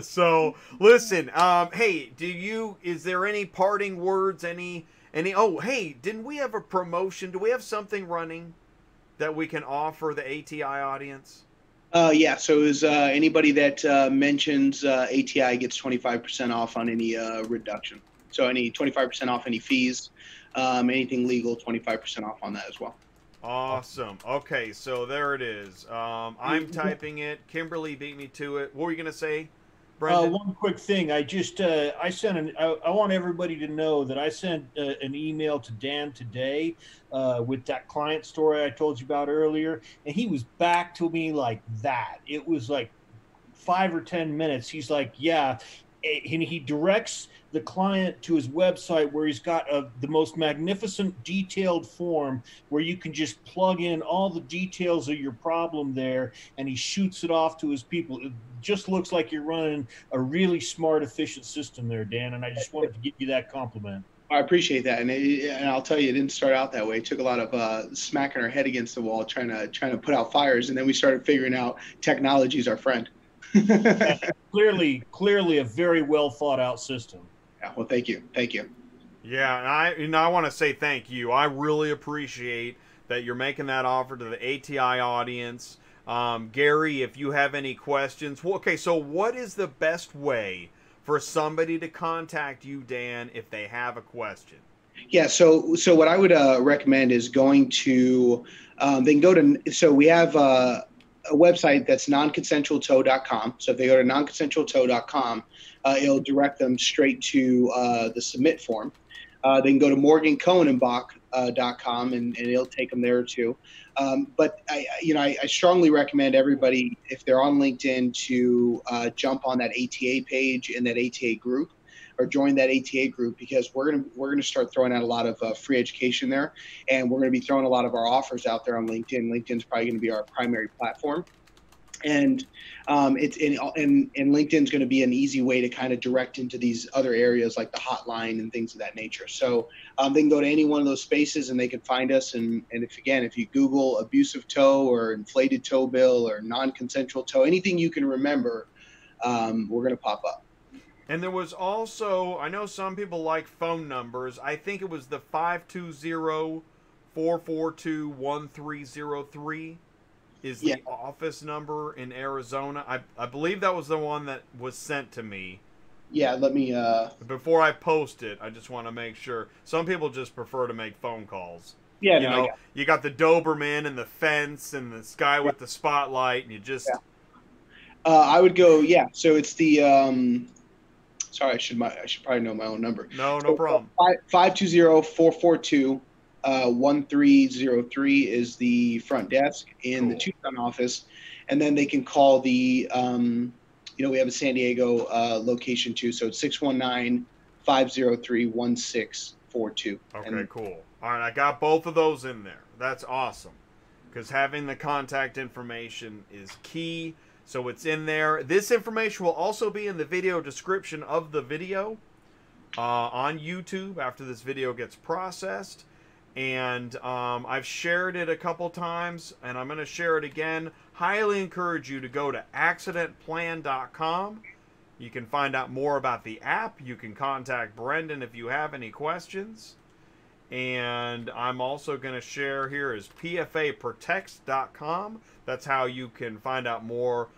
So listen, hey, is there any parting words, any oh, hey, didn't we have a promotion? Do we have something running that we can offer the ATI audience? Yeah, so is anybody that mentions ATI gets 25% off on any reduction. So any 25% off any fees, anything legal, 25% off on that as well. Awesome. Okay, so there it is. I'm typing it. Kimberly beat me to it. What were you going to say, Brendan? One quick thing. I just I sent an. I want everybody to know that I sent an email to Dan today with that client story I told you about earlier, and he was back to me like that. It was like 5 or 10 minutes. He's like, yeah, and he directs the client to his website where he's got the most magnificent detailed form where you can just plug in all the details of your problem there, and he shoots it off to his people. It just looks like you're running a really smart, efficient system there, Dan, and I just wanted to give you that compliment. I appreciate that, and I'll tell you, it didn't start out that way. It took a lot of smacking our head against the wall, trying to put out fires, and then we started figuring out technology is our friend. Clearly a very well thought out system. Yeah, well, thank you. Yeah, and I want to say thank you. I really appreciate that you're making that offer to the ATI audience. Gary, if you have any questions, okay, so what is the best way for somebody to contact you, Dan, if they have a question? Yeah, so what I would recommend is going to so we have a website that's nonconsensualtow.com. So if they go to nonconsensualtow.com, it'll direct them straight to the submit form. They can go to morgancohenandbach.com and it'll take them there too. But I strongly recommend everybody, if they're on LinkedIn, to jump on that ATA page and that ATA group, or join that ATA group, because we're gonna start throwing out a lot of free education there, and we're gonna be throwing a lot of our offers out there on LinkedIn. LinkedIn's probably gonna be our primary platform, and LinkedIn's gonna be an easy way to kind of direct into these other areas like the hotline and things of that nature. So they can go to any one of those spaces and they can find us. And if you Google abusive tow or inflated tow bill or non-consensual tow, anything you can remember, we're gonna pop up. And there was also, I know some people like phone numbers. I think it was the 520-442-1303 is the office number in Arizona. I believe that was the one that was sent to me. Yeah, let me... Before I post it, I just want to make sure. Some people just prefer to make phone calls. Yeah, you got the Doberman and the fence and this guy with the spotlight, and you just... Yeah. I would go, so it's the... Sorry, I should probably know my own number. No problem. 520-442-1303 is the front desk in the Tucson office, and then they can call the we have a San Diego location too, so it's 619-503-1642. Okay, cool. All right, I got both of those in there. That's awesome, because having the contact information is key. So it's in there. This information will also be in the video description of the video on YouTube after this video gets processed. And I've shared it a couple times, and I'm going to share it again. Highly encourage you to go to accidentplan.com. You can find out more about the app. You can contact Brendan if you have any questions. And I'm also going to share here is pfaprotects.com. That's how you can find out more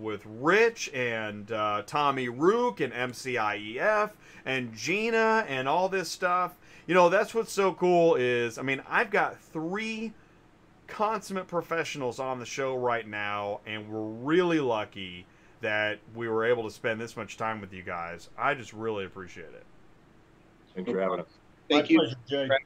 with Rich and Tommy Rook and MCIEF and Gina and all this stuff. You know, that's what's so cool is, I mean, I've got 3 consummate professionals on the show right now, and we're really lucky that we were able to spend this much time with you guys. I just really appreciate it. Thanks for having us. Thank you. My pleasure, Jay.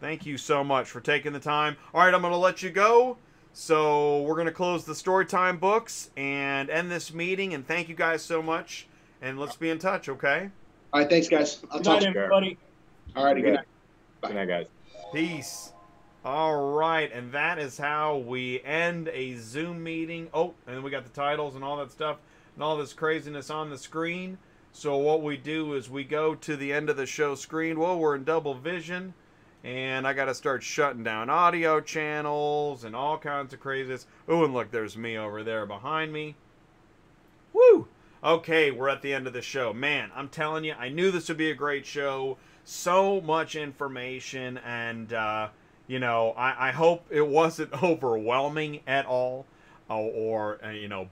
Thank you so much for taking the time. All right, I'm going to let you go. So we're going to close the Storytime books and end this meeting. And thank you guys so much. And let's be in touch, okay? All right, thanks, guys. I'll talk to you. Everybody. All right, good night. Bye. Good night, guys. Peace. All right, and that is how we end a Zoom meeting. Oh, and then we got the titles and all that stuff and all this craziness on the screen. So what we do is we go to the end of the show screen. Well, we're in double vision, and I got to start shutting down audio channels and all kinds of craziness. Oh, and look, there's me over there behind me. Woo! Okay, we're at the end of the show. Man, I'm telling you, I knew this would be a great show. So much information, and, I hope it wasn't overwhelming at all. Or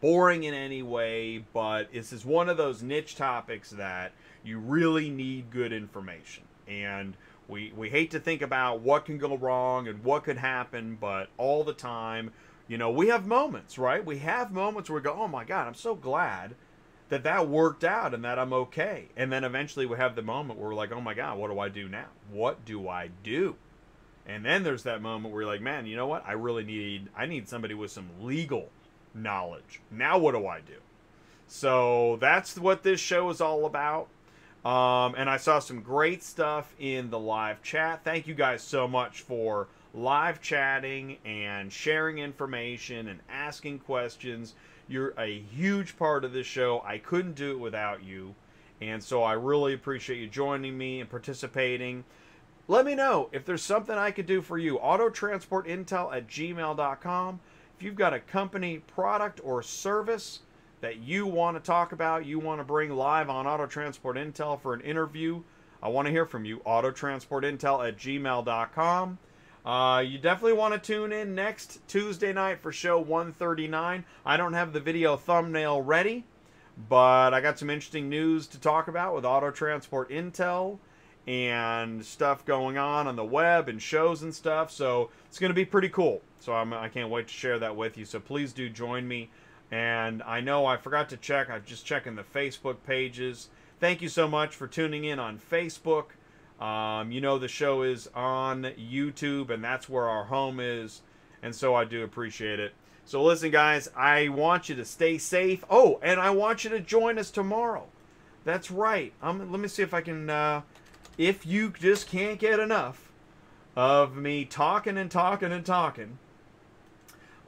boring in any way, but this is one of those niche topics that you really need good information. And we hate to think about what can go wrong and what could happen, but all the time, we have moments, right? We have moments where we go, oh my God, I'm so glad that that worked out and that I'm okay. And then eventually we have the moment where we're like, oh my God, what do I do now? What do I do? And then there's that moment where you're like, man, you know what? I really need, I need somebody with some legal knowledge. Now what do I do? So that's what this show is all about. And I saw some great stuff in the live chat. Thank you guys so much for live chatting and sharing information and asking questions. You're a huge part of this show. I couldn't do it without you. And so I really appreciate you joining me and participating. Let me know if there's something I could do for you. Autotransportintel@gmail.com. If you've got a company, product, or service that you want to talk about, you want to bring live on Auto Transport Intel for an interview, I want to hear from you. Autotransportintel@gmail.com. You definitely want to tune in next Tuesday night for show 139. I don't have the video thumbnail ready, but I got some interesting news to talk about with Auto Transport Intel and stuff going on the web and shows and stuff. So it's going to be pretty cool. So I can't wait to share that with you. So please do join me. And I know I forgot to check. I'm just checking the Facebook pages. Thank you so much for tuning in on Facebook. You know the show is on YouTube, and that's where our home is. And so I do appreciate it. So listen, guys, I want you to stay safe. Oh, and I want you to join us tomorrow. That's right. Let me see if I can... if you just can't get enough of me talking and talking and talking,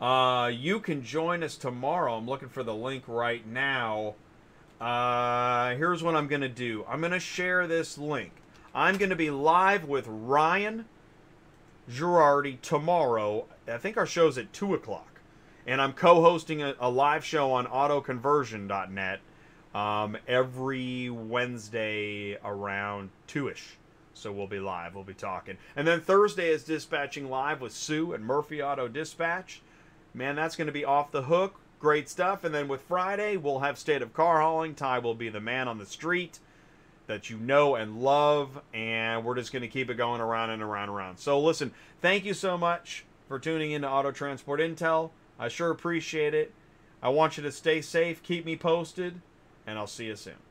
you can join us tomorrow. I'm looking for the link right now. Here's what I'm going to do. I'm going to share this link. I'm going to be live with Ryan Girardi tomorrow. I think our show's at 2 o'clock. And I'm co-hosting a live show on autoconversion.net. Every Wednesday around 2-ish. So we'll be live. We'll be talking. And then Thursday is Dispatching Live with Sue and Murphy Auto Dispatch. Man, that's going to be off the hook. Great stuff. And then with Friday, we'll have State of Car Hauling. Ty will be the man on the street that you know and love. And we're just going to keep it going around and around and around. So listen, thank you so much for tuning in to Auto Transport Intel. I sure appreciate it. I want you to stay safe. Keep me posted. And I'll see you soon.